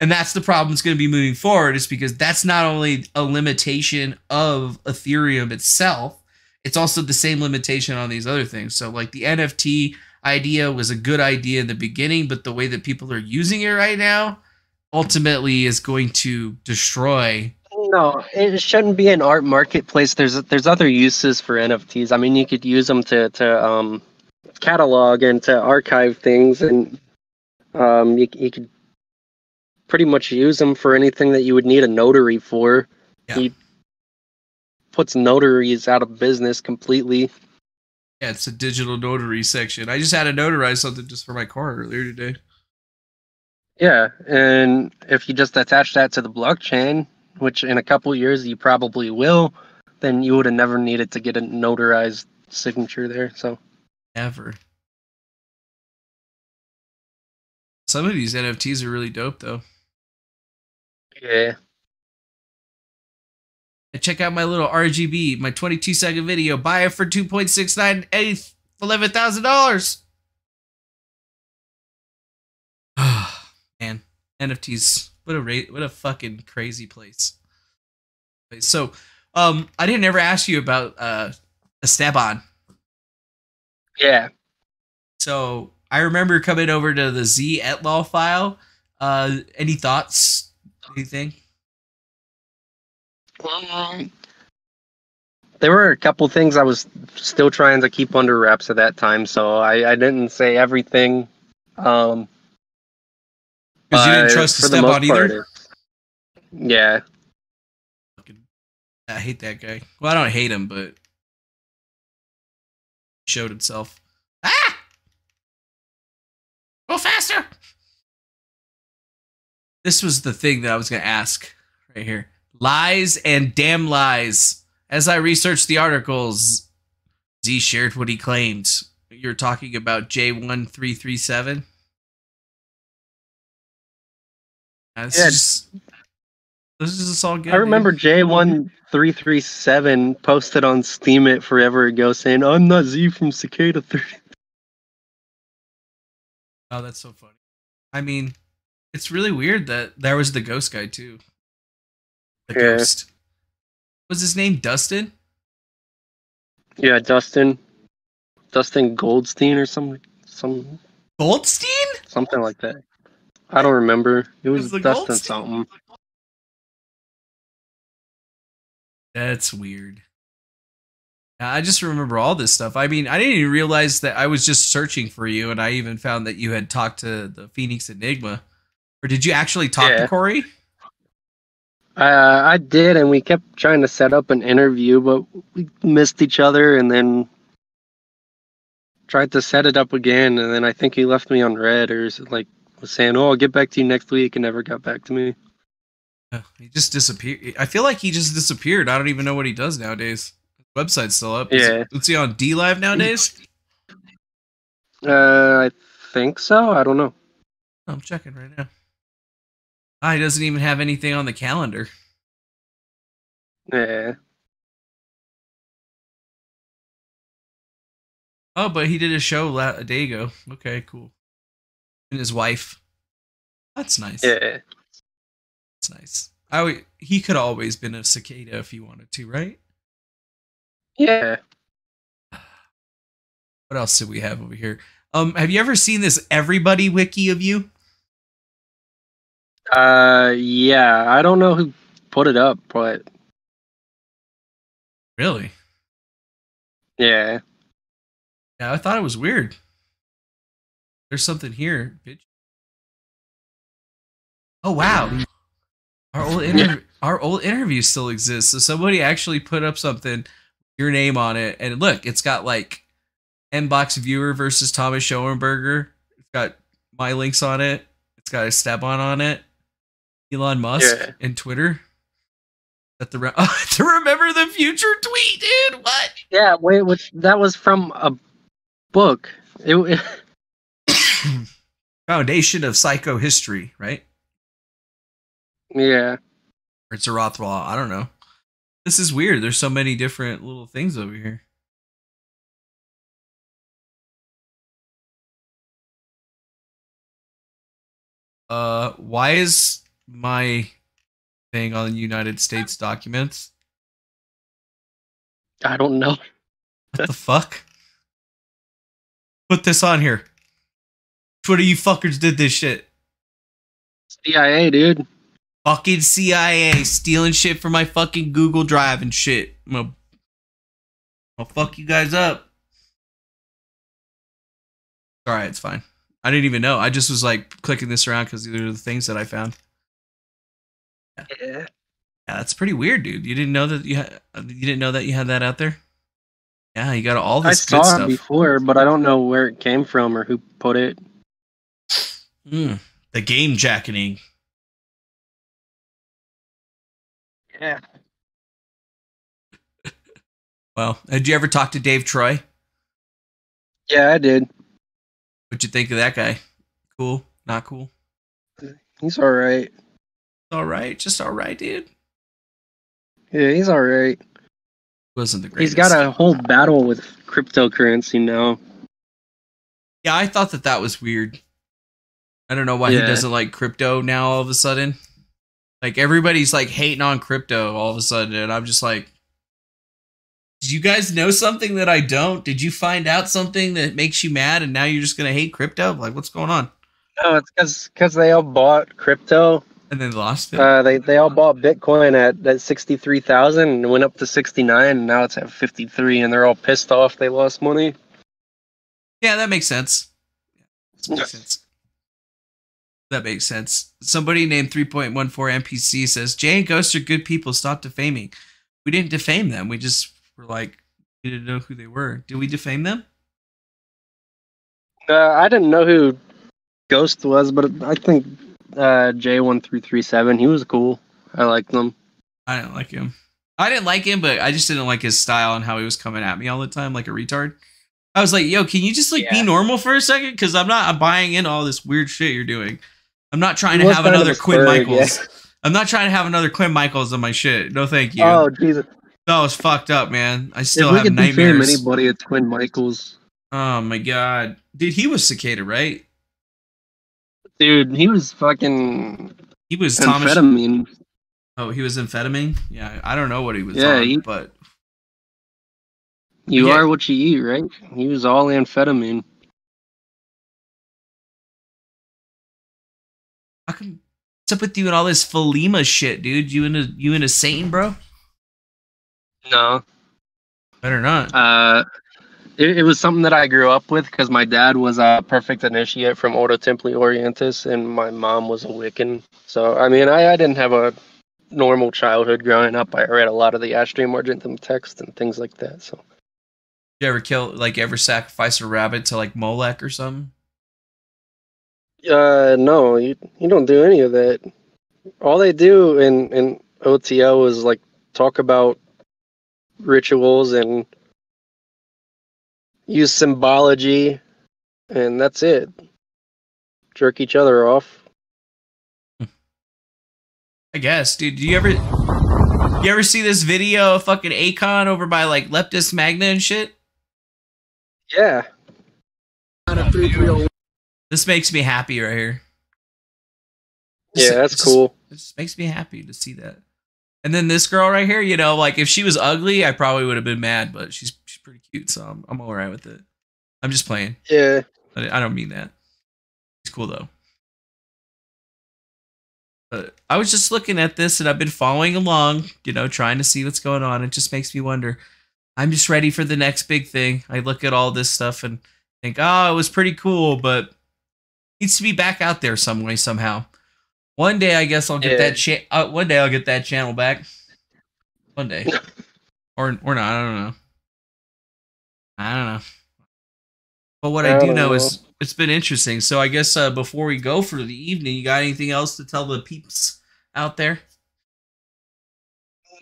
And that's the problem that's going to be moving forward, is because that's not only a limitation of Ethereum itself, it's also the same limitation on these other things. So like the NFT idea was a good idea in the beginning, but the way that people are using it right now ultimately is going to destroy. No, it shouldn't be an art marketplace. There's other uses for NFTs. I mean, you could use them to catalog and to archive things, and you could pretty much use them for anything that you would need a notary for. Yeah. He puts notaries out of business completely. Yeah, it's a digital notary section. I just had to notarize something just for my car earlier today. Yeah, and if you just attach that to the blockchain, which in a couple years you probably will, then you would have never needed to get a notarized signature there. So ever. Some of these NFTs are really dope, though. Yeah. And check out my little RGB, my 22-second video. Buy it for $2.69, $11,000. Man, NFTs. What a fucking crazy place. So, I didn't ever ask you about Esteban. Yeah. So I remember coming over to the Z Etlaw file. Any thoughts? Anything? There were a couple things I was still trying to keep under wraps at that time, so I didn't say everything. Because you didn't trust Esteban either? Yeah. I hate that guy. Well, I don't hate him, but he showed himself. Ah! Go faster! This was the thing that I was going to ask right here. Lies and damn lies. As I researched the articles, Z shared what he claimed. You're talking about J1337? This is just all good. I remember J1337 posted on Steam It forever ago saying, "I'm not Z from Cicada 3." Oh, that's so funny. I mean, it's really weird that there was the Ghost guy too. The Ghost. Was his name Dustin? Yeah, Dustin. Dustin Goldstein or something. Goldstein? Something like that. I don't remember. It was Dustin something. That's weird. I just remember all this stuff. I mean, I didn't even realize that I was just searching for you, and I even found that you had talked to the Phoenix Enigma. Or did you actually talk to Corey? I did, and we kept trying to set up an interview, but we missed each other, and then tried to set it up again, and then I think he left me on red, or like was saying, "Oh, I'll get back to you next week," and never got back to me. He just disappeared. I feel like he just disappeared. I don't even know what he does nowadays. Website's still up. Yeah. Is he on D Live nowadays? I think so. I don't know. I'm checking right now. Ah, he doesn't even have anything on the calendar. Yeah. Oh, but he did a show a day ago. Okay, cool. And his wife. That's nice. Yeah. That's nice. He could have always been a cicada if he wanted to, right? Yeah. What else did we have over here? Have you ever seen this Everybody Wiki of you? Yeah. I don't know who put it up, but... Really? Yeah. Yeah, I thought it was weird. There's something here, bitch. Oh, wow. Our old interview still exists. So somebody actually put up something... your name on it, and look, it's got like Mbox Viewer versus Thomas Schoenberger. It's got my links on it. It's got a Stabon on it. Elon Musk and Twitter. At the to remember the future tweet, dude. What? Yeah, wait, that was from a book. Foundation of Psychohistory, right? Yeah. Or it's a Rothwell. I don't know. This is weird. There's so many different little things over here. Why is my thing on United States documents? I don't know. What the fuck? Put this on here. What do you fuckers did this shit? CIA, dude. Fucking CIA stealing shit from my fucking Google Drive and shit. I'll fuck you guys up. Alright, it's fine. I didn't even know. I just was like clicking this around because these are the things that I found. Yeah, that's pretty weird, dude. You didn't know that you had that out there? Yeah, you got all this good stuff. I saw it before, but I don't know where it came from or who put it. The game jacketing. Yeah. Well, did you ever talk to Dave Troy? Yeah, I did. What'd you think of that guy? Cool? Not cool? He's alright. Alright? Just alright, dude? Yeah, he's alright. Wasn't the greatest. He's got a whole battle with cryptocurrency now. Yeah, I thought that was weird. I don't know why he doesn't like crypto now all of a sudden. Like, everybody's, like, hating on crypto all of a sudden, and I'm just like, did you guys know something that I don't? Did you find out something that makes you mad, and now you're just going to hate crypto? Like, what's going on? No, it's because they all bought crypto. And then lost it? They all bought Bitcoin at 63,000 and went up to 69, and now it's at 53, and they're all pissed off they lost money. Yeah, that makes sense. That makes sense. That makes sense. Somebody named 3.14 MPC says, Jay and Ghost are good people. Stop defaming. We didn't defame them. We just were like, we didn't know who they were. Did we defame them? I didn't know who Ghost was, but I think J1337, he was cool. I liked him. I didn't like him. I didn't like him, but I just didn't like his style and how he was coming at me all the time like a retard. I was like, yo, can you just like be normal for a second? Because I'm buying in all this weird shit you're doing. I'm not trying to have another Quinn Michaels. Yeah. I'm not trying to have another Quinn Michaels on my shit. No, thank you. Oh, Jesus. That was fucked up, man. I still have nightmares. If we could defame anybody, it's Quinn Michaels. Oh, my God. Dude, he was Cicada, right? Dude, he was fucking... He was amphetamine. Oh, he was amphetamine? Yeah, I don't know what he was on, but... You are what you eat, right? He was all amphetamine. How come, what's up with you and all this Philema shit, dude? You into Satan, bro? No. Better not. It was something that I grew up with because my dad was a perfect initiate from Ordo Templi Orientis, and my mom was a Wiccan. So, I mean, I didn't have a normal childhood growing up. I read a lot of the Astrum Argentum text and things like that. So, did you ever sacrifice a rabbit to like Molech or something? No, you don't do any of that. All they do in OTO is like talk about rituals and use symbology, and that's it. Jerk each other off, I guess. Dude, do you ever see this video of fucking Akon over by like Leptis Magna and shit? Yeah. This makes me happy right here. Yeah, that's cool. It just makes me happy to see that. And then this girl right here, you know, like if she was ugly, I probably would have been mad, but she's pretty cute, so I'm all right with it. I'm just playing. Yeah. I don't mean that. It's cool though. But I was just looking at this and I've been following along, you know, trying to see what's going on. It just makes me wonder. I'm just ready for the next big thing. I look at all this stuff and think, oh, it was pretty cool, but it needs to be back out there some way, somehow. One day, I guess I'll get that. One day I'll get that channel back. One day, or not. I don't know. But what I do know is it's been interesting. So I guess before we go for the evening, you got anything else to tell the peeps out there?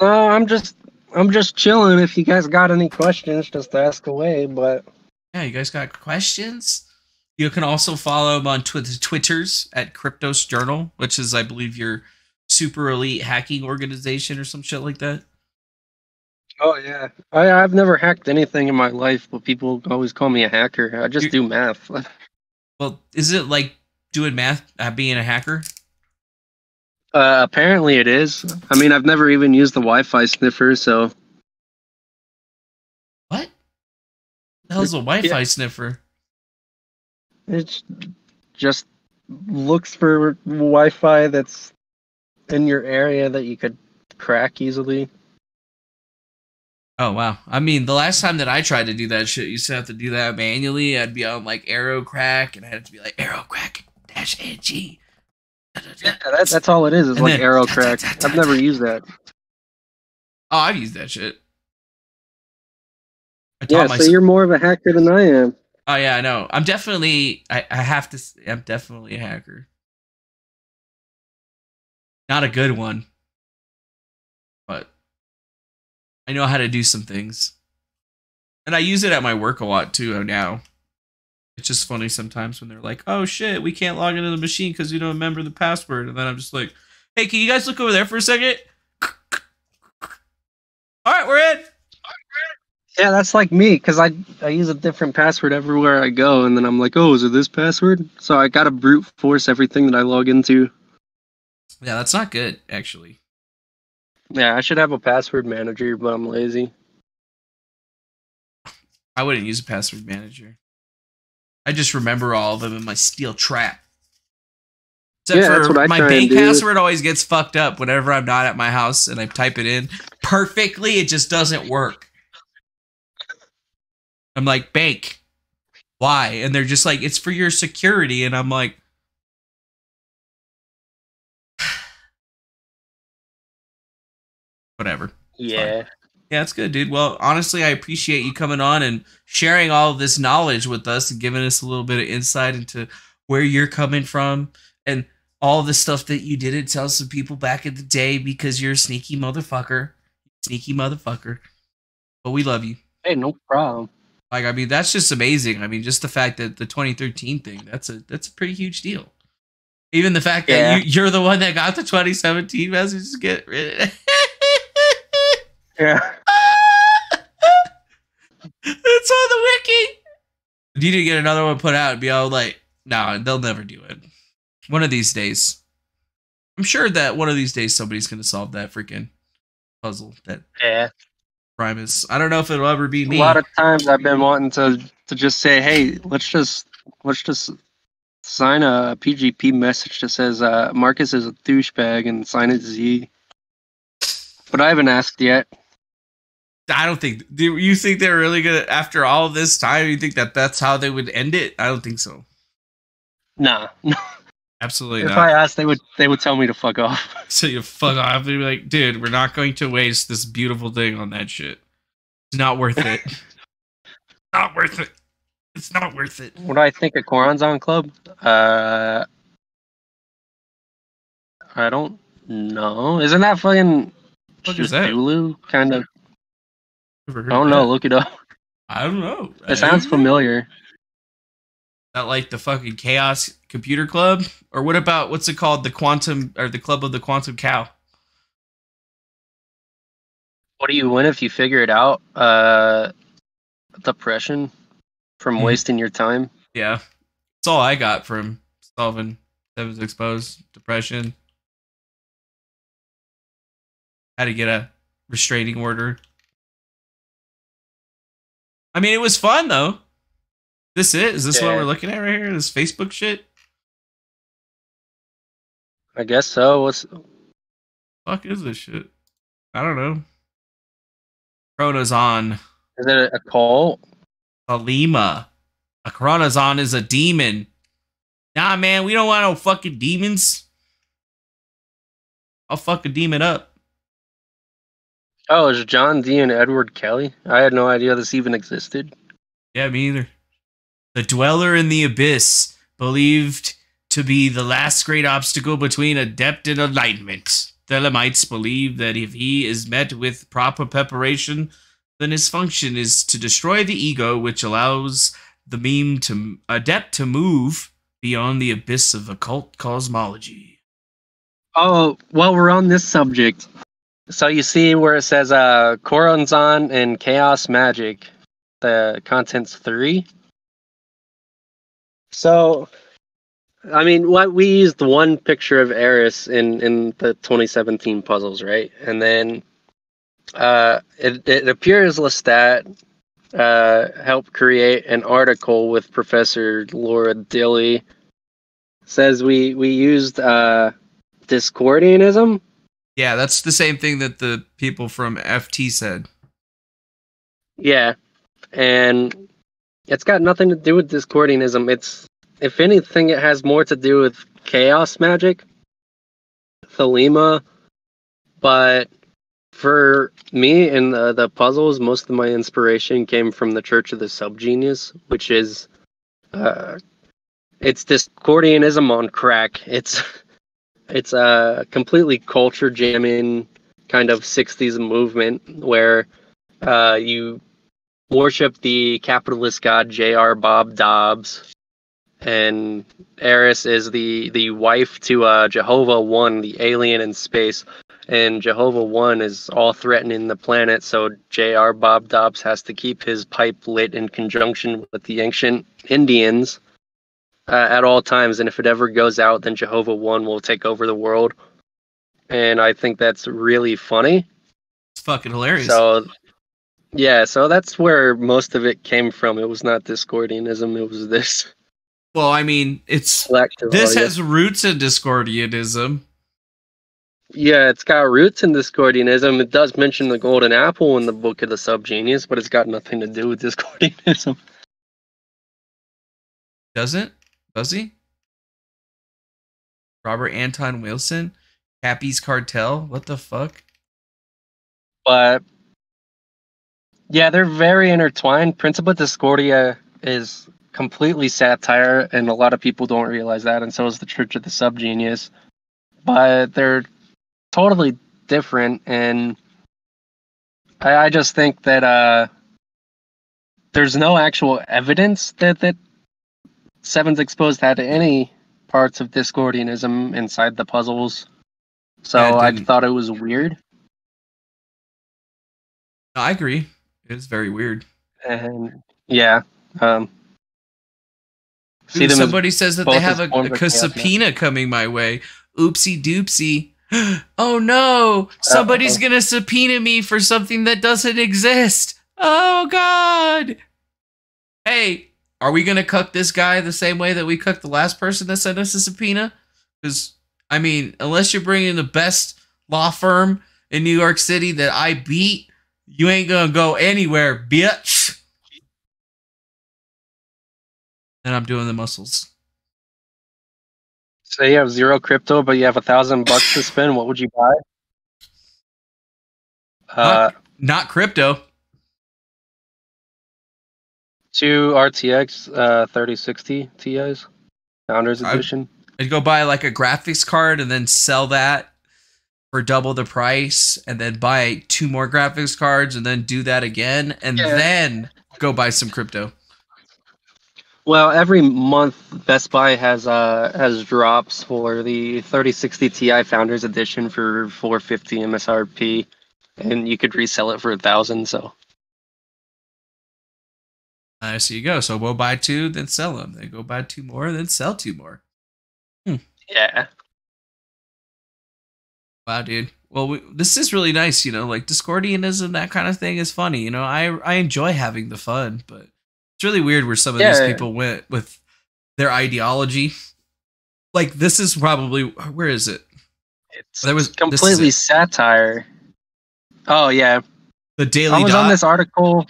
No, I'm just chilling. If you guys got any questions, just ask away. But yeah, you guys got questions? You can also follow him on Twitters at Cryptos Journal, which is, I believe, your super elite hacking organization or some shit like that. Oh, yeah. I've never hacked anything in my life, but people always call me a hacker. I just do math. Well, is it like doing math, being a hacker? Apparently it is. I mean, I've never even used the Wi-Fi sniffer, so... What? The hell's a Wi-Fi sniffer? It just looks for Wi-Fi that's in your area that you could crack easily. Oh, wow. I mean, the last time that I tried to do that shit, you used to have to do that manually. I'd be on, like, AeroCrack, and I had to be like, AeroCrack-NG. Yeah, that's all it is. It's like AeroCrack. I've never used that. Oh, I've used that shit. Yeah, so you're more of a hacker than I am. Oh yeah, I know. I'm definitely. I have to. I'm definitely a hacker. Not a good one, but I know how to do some things, and I use it at my work a lot too. Now, it's just funny sometimes when they're like, "Oh shit, we can't log into the machine because we don't remember the password," and then I'm just like, "Hey, can you guys look over there for a second?" All right, we're in. Yeah, that's like me, because I use a different password everywhere I go, and then I'm like, oh, is it this password? So I gotta brute force everything that I log into. Yeah, that's not good, actually. Yeah, I should have a password manager, but I'm lazy. I wouldn't use a password manager. I just remember all of them in my steel trap. Except for my bank password always gets fucked up whenever I'm not at my house and I type it in perfectly, it just doesn't work. I'm like, bank, why? And they're just like, it's for your security. And I'm like, whatever. Yeah. Fine. Yeah, it's good, dude. Well, honestly, I appreciate you coming on and sharing all of this knowledge with us and giving us a little bit of insight into where you're coming from and all the stuff that you didn't tell some people back in the day because you're a sneaky motherfucker. Sneaky motherfucker. But we love you. Hey, no problem. Like, I mean, that's just amazing. I mean, just the fact that the 2013 thing, that's a pretty huge deal. Even the fact that you're the one that got the 2017 messages, get rid of it. Yeah. It's on the wiki. You need to get another one put out and be all like, nah, they'll never do it. One of these days. I'm sure that one of these days somebody's going to solve that freaking puzzle. Yeah. Primus. I don't know if it'll ever be me. A lot of times I've been wanting to just say, hey, let's just sign a PGP message that says Marcus is a douchebag and sign it Z. But I haven't asked yet. I don't think. Do you think they're really gonna, after all this time, you think that that's how they would end it? I don't think so. Nah. Absolutely not. If I asked, they would tell me to fuck off. So you fuck off. They'd be like, dude, we're not going to waste this beautiful thing on that shit. It's not worth it. Not worth it. It's not worth it. What do I think of Koran's on Club? I don't know. Isn't that fucking just Hulu? Kind of. I don't know. Look it up. I don't know. It sounds familiar. Not like the fucking Chaos Computer Club, or what about what's it called? The Quantum, or the Club of the Quantum Cow. What do you win if you figure it out? Depression from wasting your time. Yeah, that's all I got from solving Seven's Exposed. Depression. How to get a restraining order. I mean, it was fun though. This it? Is this what we're looking at right here? This Facebook shit? I guess so. What's the fuck is this shit? I don't know. Coronazon. Is it a cult? Salima. A Coronazon is a demon. Nah, man, we don't want no fucking demons. I'll fuck a demon up. Oh, it's John D and Edward Kelly. I had no idea this even existed. Yeah, me either. The Dweller in the Abyss, believed to be the last great obstacle between adept and enlightenment. Thelemites believe that if he is met with proper preparation, then his function is to destroy the ego, which allows the adept to move beyond the abyss of occult cosmology. Oh, well, we're on this subject. So you see where it says Koronzon and Chaos Magic, the contents 3. So, I mean, what we used one picture of Eris in the 2017 puzzles, right? And then it appears Lestat helped create an article with Professor Laura Dilly. Says we used Discordianism. Yeah, that's the same thing that the people from FT said. Yeah, and it's got nothing to do with Discordianism. It's, if anything, it has more to do with chaos magic, Thelema. But for me and the puzzles, most of my inspiration came from the Church of the Subgenius, which is, it's Discordianism on crack. It's a completely culture jamming kind of 60s movement where you worship the capitalist god J.R. Bob Dobbs, and Eris is the wife to Jehovah One, the alien in space, and Jehovah One is all threatening the planet, so J.R. Bob Dobbs has to keep his pipe lit in conjunction with the ancient Indians at all times, and if it ever goes out, then Jehovah One will take over the world, and I think that's really funny. It's fucking hilarious. So. Yeah, so that's where most of it came from. It was not Discordianism, it was this. Well, I mean, it's this has roots in Discordianism. Yeah, it's got roots in Discordianism. It does mention the golden apple in the Book of the Subgenius, but it's got nothing to do with Discordianism. Does it? Does he? Robert Anton Wilson? Cappy's Cartel? What the fuck? But yeah, they're very intertwined. Principia Discordia is completely satire, and a lot of people don't realize that, and so is the Church of the Subgenius. But they're totally different, and I just think that there's no actual evidence that Seven's Exposed had any parts of Discordianism inside the puzzles. So yeah, I thought it was weird. I agree. It's very weird. And yeah. Dude, somebody says that they have a subpoena coming my way. Oopsie doopsie. Oh no! Somebody's gonna subpoena me for something that doesn't exist. Oh god! Hey, are we gonna cuck this guy the same way that we cucked the last person that sent us a subpoena? Because, I mean, unless you're bringing the best law firm in New York City that I beat, You ain't gonna go anywhere, bitch. And I'm doing the muscles. Say you have zero crypto, but you have $1,000 to spend. What would you buy? Not crypto. Two RTX 3060 Ti's, Founders Edition. I'd go buy like a graphics card and then sell that for double the price, and then buy 2 more graphics cards and then do that again, and then go buy some crypto. Well, every month Best Buy has drops for the 3060 Ti Founders Edition for $450 MSRP, and you could resell it for $1,000. So so you go. So we'll buy 2, then sell them. Then go buy 2 more, then sell 2 more. Hmm. Yeah. Wow, dude. Well, this is really nice. You know, like Discordianism, that kind of thing is funny. You know, I enjoy having the fun, but it's really weird where some of these people went with their ideology. Like, this is probably, where is it? It's completely satire. Oh, yeah. The Daily Dot. I was on this article,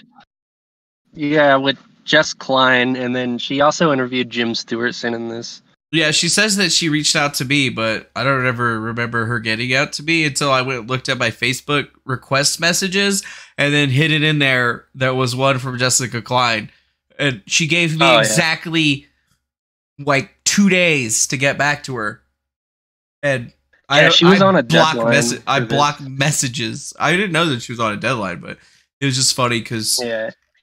yeah, with Jess Klein, and then she also interviewed Jim Stewartson in this. Yeah, she says that she reached out to me, but I don't ever remember her getting out to me until I went and looked at my Facebook request messages, and then hidden in there, there was one from Jessica Klein. And she gave me exactly like 2 days to get back to her, and she was on a deadline. I blocked messages. I didn't know that she was on a deadline, but it was just funny because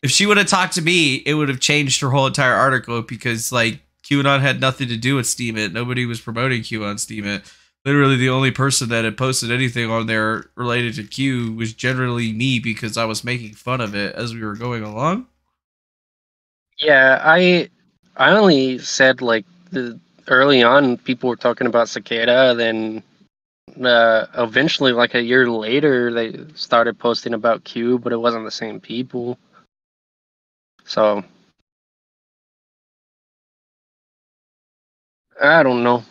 if she would have talked to me, it would have changed her whole entire article, because like QAnon had nothing to do with Steam It. Nobody was promoting Q on Steam It. Literally, the only person that had posted anything on there related to Q was generally me, because I was making fun of it as we were going along. Yeah, I only said, like, early on people were talking about Cicada, then eventually, like a year later, they started posting about Q, but it wasn't the same people. So, I don't know.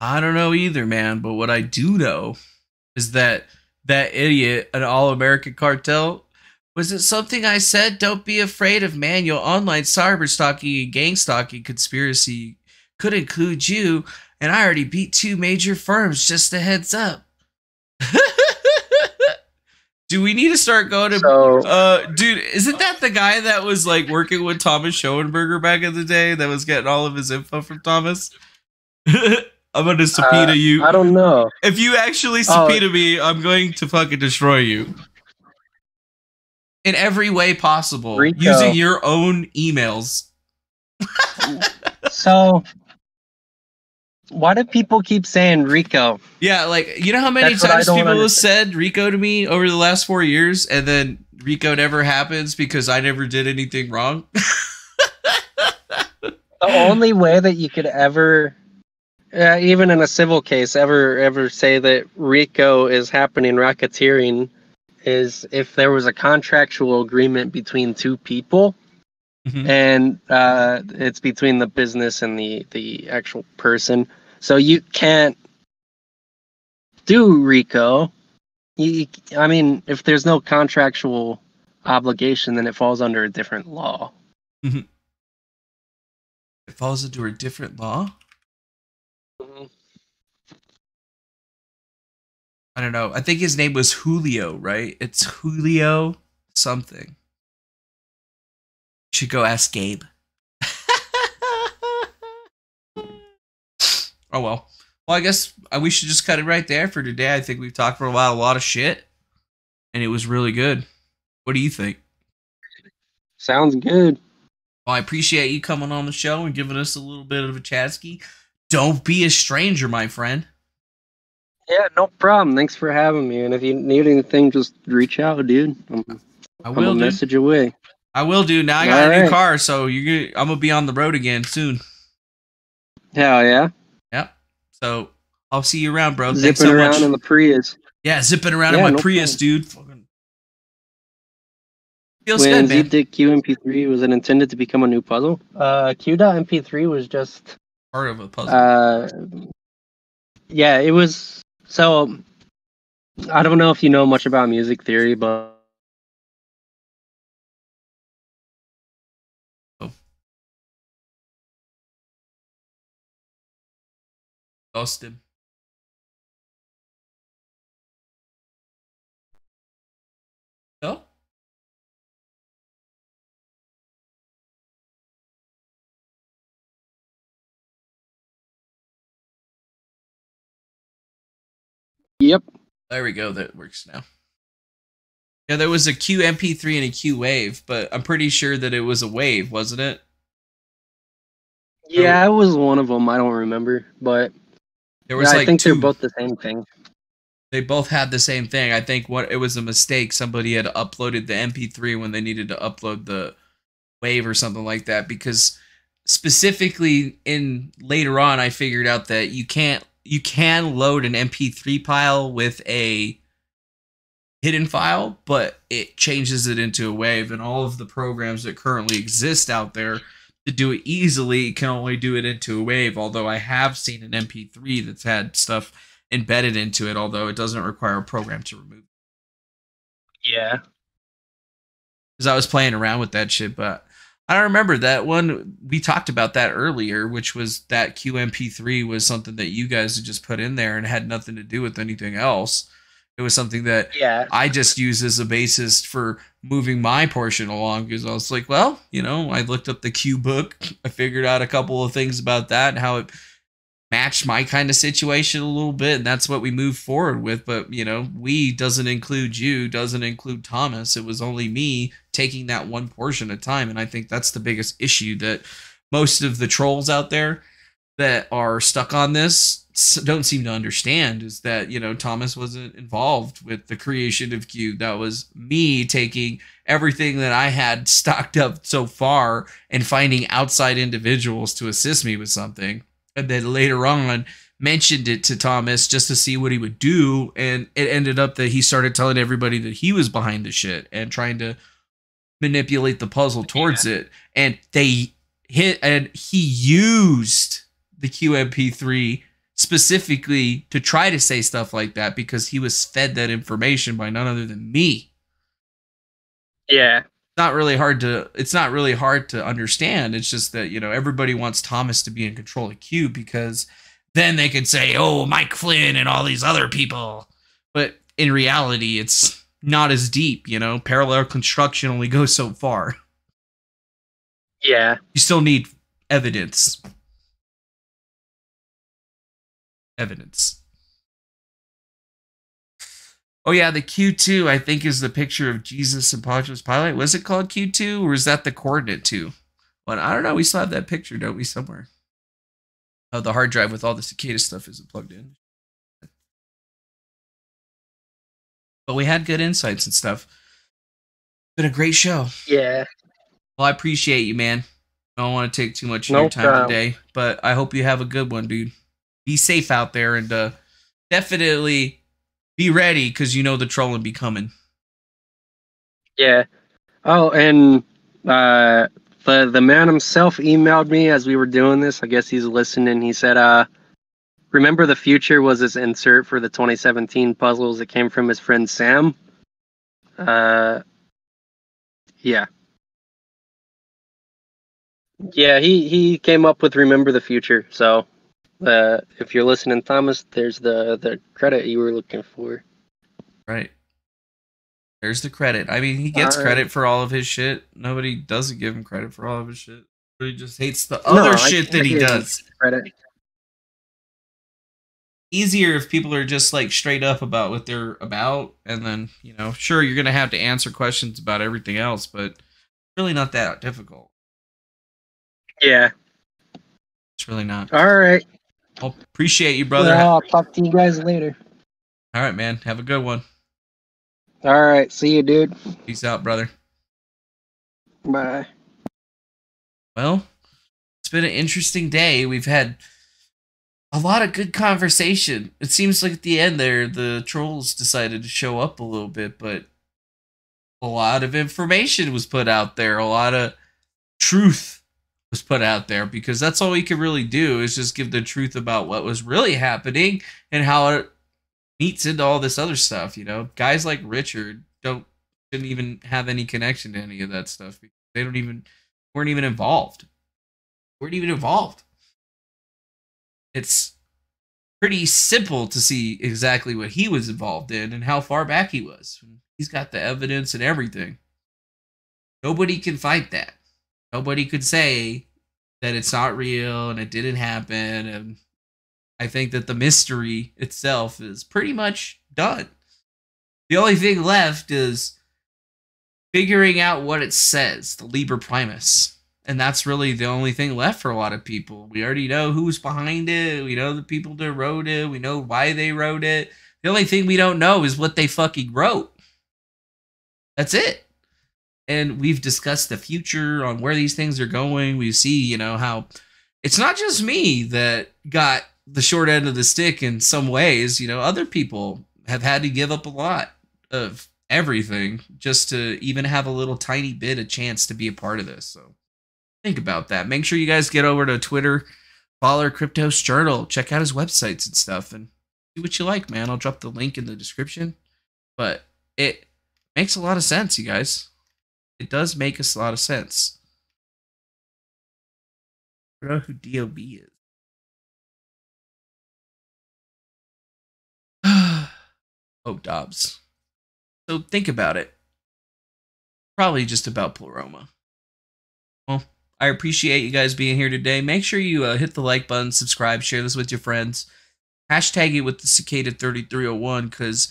I don't know either, man, but what I do know is that that idiot, an All-American Cartel... Was it something I said? Don't be afraid of manual online cyber stalking and gang stalking conspiracy could include you, and I already beat 2 major firms, just a heads up. Do we need to start going to... dude, isn't that the guy that was like working with Thomas Schoenberger back in the day, that was getting all of his info from Thomas? I'm going to subpoena you. I don't know. If you actually subpoena me, I'm going to fucking destroy you. In every way possible, Rico. Using your own emails. So, why do people keep saying Rico? Yeah, like, you know how many times people have said Rico to me over the last 4 years, and then Rico never happens because I never did anything wrong? The only way that you could ever, even in a civil case, ever say that Rico is happening, racketeering, is if there was a contractual agreement between 2 people, and it's between the business and the actual person. So you can't do RICO. I mean, if there's no contractual obligation, then it falls under a different law. It falls under a different law? I don't know. I think his name was Julio, right? It's Julio something. Should go ask Gabe. Oh, well. Well, I guess we should just cut it right there for today. I think we've talked for a while, a lot of shit. And it was really good. What do you think? Sounds good. Well, I appreciate you coming on the show and giving us a little bit of a chatsky. Don't be a stranger, my friend. Yeah, no problem. Thanks for having me. And if you need anything, just reach out, dude. I will message away. I will, dude. Now I got a new car, so I'm gonna be on the road again soon. Hell yeah. Yep. So I'll see you around, bro. Zipping around in the Prius. Yeah, zipping around in my Prius, dude. Fucking feels good, man. ZDickQMP3 was it intended to become a new puzzle? Q.mp3 was just part of a puzzle. Yeah, it was. So I don't know if you know much about music theory, but lost him. No? Yep. There we go. That works now. Yeah, there was a QMP3 and a Q wave, but I'm pretty sure that it was a wave, wasn't it? Yeah, it was one of them. I don't remember, but there was yeah, like I think they're both the same thing. They both had the same thing. I think what it was a mistake. Somebody had uploaded the MP3 when they needed to upload the wave or something like that. Because specifically in later on, I figured out that you can load an MP3 file with a hidden file, but it changes it into a wave. And all of the programs that currently exist out there to do it easily can only do it into a wave. Although I have seen an MP3 that's had stuff embedded into it, although it doesn't require a program to remove it. Yeah. Because I was playing around with that shit, but I don't remember that one. We talked about that earlier, which was that QMP3 was something that you guys had just put in there and had nothing to do with anything else. It was something that I just used as a basis for moving my portion along, because I was like, well, you know, I looked up the Q book. I figured out a couple of things about that and how it match my kind of situation a little bit, and that's what we move forward with. But you know, we doesn't include you, doesn't include Thomas. It was only me taking that one portion at a time, and I think that's the biggest issue, that most of the trolls out there that are stuck on this don't seem to understand, is that, you know, Thomas wasn't involved with the creation of Q. That was me taking everything that I had stocked up so far and finding outside individuals to assist me with something. And then later on mentioned it to Thomas just to see what he would do. And it ended up that he started telling everybody that he was behind the shit and trying to manipulate the puzzle towards it. And they hit, and he used the QMP3 specifically to try to say stuff like that, because he was fed that information by none other than me. Yeah. It's not really hard to understand. It's just that, you know, everybody wants Thomas to be in control of Q, because then they could say, oh, Mike Flynn and all these other people. But in reality, it's not as deep, you know. Parallel construction only goes so far. Yeah. You still need evidence. Evidence. Oh, yeah, the Q2, I think, is the picture of Jesus and Pontius Pilate. Was it called Q2, or is that the coordinate 2? Well, I don't know. We still have that picture, don't we, somewhere? Oh, the hard drive with all the Cicada stuff isn't plugged in. But we had good insights and stuff. Been a great show. Yeah. Well, I appreciate you, man. I don't want to take too much of your time today, but I hope you have a good one, dude. Be safe out there, and definitely... be ready, because you know the trolling be coming. Yeah. Oh, and the man himself emailed me as we were doing this. I guess he's listening. He said, remember the future was this insert for the 2017 puzzles that came from his friend Sam? Yeah. Yeah, he came up with Remember the Future, so... if you're listening, Thomas, there's the credit you were looking for. Right. There's the credit. I mean, he gets credit for all of his shit. Nobody doesn't give him credit for all of his shit. He just hates the other shit that he does. Credit. Easier if people are just like straight up about what they're about, and then, you know, sure, you're going to have to answer questions about everything else, but really not that difficult. Yeah. It's really not. All right. I'll appreciate you, brother. Yeah, I'll talk to you guys later. All right, man. Have a good one. All right. See you, dude. Peace out, brother. Bye. Well, it's been an interesting day. We've had a lot of good conversation. It seems like at the end there, the trolls decided to show up a little bit, but a lot of information was put out there. A lot of truth was put out there, because that's all we could really do, is just give the truth about what was really happening and how it meets into all this other stuff, you know? Guys like Richard didn't even have any connection to any of that stuff. Because they weren't even involved. It's pretty simple to see exactly what he was involved in and how far back he was. He's got the evidence and everything. Nobody can fight that. Nobody could say that it's not real and it didn't happen. And I think that the mystery itself is pretty much done. The only thing left is figuring out what it says, the Liber Primus. And that's really the only thing left for a lot of people. We already know who's behind it. We know the people that wrote it. We know why they wrote it. The only thing we don't know is what they fucking wrote. That's it. And we've discussed the future on where these things are going. We see, you know, how it's not just me that got the short end of the stick in some ways. You know, other people have had to give up a lot of everything just to even have a little tiny bit of chance to be a part of this. So think about that. Make sure you guys get over to Twitter, follow Crypto's Journal, check out his websites and stuff, and do what you like, man. I'll drop the link in the description. But it makes a lot of sense, you guys. It does make us a lot of sense. I don't know who DOB is. Oh, Dobbs. So think about it. Probably just about Pleroma. Well, I appreciate you guys being here today. Make sure you hit the like button, subscribe, share this with your friends. Hashtag it with the Cicada 3301, because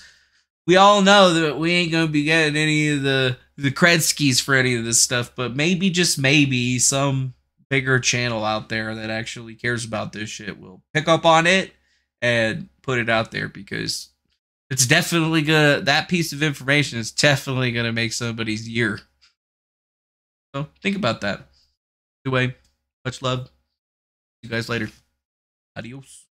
we all know that we ain't going to be getting any of the Kredskis for any of this stuff, but maybe, just maybe, some bigger channel out there that actually cares about this shit will pick up on it and put it out there, because it's definitely gonna, that piece of information is definitely gonna make somebody's year. So think about that. Anyway, much love. See you guys later. Adios.